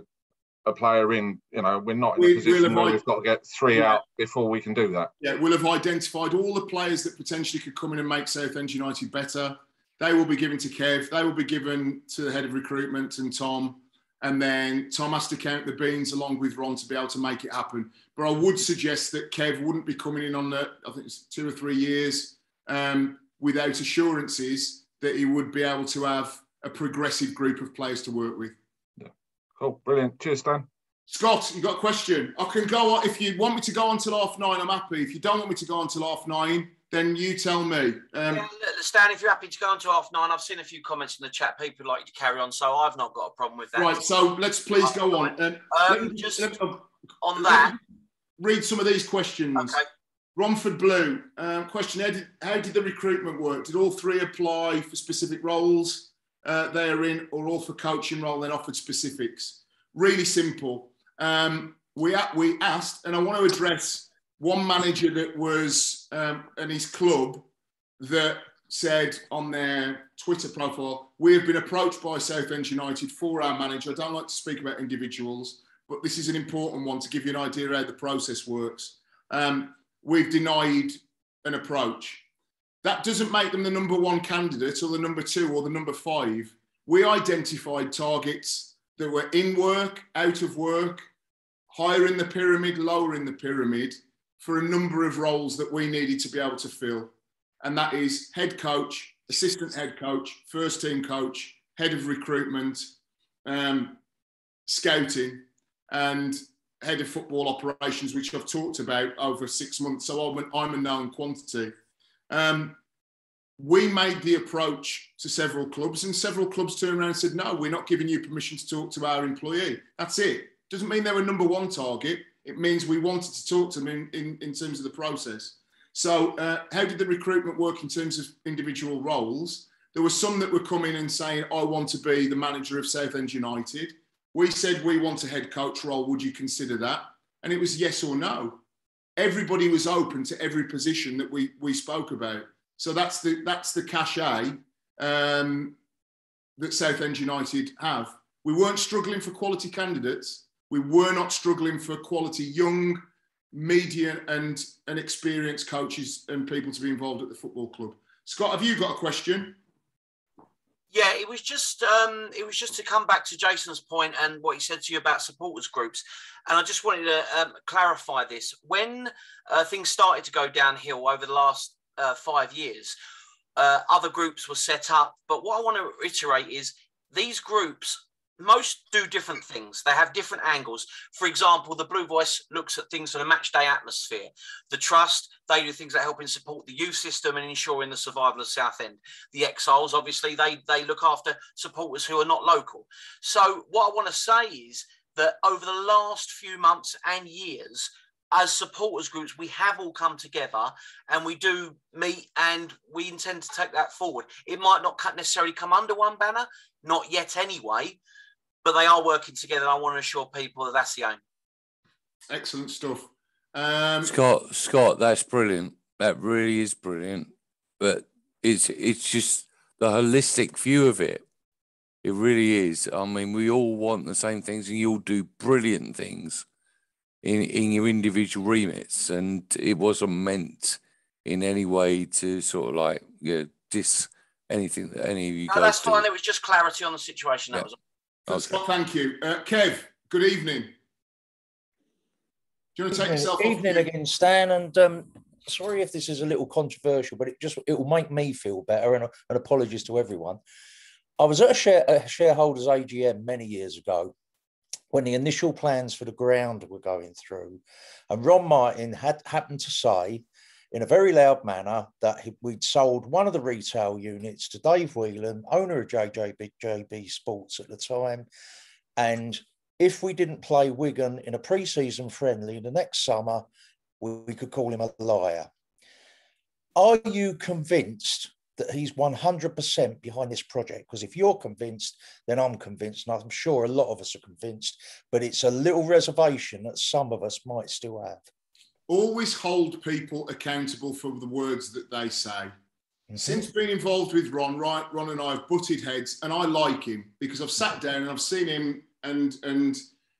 a player in, you know, we're not in a position where we've got to get three yeah. out before we can do that. Yeah, we'll have identified all the players that potentially could come in and make Southend United better. They will be given to Kev, they will be given to the head of recruitment and Tom, and then Tom has to count the beans along with Ron to be able to make it happen. But I would suggest that Kev wouldn't be coming in on the, I think it's two or three years, um, without assurances that he would be able to have a progressive group of players to work with. Cool, brilliant. Cheers, Dan. Scott, you got a question? I can go on. If you want me to go on till half nine, I'm happy. If you don't want me to go on till half nine, then you tell me. Um, yeah, Stan, if you're happy to go on to half nine, I've seen a few comments in the chat. People like you to carry on, so I've not got a problem with that. Right, so let's please go on. Um, um, me, just me, uh, on that. Read some of these questions. Okay. Romford Blue, um, question, how did, how did the recruitment work? Did all three apply for specific roles? Uh, they are in, or all for coaching role, then offered specifics. Really simple. Um, we we asked, and I want to address one manager that was um, and his club that said on their Twitter profile, we have been approached by Southend United for our manager. I don't like to speak about individuals, but this is an important one to give you an idea how the process works. Um, we've denied an approach. That doesn't make them the number one candidate or the number two or the number five. We identified targets that were in work, out of work, higher in the pyramid, lower in the pyramid, for a number of roles that we needed to be able to fill. And that is head coach, assistant head coach, first team coach, head of recruitment, um, scouting, and head of football operations, which I've talked about over six months. So I'm, I'm a known quantity. Um, we made the approach to several clubs, and several clubs turned around and said, no, we're not giving you permission to talk to our employee. That's it. Doesn't mean they were number one target. It means we wanted to talk to them in, in, in terms of the process. So uh, how did the recruitment work in terms of individual roles? There were some that were coming and saying, I want to be the manager of Southend United. We said, we want a head coach role. Would you consider that? And it was yes or no. Everybody was open to every position that we we spoke about. So that's the that's the cachet um, that Southend United have. We weren't struggling for quality candidates. We were not struggling for quality young, media and, and experienced coaches and people to be involved at the football club. Scott, have you got a question? Yeah, it was just um, it was just to come back to Jason's point and what he said to you about supporters groups. And I just wanted to um, clarify this. When uh, things started to go downhill over the last uh, five years, uh, other groups were set up. But what I want to reiterate is these groups, most do different things. They have different angles. For example, the Blue Voice looks at things on a match day atmosphere. The Trust, they do things that help in support the youth system and ensuring the survival of Southend. The Exiles, obviously, they, they look after supporters who are not local. So what I want to say is that over the last few months and years, as supporters groups, we have all come together and we do meet and we intend to take that forward. It might not necessarily come under one banner, not yet anyway, but they are working together. And I want to assure people that that's the aim. Excellent stuff. Um, Scott, Scott, that's brilliant. That really is brilliant. But it's it's just the holistic view of it. It really is. I mean, we all want the same things and you all do brilliant things in, in your individual remits. And it wasn't meant in any way to sort of like, you know, diss anything that any of you no, guys that's fine. Do. It was just clarity on the situation. That yeah. was Okay. Thank you. Uh, Kev, good evening. Do you want to take yourself off? Evening again, Stan, and um, sorry if this is a little controversial, but it just it will make me feel better, and, and apologies to everyone. I was at a, share, a shareholders A G M many years ago when the initial plans for the ground were going through, and Ron Martin had happened to say in a very loud manner that we'd sold one of the retail units to Dave Whelan, owner of J J B Sports at the time. And if we didn't play Wigan in a pre-season friendly the next summer, we could call him a liar. Are you convinced that he's one hundred percent behind this project? Because if you're convinced, then I'm convinced, and I'm sure a lot of us are convinced, but it's a little reservation that some of us might still have. Always hold people accountable for the words that they say. Mm-hmm. Since being involved with Ron, right, Ron and I have butted heads, and I like him because I've sat down and I've seen him, and, and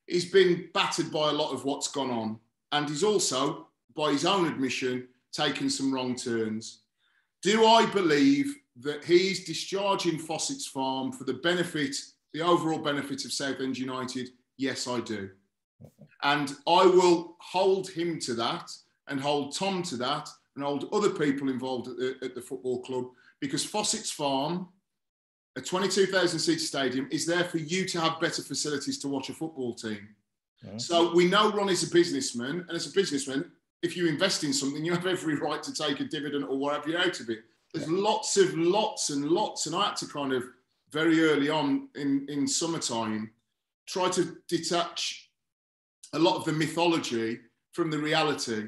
he's been battered by a lot of what's gone on. And he's also, by his own admission, taken some wrong turns. Do I believe that he's discharging Fossetts Farm for the benefit, the overall benefit of Southend United? Yes, I do. And I will hold him to that and hold Tom to that and hold other people involved at the, at the football club, because Fossetts Farm, a twenty-two thousand seat stadium, is there for you to have better facilities to watch a football team. Yeah. So we know Ron is a businessman, and as a businessman, if you invest in something, you have every right to take a dividend or whatever you out of it. There's yeah. lots of lots and lots, and I had to kind of very early on in, in summertime try to detach a lot of the mythology from the reality.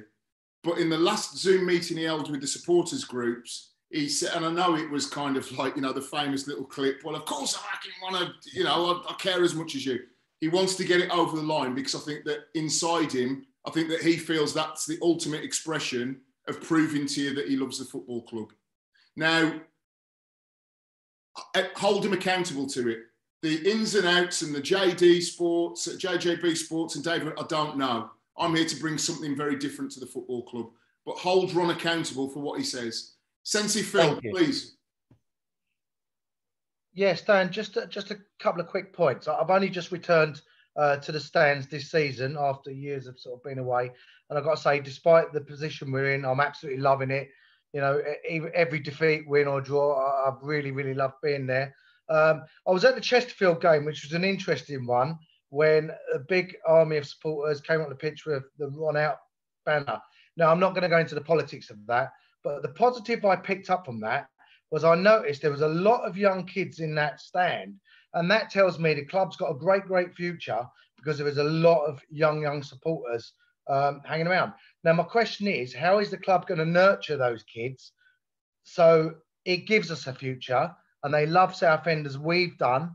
But in the last Zoom meeting he held with the supporters groups, he said, and I know it was kind of like, you know, the famous little clip, well, of course I can want to, you know, I, I care as much as you. He wants to get it over the line because I think that inside him, I think that he feels that's the ultimate expression of proving to you that he loves the football club. Now, hold him accountable to it. The ins and outs and the J D Sports, J J B Sports and David, I don't know. I'm here to bring something very different to the football club. But hold Ron accountable for what he says. Sensi Phil, please. Yes, Dan, just, just a couple of quick points. I've only just returned uh, to the stands this season after years of sort of being away. And I've got to say, despite the position we're in, I'm absolutely loving it. You know, every defeat, win or draw, I've really, really loved being there. Um, I was at the Chesterfield game, which was an interesting one, when a big army of supporters came on the pitch with the Ron Out banner. Now, I'm not going to go into the politics of that, but the positive I picked up from that was I noticed there was a lot of young kids in that stand, and that tells me the club's got a great, great future because there was a lot of young, young supporters um, hanging around. Now, my question is, how is the club going to nurture those kids so it gives us a future? And they love Southend as we've done,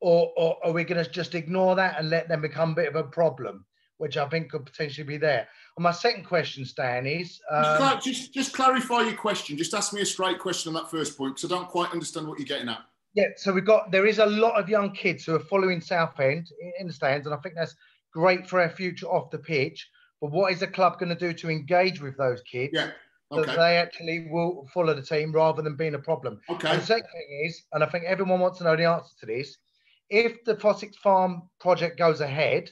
or, or are we going to just ignore that and let them become a bit of a problem, which I think could potentially be there? And my second question, Stan, is... Um, just, just, just clarify your question. Just ask me a straight question on that first point, because I don't quite understand what you're getting at. Yeah, so we've got... There is a lot of young kids who are following Southend in the stands, and I think that's great for our future off the pitch. But what is the club going to do to engage with those kids? Yeah. Okay. That they actually will follow the team rather than being a problem. Okay. And the second thing is, and I think everyone wants to know the answer to this, if the Fossetts Farm project goes ahead,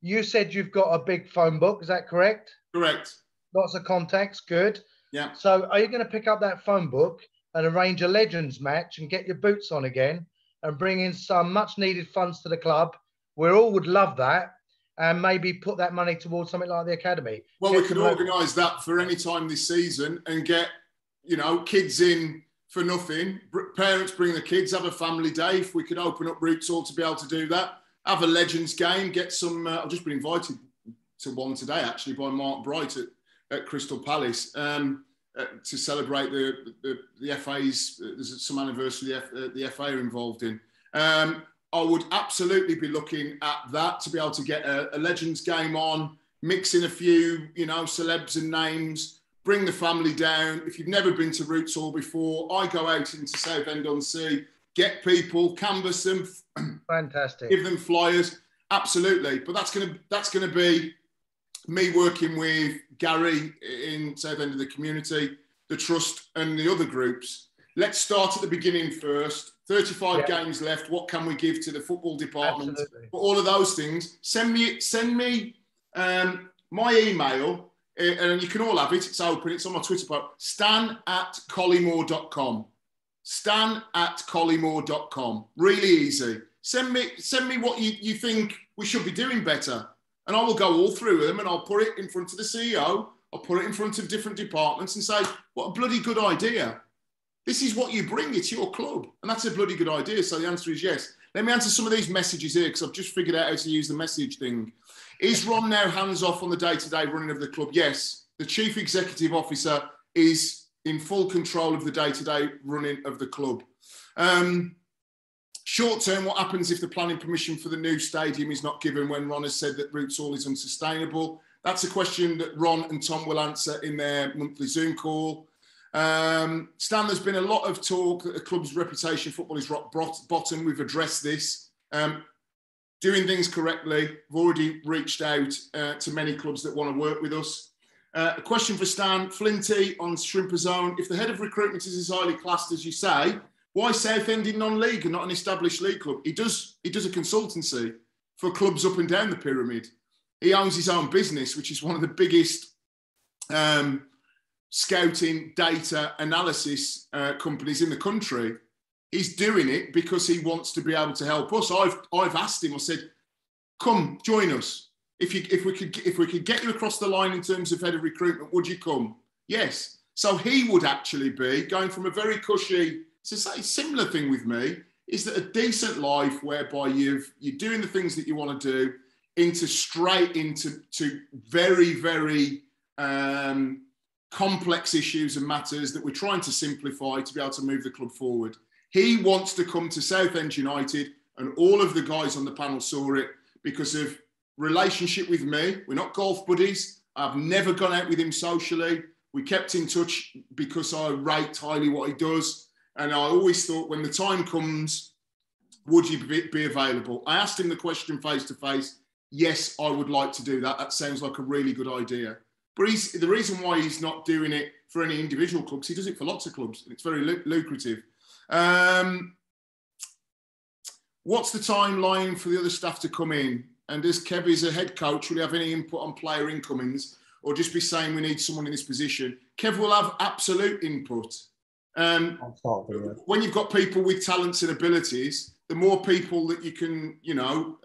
you said you've got a big phone book, is that correct? Correct. Lots of contacts, good. Yeah. So are you going to pick up that phone book and arrange a Legends match and get your boots on again and bring in some much-needed funds to the club? We all would love that. And maybe put that money towards something like the academy. Well, get we can organise that for any time this season and get, you know, kids in for nothing. Parents bring the kids, have a family day. If we could open up Roots Hall to be able to do that, have a Legends game, get some. Uh, I've just been invited to one today, actually, by Mark Bright at, at Crystal Palace um, uh, to celebrate the the, the F A's. Uh, there's some anniversary the, F, uh, the F A are involved in. Um, I would absolutely be looking at that to be able to get a, a Legends game on, mix in a few, you know, celebs and names, bring the family down. If you've never been to Roots Hall before, I go out into Southend-on-Sea, get people, canvas them, fantastic, give them flyers, absolutely. But that's gonna that's gonna be me working with Gary in Southend of the community, the trust, and the other groups. Let's start at the beginning first. thirty-five yeah. games left. What can we give to the football department? Absolutely. But all of those things. Send me, send me um, my email, and you can all have it. It's open. It's on my Twitter profile. stan at collymore dot com. stan at collymore dot com. Really easy. Send me, send me what you, you think we should be doing better, and I will go all through them, and I'll put it in front of the C E O. I'll put it in front of different departments and say, what a bloody good idea. This is what you bring, it's your club. And that's a bloody good idea. So the answer is yes. Let me answer some of these messages here because I've just figured out how to use the message thing. Is Ron now hands-off on the day-to-day running of the club? Yes. The chief executive officer is in full control of the day-to-day running of the club. Um, Short-term, what happens if the planning permission for the new stadium is not given when Ron has said that Roots Hall is unsustainable? That's a question that Ron and Tom will answer in their monthly Zoom call. Um, Stan, there's been a lot of talk that the club's reputation football is rock bottom. We've addressed this. Um, doing things correctly. I've already reached out uh, to many clubs that want to work with us. Uh, a question for Stan Flinty on Shrimper Zone. If the head of recruitment is as highly classed as you say, why Southend in non-league and not an established league club? He does, he does a consultancy for clubs up and down the pyramid. He owns his own business, which is one of the biggest... Um, scouting, data, analysis uh, companies in the country. He's doing it because he wants to be able to help us. I've I've asked him. I said, "Come join us. If you if we could if we could get you across the line in terms of head of recruitment, would you come?" Yes. So he would actually be going from a very cushy. It's a similar thing with me. Is that a decent life whereby you've you're doing the things that you want to do into straight into to very very. Um, complex issues and matters that we're trying to simplify to be able to move the club forward. He wants to come to Southend United and all of the guys on the panel saw it because of relationship with me. We're not golf buddies. I've never gone out with him socially. We kept in touch because I rate highly what he does. And I always thought when the time comes, would you be available? I asked him the question face to face. Yes, I would like to do that. That sounds like a really good idea. But he's, the reason why he's not doing it for any individual clubs, he does it for lots of clubs. It's very lucrative. Um, what's the timeline for the other staff to come in? And as Kev is a head coach, will he have any input on player incomings or just be saying we need someone in this position? Kev will have absolute input. Um, when you've got people with talents and abilities, the more people that you can, you know,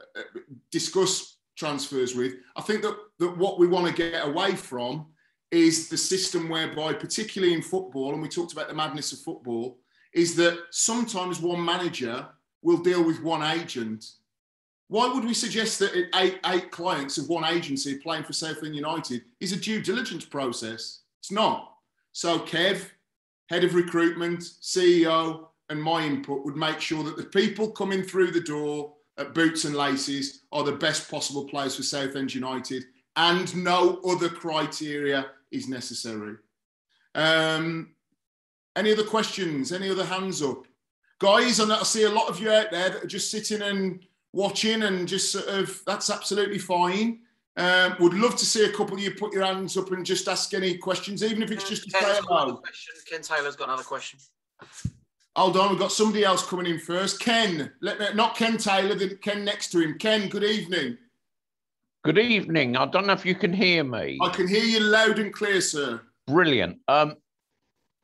discuss transfers with. I think that, that what we want to get away from is the system whereby, particularly in football, and we talked about the madness of football, is that sometimes one manager will deal with one agent. Why would we suggest that eight, eight clients of one agency playing for Southend United is a due diligence process? It's not. So Kev, head of recruitment, C E O, and my input would make sure that the people coming through the door at Boots and Laces are the best possible players for Southend United and no other criteria is necessary. Um, any other questions? Any other hands up? Guys, I see a lot of you out there that are just sitting and watching and just sort of, that's absolutely fine. Um, would love to see a couple of you put your hands up and just ask any questions, even if it's just to say hello. Ken Taylor's got another question. Hold on, we've got somebody else coming in first. Ken, let me, not Ken Taylor, the Ken next to him. Ken, good evening. Good evening. I don't know if you can hear me. I can hear you loud and clear, sir. Brilliant. Um,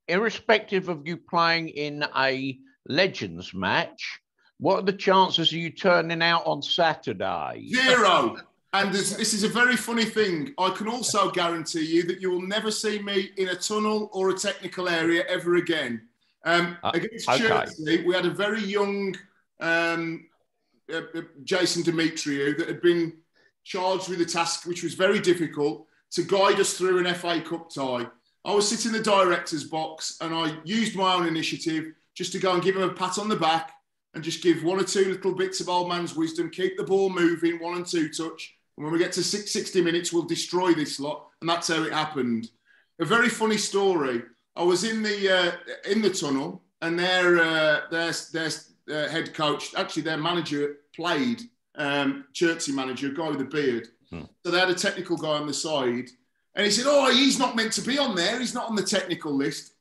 irrespective of you playing in a Legends match, what are the chances of you turning out on Saturday? Zero. And this, this is a very funny thing. I can also guarantee you that you will never see me in a tunnel or a technical area ever again. Um, uh, against okay. Chelsea, we had a very young um, uh, uh, Jason Demetriou that had been charged with a task which was very difficult to guide us through an F A Cup tie. I was sitting in the director's box and I used my own initiative just to go and give him a pat on the back and just give one or two little bits of old man's wisdom, keep the ball moving, one and two touch. And when we get to six sixty minutes, we'll destroy this lot. And that's how it happened. A very funny story. I was in the uh, in the tunnel, and their uh, their their uh, head coach, actually their manager played um, Chertsey manager, a guy with a beard. Hmm. So they had a technical guy on the side, and he said, "Oh, he's not meant to be on there. He's not on the technical list."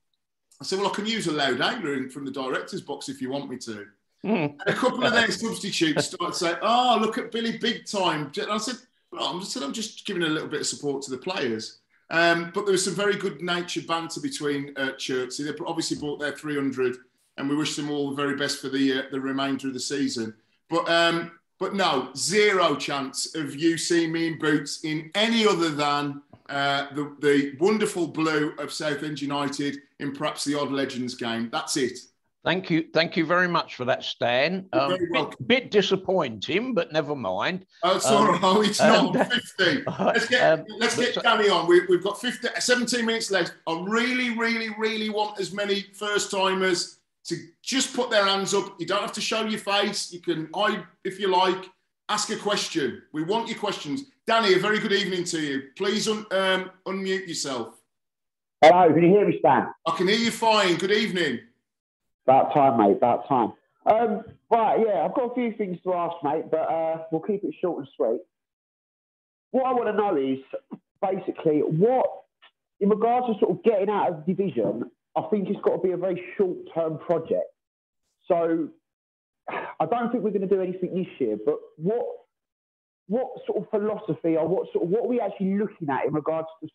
I said, "Well, I can use a loud angler from the director's box if you want me to." Hmm. And a couple of their substitutes started saying, "Oh, look at Billy, big time." And I said, well, I'm just I'm just giving a little bit of support to the players. Um, but there was some very good natured banter between uh, Chertsey. They obviously bought their three hundred, and we wish them all the very best for the uh, the remainder of the season. But um, but no, zero chance of you seeing me in boots in any other than uh, the the wonderful blue of Southend United in perhaps the odd Legends game. That's it. Thank you, thank you very much for that, Stan. Um, bit, bit disappointing, but never mind. Oh, it's um, all right. It's um, not fifty. Let's get, um, let's get so, Danny on. We, we've got fifty, seventeen minutes left. I really, really, really want as many first-timers to just put their hands up. You don't have to show your face. You can, I, if you like, ask a question. We want your questions. Danny, a very good evening to you. Please un, um, unmute yourself. Hello, can you hear me, Stan? I can hear you fine. Good evening. About time, mate, about time. Um, right, yeah, I've got a few things to ask, mate, but uh, we'll keep it short and sweet. What I want to know is, basically, what, in regards to sort of getting out of the division, I think it's got to be a very short-term project. So, I don't think we're going to do anything this year, but what what sort of philosophy or what sort of, what are we actually looking at in regards to,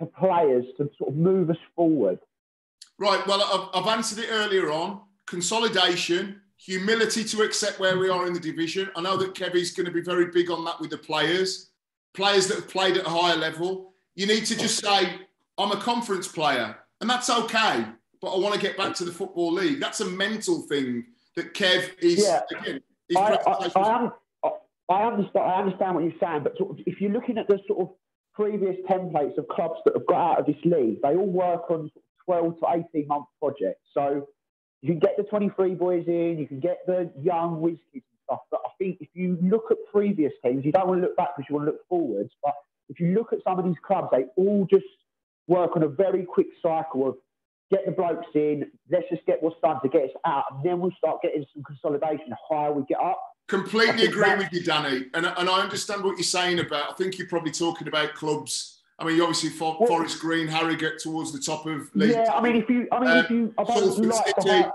to players to sort of move us forward? Right, well, I've answered it earlier on. Consolidation, humility to accept where we are in the division. I know that Kevy's going to be very big on that with the players, players that have played at a higher level. You need to just say, I'm a conference player, and that's okay, but I want to get back to the Football League. That's a mental thing that Kev is... Yeah, again, I, I, I, I, understand, I understand what you're saying, but sort of, if you're looking at the sort of previous templates of clubs that have got out of this league, they all work on... twelve to eighteen month project. So you can get the twenty-three boys in, you can get the young whiz kids and stuff. But I think if you look at previous teams, you don't want to look back because you want to look forwards. But if you look at some of these clubs, they all just work on a very quick cycle of get the blokes in, let's just get what's done to get us out, and then we'll start getting some consolidation the higher we get up. Completely agree with you, Danny. And, and I understand what you're saying about, I think you're probably talking about clubs. I mean, obviously, for, well, Forest Green, Harrogate towards the top of league. Yeah, I mean, if you, I mean, um, if you, I don't like to hype,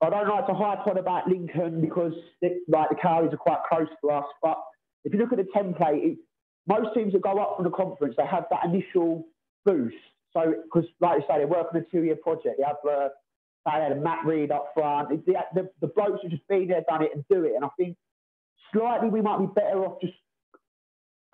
I don't like to hype on about Lincoln because, it, like, the Cowies are quite close to us. But if you look at the template, it, most teams that go up from the conference, they have that initial boost. So, because, like you say, they work on a two-year project. They have, uh, they had a Matt Reed up front. It, the, the, the blokes have just been there, done it, and do it. And I think slightly we might be better off just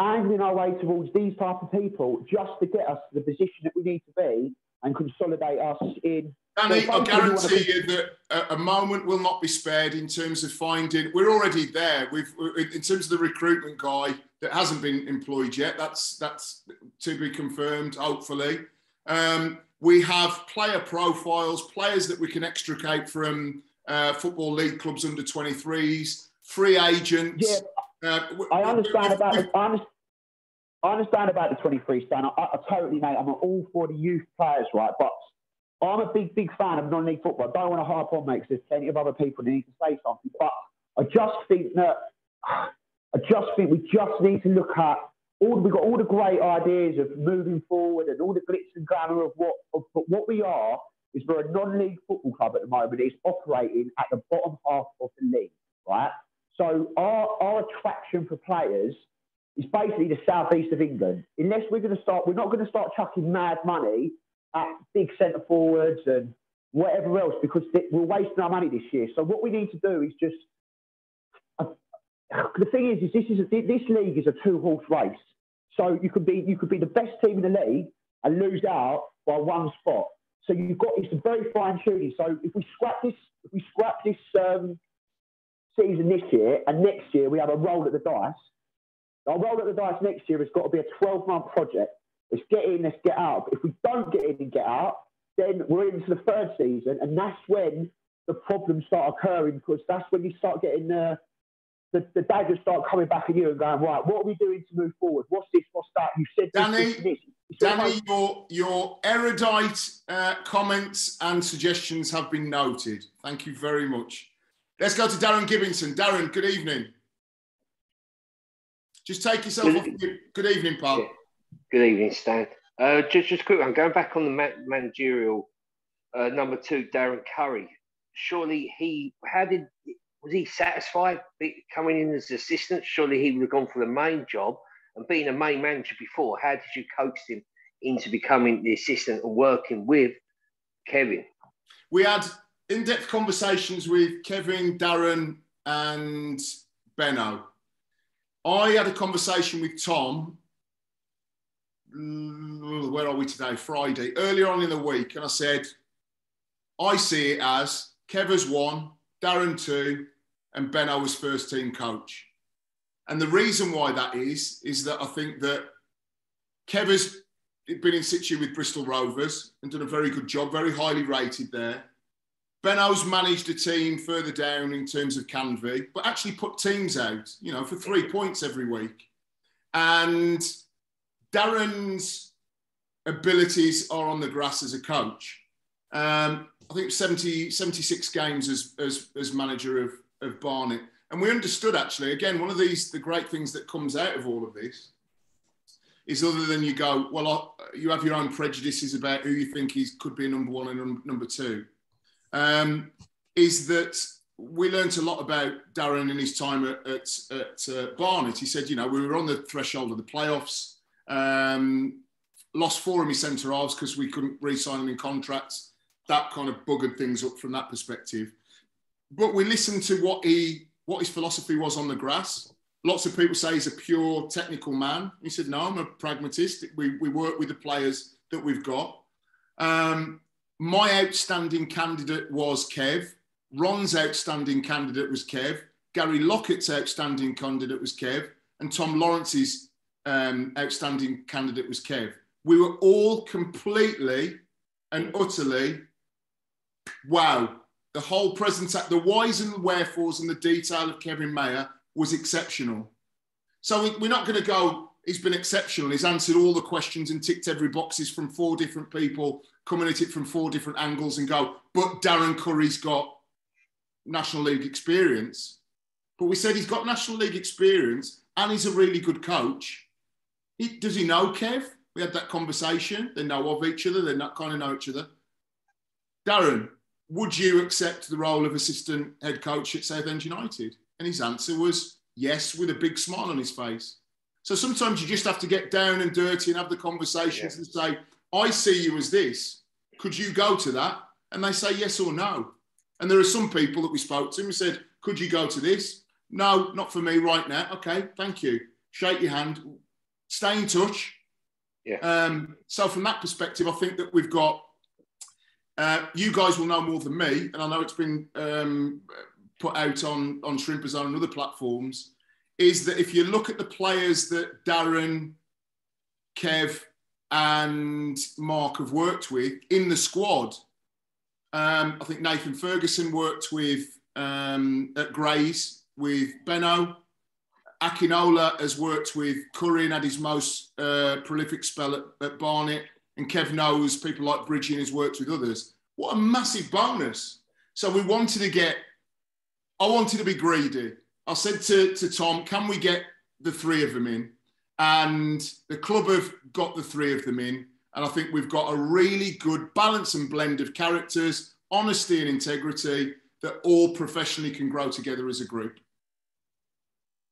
angling our way towards these type of people just to get us to the position that we need to be and consolidate us in. Danny, I guarantee you that a moment will not be spared in terms of finding... We're already there. We've, in terms of the recruitment guy that hasn't been employed yet, that's, that's to be confirmed, hopefully. Um, we have player profiles, players that we can extricate from uh, Football League clubs under twenty-threes, free agents... Yeah. Uh, I understand about the, I understand about the twenty-three, Stan. I, I totally, mate. I'm all for the youth players, right? But I'm a big, big fan of non-league football. I don't want to harp on, mate, because there's plenty of other people that need to say something. But I just think that I just think we just need to look at all. We've got all the great ideas of moving forward and all the glitz and glamour of what. Of, but what we are is we're a non-league football club at the moment. It's operating at the bottom half of the league, right? So our our attraction for players is basically the southeast of England. Unless we're going to start, we're not going to start chucking mad money at big centre forwards and whatever else, because we're wasting our money this year. So what we need to do is just. The thing is, is this is a, this league is a two-horse race. So you could be you could be the best team in the league and lose out by one spot. So you've got it's a very fine-tuning. So if we scrap this, if we scrap this um, season this year, and next year we have a roll at the dice. Our roll at the dice next year has got to be a twelve-month project. Let's get in, let's get out. But if we don't get in and get out, then we're into the third season, and that's when the problems start occurring, because that's when you start getting the. Uh, The, the daggers start coming back at you and going, right, what are we doing to move forward? What's this? What's that? You said this, Danny, this, this. Danny, your, your erudite uh, comments and suggestions have been noted. Thank you very much. Let's go to Darren Gibbingson. Darren, good evening. Just take yourself good, off. Good, good evening, pal. Good evening, Stan. Uh, just, just a quick one. Going back on the managerial uh, number two, Darren Curry. Surely he... How did... Was he satisfied coming in as assistant? Surely he would have gone for the main job, and being a main manager before, how did you coax him into becoming the assistant and working with Kevin? We had in-depth conversations with Kevin, Darren and Benno. I had a conversation with Tom, where are we today? Friday, earlier on in the week. And I said, I see it as Kevin's one, Darren two, and Benno was first team coach. And the reason why that is, is that I think that Kev has been in situ with Bristol Rovers and done a very good job, very highly rated there. Benno's managed a team further down in terms of Canvey, but actually put teams out, you know, for three points every week. And Darren's abilities are on the grass as a coach. Um, I think seventy, seventy-six games as, as, as manager of, of Barnet. And we understood, actually, again, one of these, the great things that comes out of all of this is other than you go, well, I, you have your own prejudices about who you think he's, could be number one and number two, um, is that we learnt a lot about Darren in his time at, at, at uh, Barnet. He said, you know, we were on the threshold of the playoffs, um, lost four of his centre-halves because we couldn't re-sign him in contracts. That kind of buggered things up from that perspective. But we listened to what he, what his philosophy was on the grass. Lots of people say he's a pure technical man. He said, no, I'm a pragmatist. We, we work with the players that we've got. Um, my outstanding candidate was Kev. Ron's outstanding candidate was Kev. Gary Lockett's outstanding candidate was Kev. And Tom Lawrence's um, outstanding candidate was Kev. We were all completely and utterly... Wow, the whole presentation, the whys and wherefores and the detail of Kevin Maher was exceptional. So we, we're not going to go, he's been exceptional, he's answered all the questions and ticked every boxes from four different people, coming at it from four different angles and go, but Darren Curry's got National League experience. But we said he's got National League experience and he's a really good coach. He, does he know Kev? We had that conversation. They know of each other. They not, kind of know each other. Darren, would you accept the role of assistant head coach at Southend United? And his answer was yes, with a big smile on his face. So sometimes you just have to get down and dirty and have the conversations yeah. and say, I see you as this. Could you go to that? And they say yes or no. And there are some people that we spoke to who said, could you go to this? No, not for me right now. Okay, thank you. Shake your hand. Stay in touch. Yeah. Um, so from that perspective, I think that we've got Uh, you guys will know more than me, and I know it's been um, put out on, on Shrimper Zone and other platforms, is that if you look at the players that Darren, Kev and Mark have worked with in the squad, um, I think Nathan Ferguson worked with um, at Grays with Benno. Akinola has worked with Curry and had his most uh, prolific spell at, at Barnet. And Kev knows people like Bridgie and has worked with others. What a massive bonus. So we wanted to get, I wanted to be greedy. I said to, to Tom, can we get the three of them in? And the club have got the three of them in. And I think we've got a really good balance and blend of characters, honesty and integrity that all professionally can grow together as a group.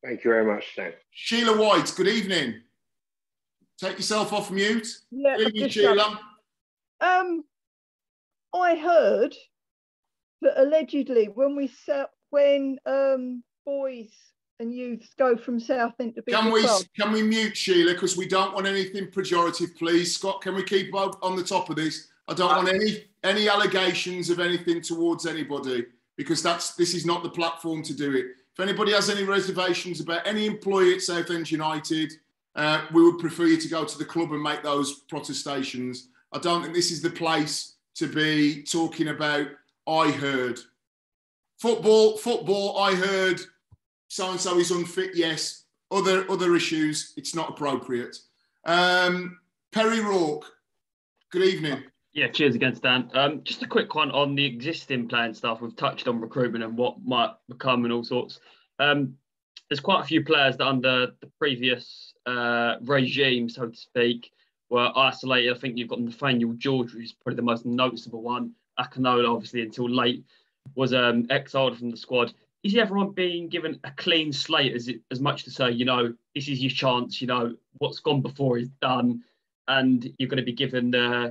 Thank you very much, Sam. Sheila White, good evening. Take yourself off mute. Yeah, good evening, Sheila. Um, I heard that allegedly when we set, when um, boys and youths go from Southend to Can we club. Can we mute Sheila, because we don't want anything pejorative, please, Scott? Can we keep on the top of this? I don't want any any allegations of anything towards anybody, because that's this is not the platform to do it. If anybody has any reservations about any employee at Southend United, uh, we would prefer you to go to the club and make those protestations. I don't think this is the place to be talking about, I heard. Football, football, I heard so-and-so is unfit, yes. Other, other issues, it's not appropriate. Um, Perry Rourke, good evening. Yeah, cheers again, Stan. Um, just a quick one on the existing plan stuff. We've touched on recruitment and what might become and all sorts. Um, there's quite a few players that under the previous uh, regime, so to speak, were isolated. I think you've got Nathaniel George, who's probably the most noticeable one. Akinola, obviously, until late, was um, exiled from the squad. Is everyone being given a clean slate as, it, as much to say, you know, this is your chance, you know, what's gone before is done, and you're going to be given the... Uh,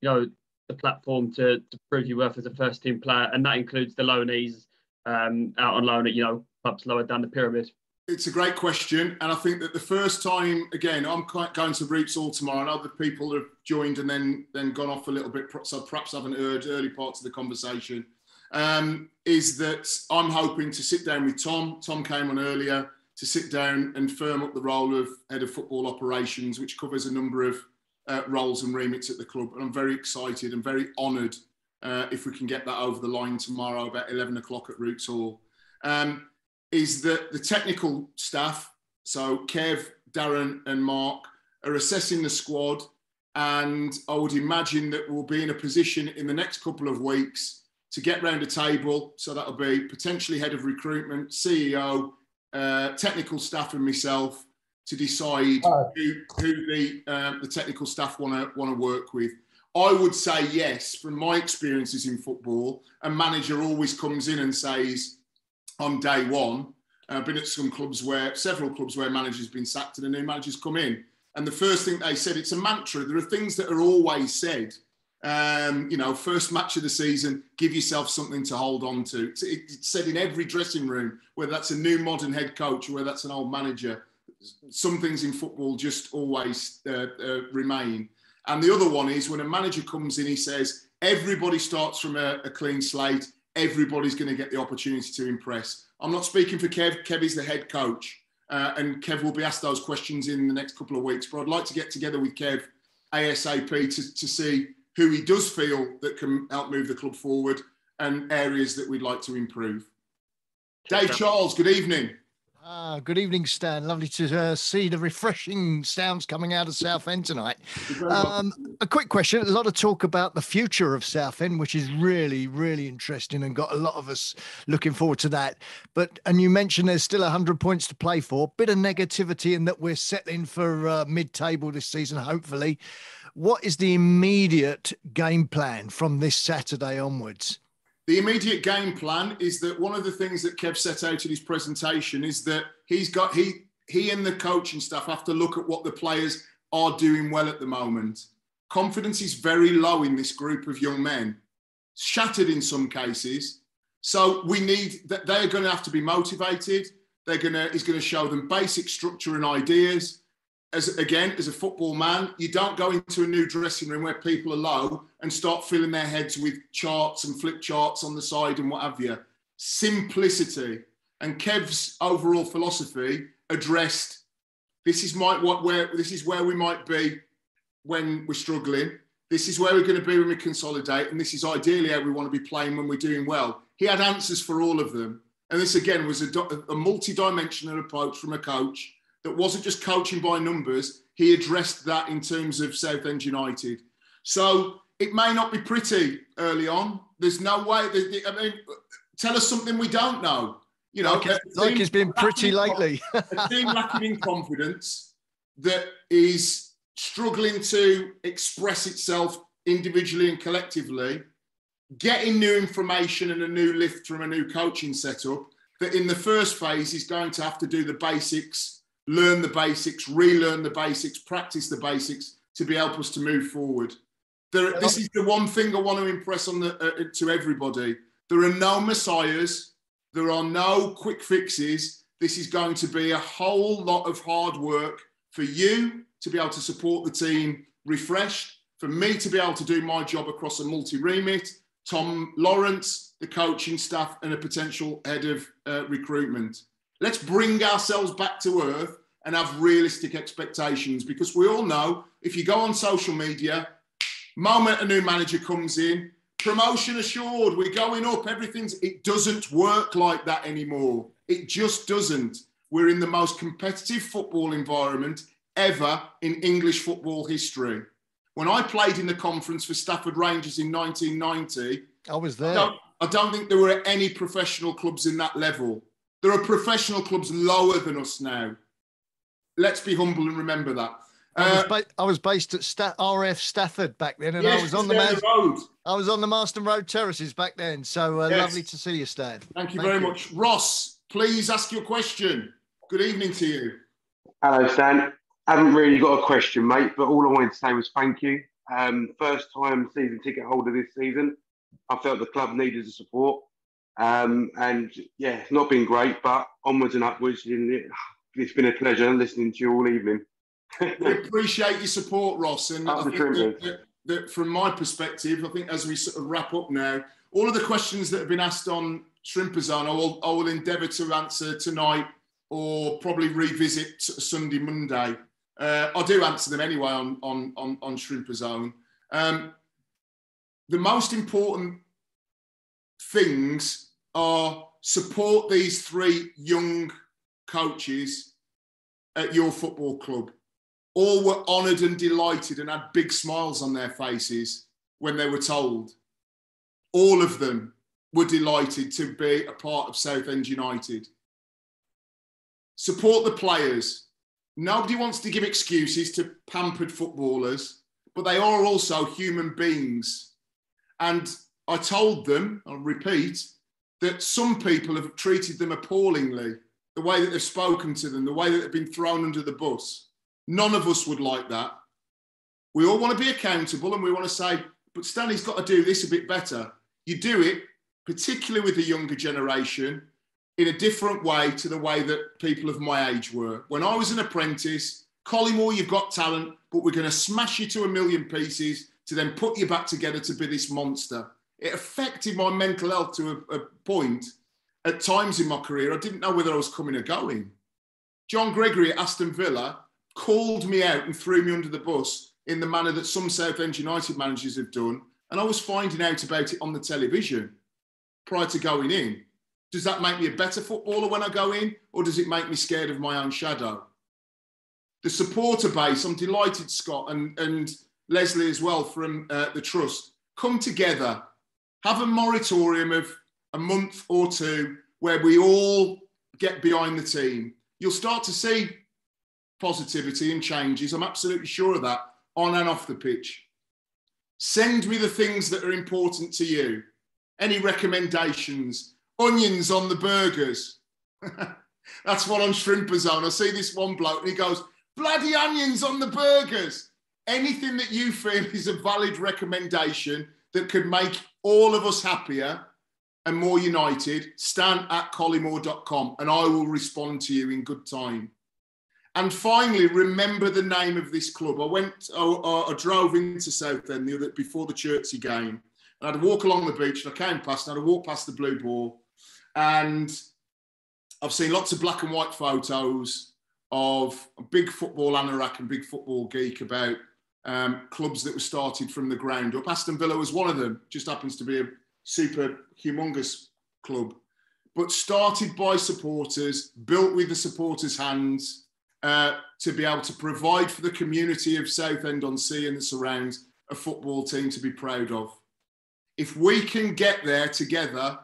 you know, the platform to, to prove your worth as a first team player, and that includes the loanees um, out on loan at, you know, clubs lower down the pyramid? It's a great question, and I think that the first time, again, I'm quite going to Roots Hall tomorrow, and other people have joined and then then gone off a little bit, so perhaps haven't heard early parts of the conversation, um, is that I'm hoping to sit down with Tom. Tom came on earlier to sit down and firm up the role of Head of Football Operations, which covers a number of Uh, roles and remits at the club, and I'm very excited and very honoured uh, if we can get that over the line tomorrow about eleven o'clock at Roots Hall. Um, is that the technical staff, so Kev, Darren and Mark, are assessing the squad, and I would imagine that we'll be in a position in the next couple of weeks to get round a table, so that'll be potentially Head of Recruitment, C E O, uh, technical staff and myself, to decide who, who the, uh, the technical staff want to want to work with. I would say yes, from my experiences in football, a manager always comes in and says, on day one, I've been at some clubs where, several clubs where managers have been sacked and a new manager's come in. And the first thing they said, it's a mantra. There are things that are always said. Um, you know, first match of the season, give yourself something to hold on to. It's, it's said in every dressing room, whether that's a new modern head coach or whether that's an old manager. Some things in football just always uh, uh, remain. And the other one is when a manager comes in, he says, everybody starts from a, a clean slate. Everybody's going to get the opportunity to impress. I'm not speaking for Kev. Kev is the head coach. Uh, and Kev will be asked those questions in the next couple of weeks. But I'd like to get together with Kev ASAP to, to see who he does feel that can help move the club forward and areas that we'd like to improve. Dave Charles, good evening. Ah, good evening, Stan. Lovely to uh, see the refreshing sounds coming out of Southend tonight. Um, a quick question. A lot of talk about the future of Southend, which is really, really interesting and got a lot of us looking forward to that. But, and you mentioned there's still one hundred points to play for. Bit of negativity in that we're settling for uh, mid-table this season, hopefully. What is the immediate game plan from this Saturday onwards? The immediate game plan is that one of the things that Kev set out in his presentation is that he's got he he and the coaching staff have to look at what the players are doing well at the moment. Confidence is very low in this group of young men, shattered in some cases. So we need that they're going to have to be motivated. They're gonna he's going to show them basic structure and ideas. As, again, as a football man, you don't go into a new dressing room where people are low and start filling their heads with charts and flip charts on the side and what have you. Simplicity. And Kev's overall philosophy addressed, this is, might, what, where, this is where we might be when we're struggling. This is where we're going to be when we consolidate. And this is ideally how we want to be playing when we're doing well. He had answers for all of them. And this, again, was a, a multi-dimensional approach from a coach that wasn't just coaching by numbers. He addressed that in terms of Southend United. So it may not be pretty early on. There's no way. I mean, tell us something we don't know. You know, like, it's, like it's been pretty lately. A team lacking in confidence that is struggling to express itself individually and collectively, getting new information and a new lift from a new coaching setup that in the first phase is going to have to do the basics, learn the basics, relearn the basics, practice the basics to be help us to move forward. There, this is the one thing I want to impress on the, uh, to everybody. There are no messiahs. There are no quick fixes. This is going to be a whole lot of hard work for you to be able to support the team refreshed, for me to be able to do my job across a multi-remit, Tom Lawrence, the coaching staff, and a potential head of uh, recruitment. Let's bring ourselves back to earth and have realistic expectations, because we all know if you go on social media, moment a new manager comes in, promotion assured, we're going up, everything's, it doesn't work like that anymore. It just doesn't. We're in the most competitive football environment ever in English football history. When I played in the conference for Stafford Rangers in nineteen ninety, I was there. I don't, I don't think there were any professional clubs in that level. There are professional clubs lower than us now. Let's be humble and remember that. I was, ba I was based at Sta R F Stafford back then, and yes, I was on the, the road. I was on the Marston Road terraces back then. So uh, yes. Lovely to see you, Stan. Thank you Thank very you. much, Ross. Please ask your question. Good evening to you. Hello, Stan. I haven't really got a question, mate, but all I wanted to say was thank you. Um, first time season ticket holder this season. I felt the club needed the support, um, and yeah, it's not been great, but onwards and upwards. It's been a pleasure listening to you all evening. We appreciate your support, Ross, and I think that, that, that from my perspective, I think as we sort of wrap up now, all of the questions that have been asked on Shrimper Zone, I will, I will endeavour to answer tonight or probably revisit Sunday, Monday. Uh, I do answer them anyway on, on, on, on Shrimper Zone. Um, the most important things are support these three young coaches at your football club. All were honoured and delighted and had big smiles on their faces when they were told. All of them were delighted to be a part of Southend United. Support the players. Nobody wants to give excuses to pampered footballers, but they are also human beings. And I told them, I'll repeat, that some people have treated them appallingly, the way that they've spoken to them, the way that they've been thrown under the bus. None of us would like that. We all want to be accountable and we want to say, but Stanley's got to do this a bit better. You do it, particularly with the younger generation, in a different way to the way that people of my age were. When I was an apprentice, Collymore, you've got talent, but we're going to smash you to a million pieces to then put you back together to be this monster. It affected my mental health to a, a point. At times in my career, I didn't know whether I was coming or going. John Gregory at Aston Villa called me out and threw me under the bus in the manner that some Southend United managers have done, and I was finding out about it on the television prior to going in. Does that make me a better footballer when I go in, or does it make me scared of my own shadow? The supporter base, I'm delighted, Scott, and, and Leslie as well from uh, the Trust, come together, have a moratorium of a month or two where we all get behind the team. You'll start to see positivity and changes, I'm absolutely sure of that, on and off the pitch. Send me the things that are important to you. Any recommendations? Onions on the burgers. That's one on Shrimper Zone. I see this one bloke and he goes, bloody onions on the burgers. Anything that you feel is a valid recommendation that could make all of us happier and more united, stan at collymore dot com, and I will respond to you in good time. And finally, remember the name of this club. I went, I, I drove into Southend the other, before the Chertsey game, and I had a walk along the beach, and I came past, and I had a walk past the Blue Boar, and I've seen lots of black and white photos of a big football anorak and big football geek about um, clubs that were started from the ground up. Aston Villa was one of them, just happens to be a super humongous club, but started by supporters, built with the supporters' hands, Uh, to be able to provide for the community of Southend-on-Sea and the surrounds a football team to be proud of. If we can get there together,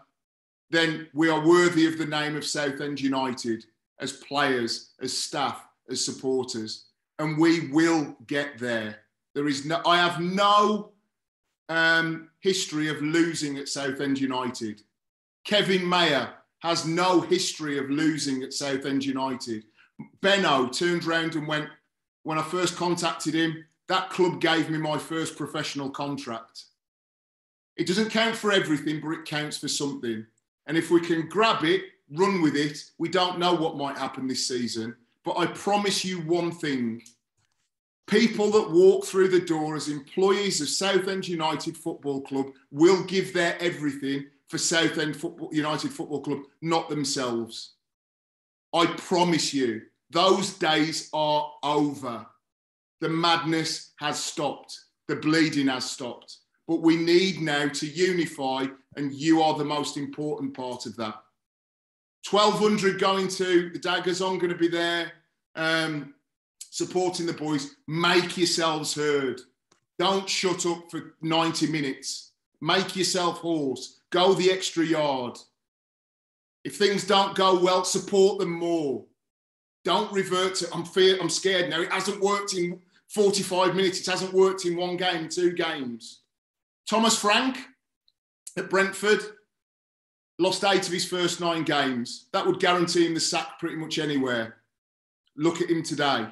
then we are worthy of the name of Southend United as players, as staff, as supporters. And we will get there. There is no, I have no um, history of losing at Southend United. Kevin Maher has no history of losing at Southend United. Benno turned round and went, when I first contacted him, that club gave me my first professional contract. It doesn't count for everything, but it counts for something. And if we can grab it, run with it, we don't know what might happen this season. But I promise you one thing. People that walk through the door as employees of Southend United Football Club will give their everything for Southend Football, United Football Club, not themselves. I promise you, those days are over. The madness has stopped. The bleeding has stopped. But we need now to unify, and you are the most important part of that. twelve hundred going to the Daggers on, going to be there, um, supporting the boys. Make yourselves heard. Don't shut up for ninety minutes. Make yourself hoarse. Go the extra yard. If things don't go well, support them more. Don't revert to, I'm fear, I'm scared now. It hasn't worked in forty-five minutes. It hasn't worked in one game, two games. Thomas Frank at Brentford. Lost eight of his first nine games. That would guarantee him the sack pretty much anywhere. Look at him today.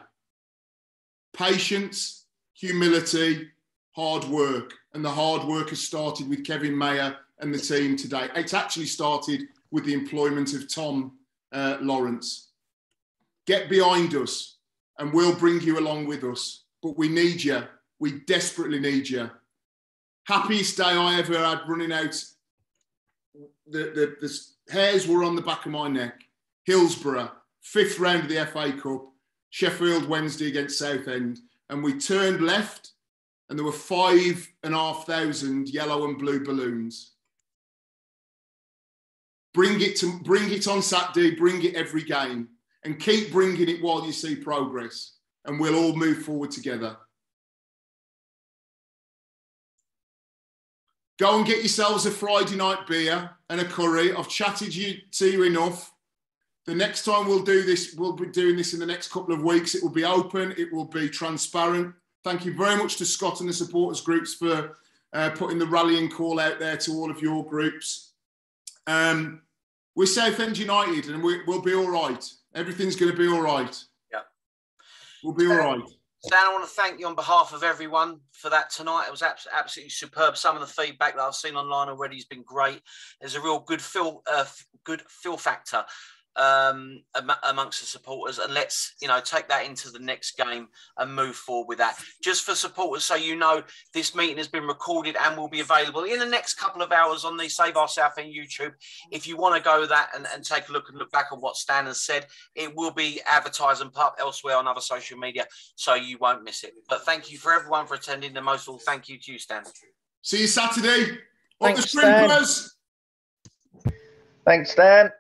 Patience, humility, hard work. And the hard work has started with Kevin Maher and the team today. It's actually started with the employment of Tom uh, Lawrence. Get behind us and we'll bring you along with us. But we need you. We desperately need you. Happiest day I ever had running out. The, the, the hairs were on the back of my neck. Hillsborough, fifth round of the F A Cup, Sheffield Wednesday against Southend. And we turned left and there were five and a half thousand yellow and blue balloons. Bring it, to, bring it on Saturday, bring it every game. And keep bringing it while you see progress. And we'll all move forward together. Go and get yourselves a Friday night beer and a curry. I've chatted you, to you enough. The next time we'll do this, we'll be doing this in the next couple of weeks. It will be open. It will be transparent. Thank you very much to Scott and the supporters groups for uh, putting the rallying call out there to all of your groups. Um, we're Southend United and we, we'll be all right. Everything's going to be all right. Yeah. We'll be all right. Dan, I want to thank you on behalf of everyone for that tonight. It was absolutely superb. Some of the feedback that I've seen online already has been great. There's a real good feel, uh, good feel factor um, amongst the supporters. And let's, you know, take that into the next game and move forward with that. Just for supporters, so you know, this meeting has been recorded and will be available in the next couple of hours on the Save Our Southend YouTube. If you want to go that and, and take a look and look back on what Stan has said, it will be advertised and put up elsewhere on other social media, so you won't miss it. But thank you for everyone for attending. The most of all, thank you to you, Stan. See you Saturday. Thanks, Stan. Thanks, Stan.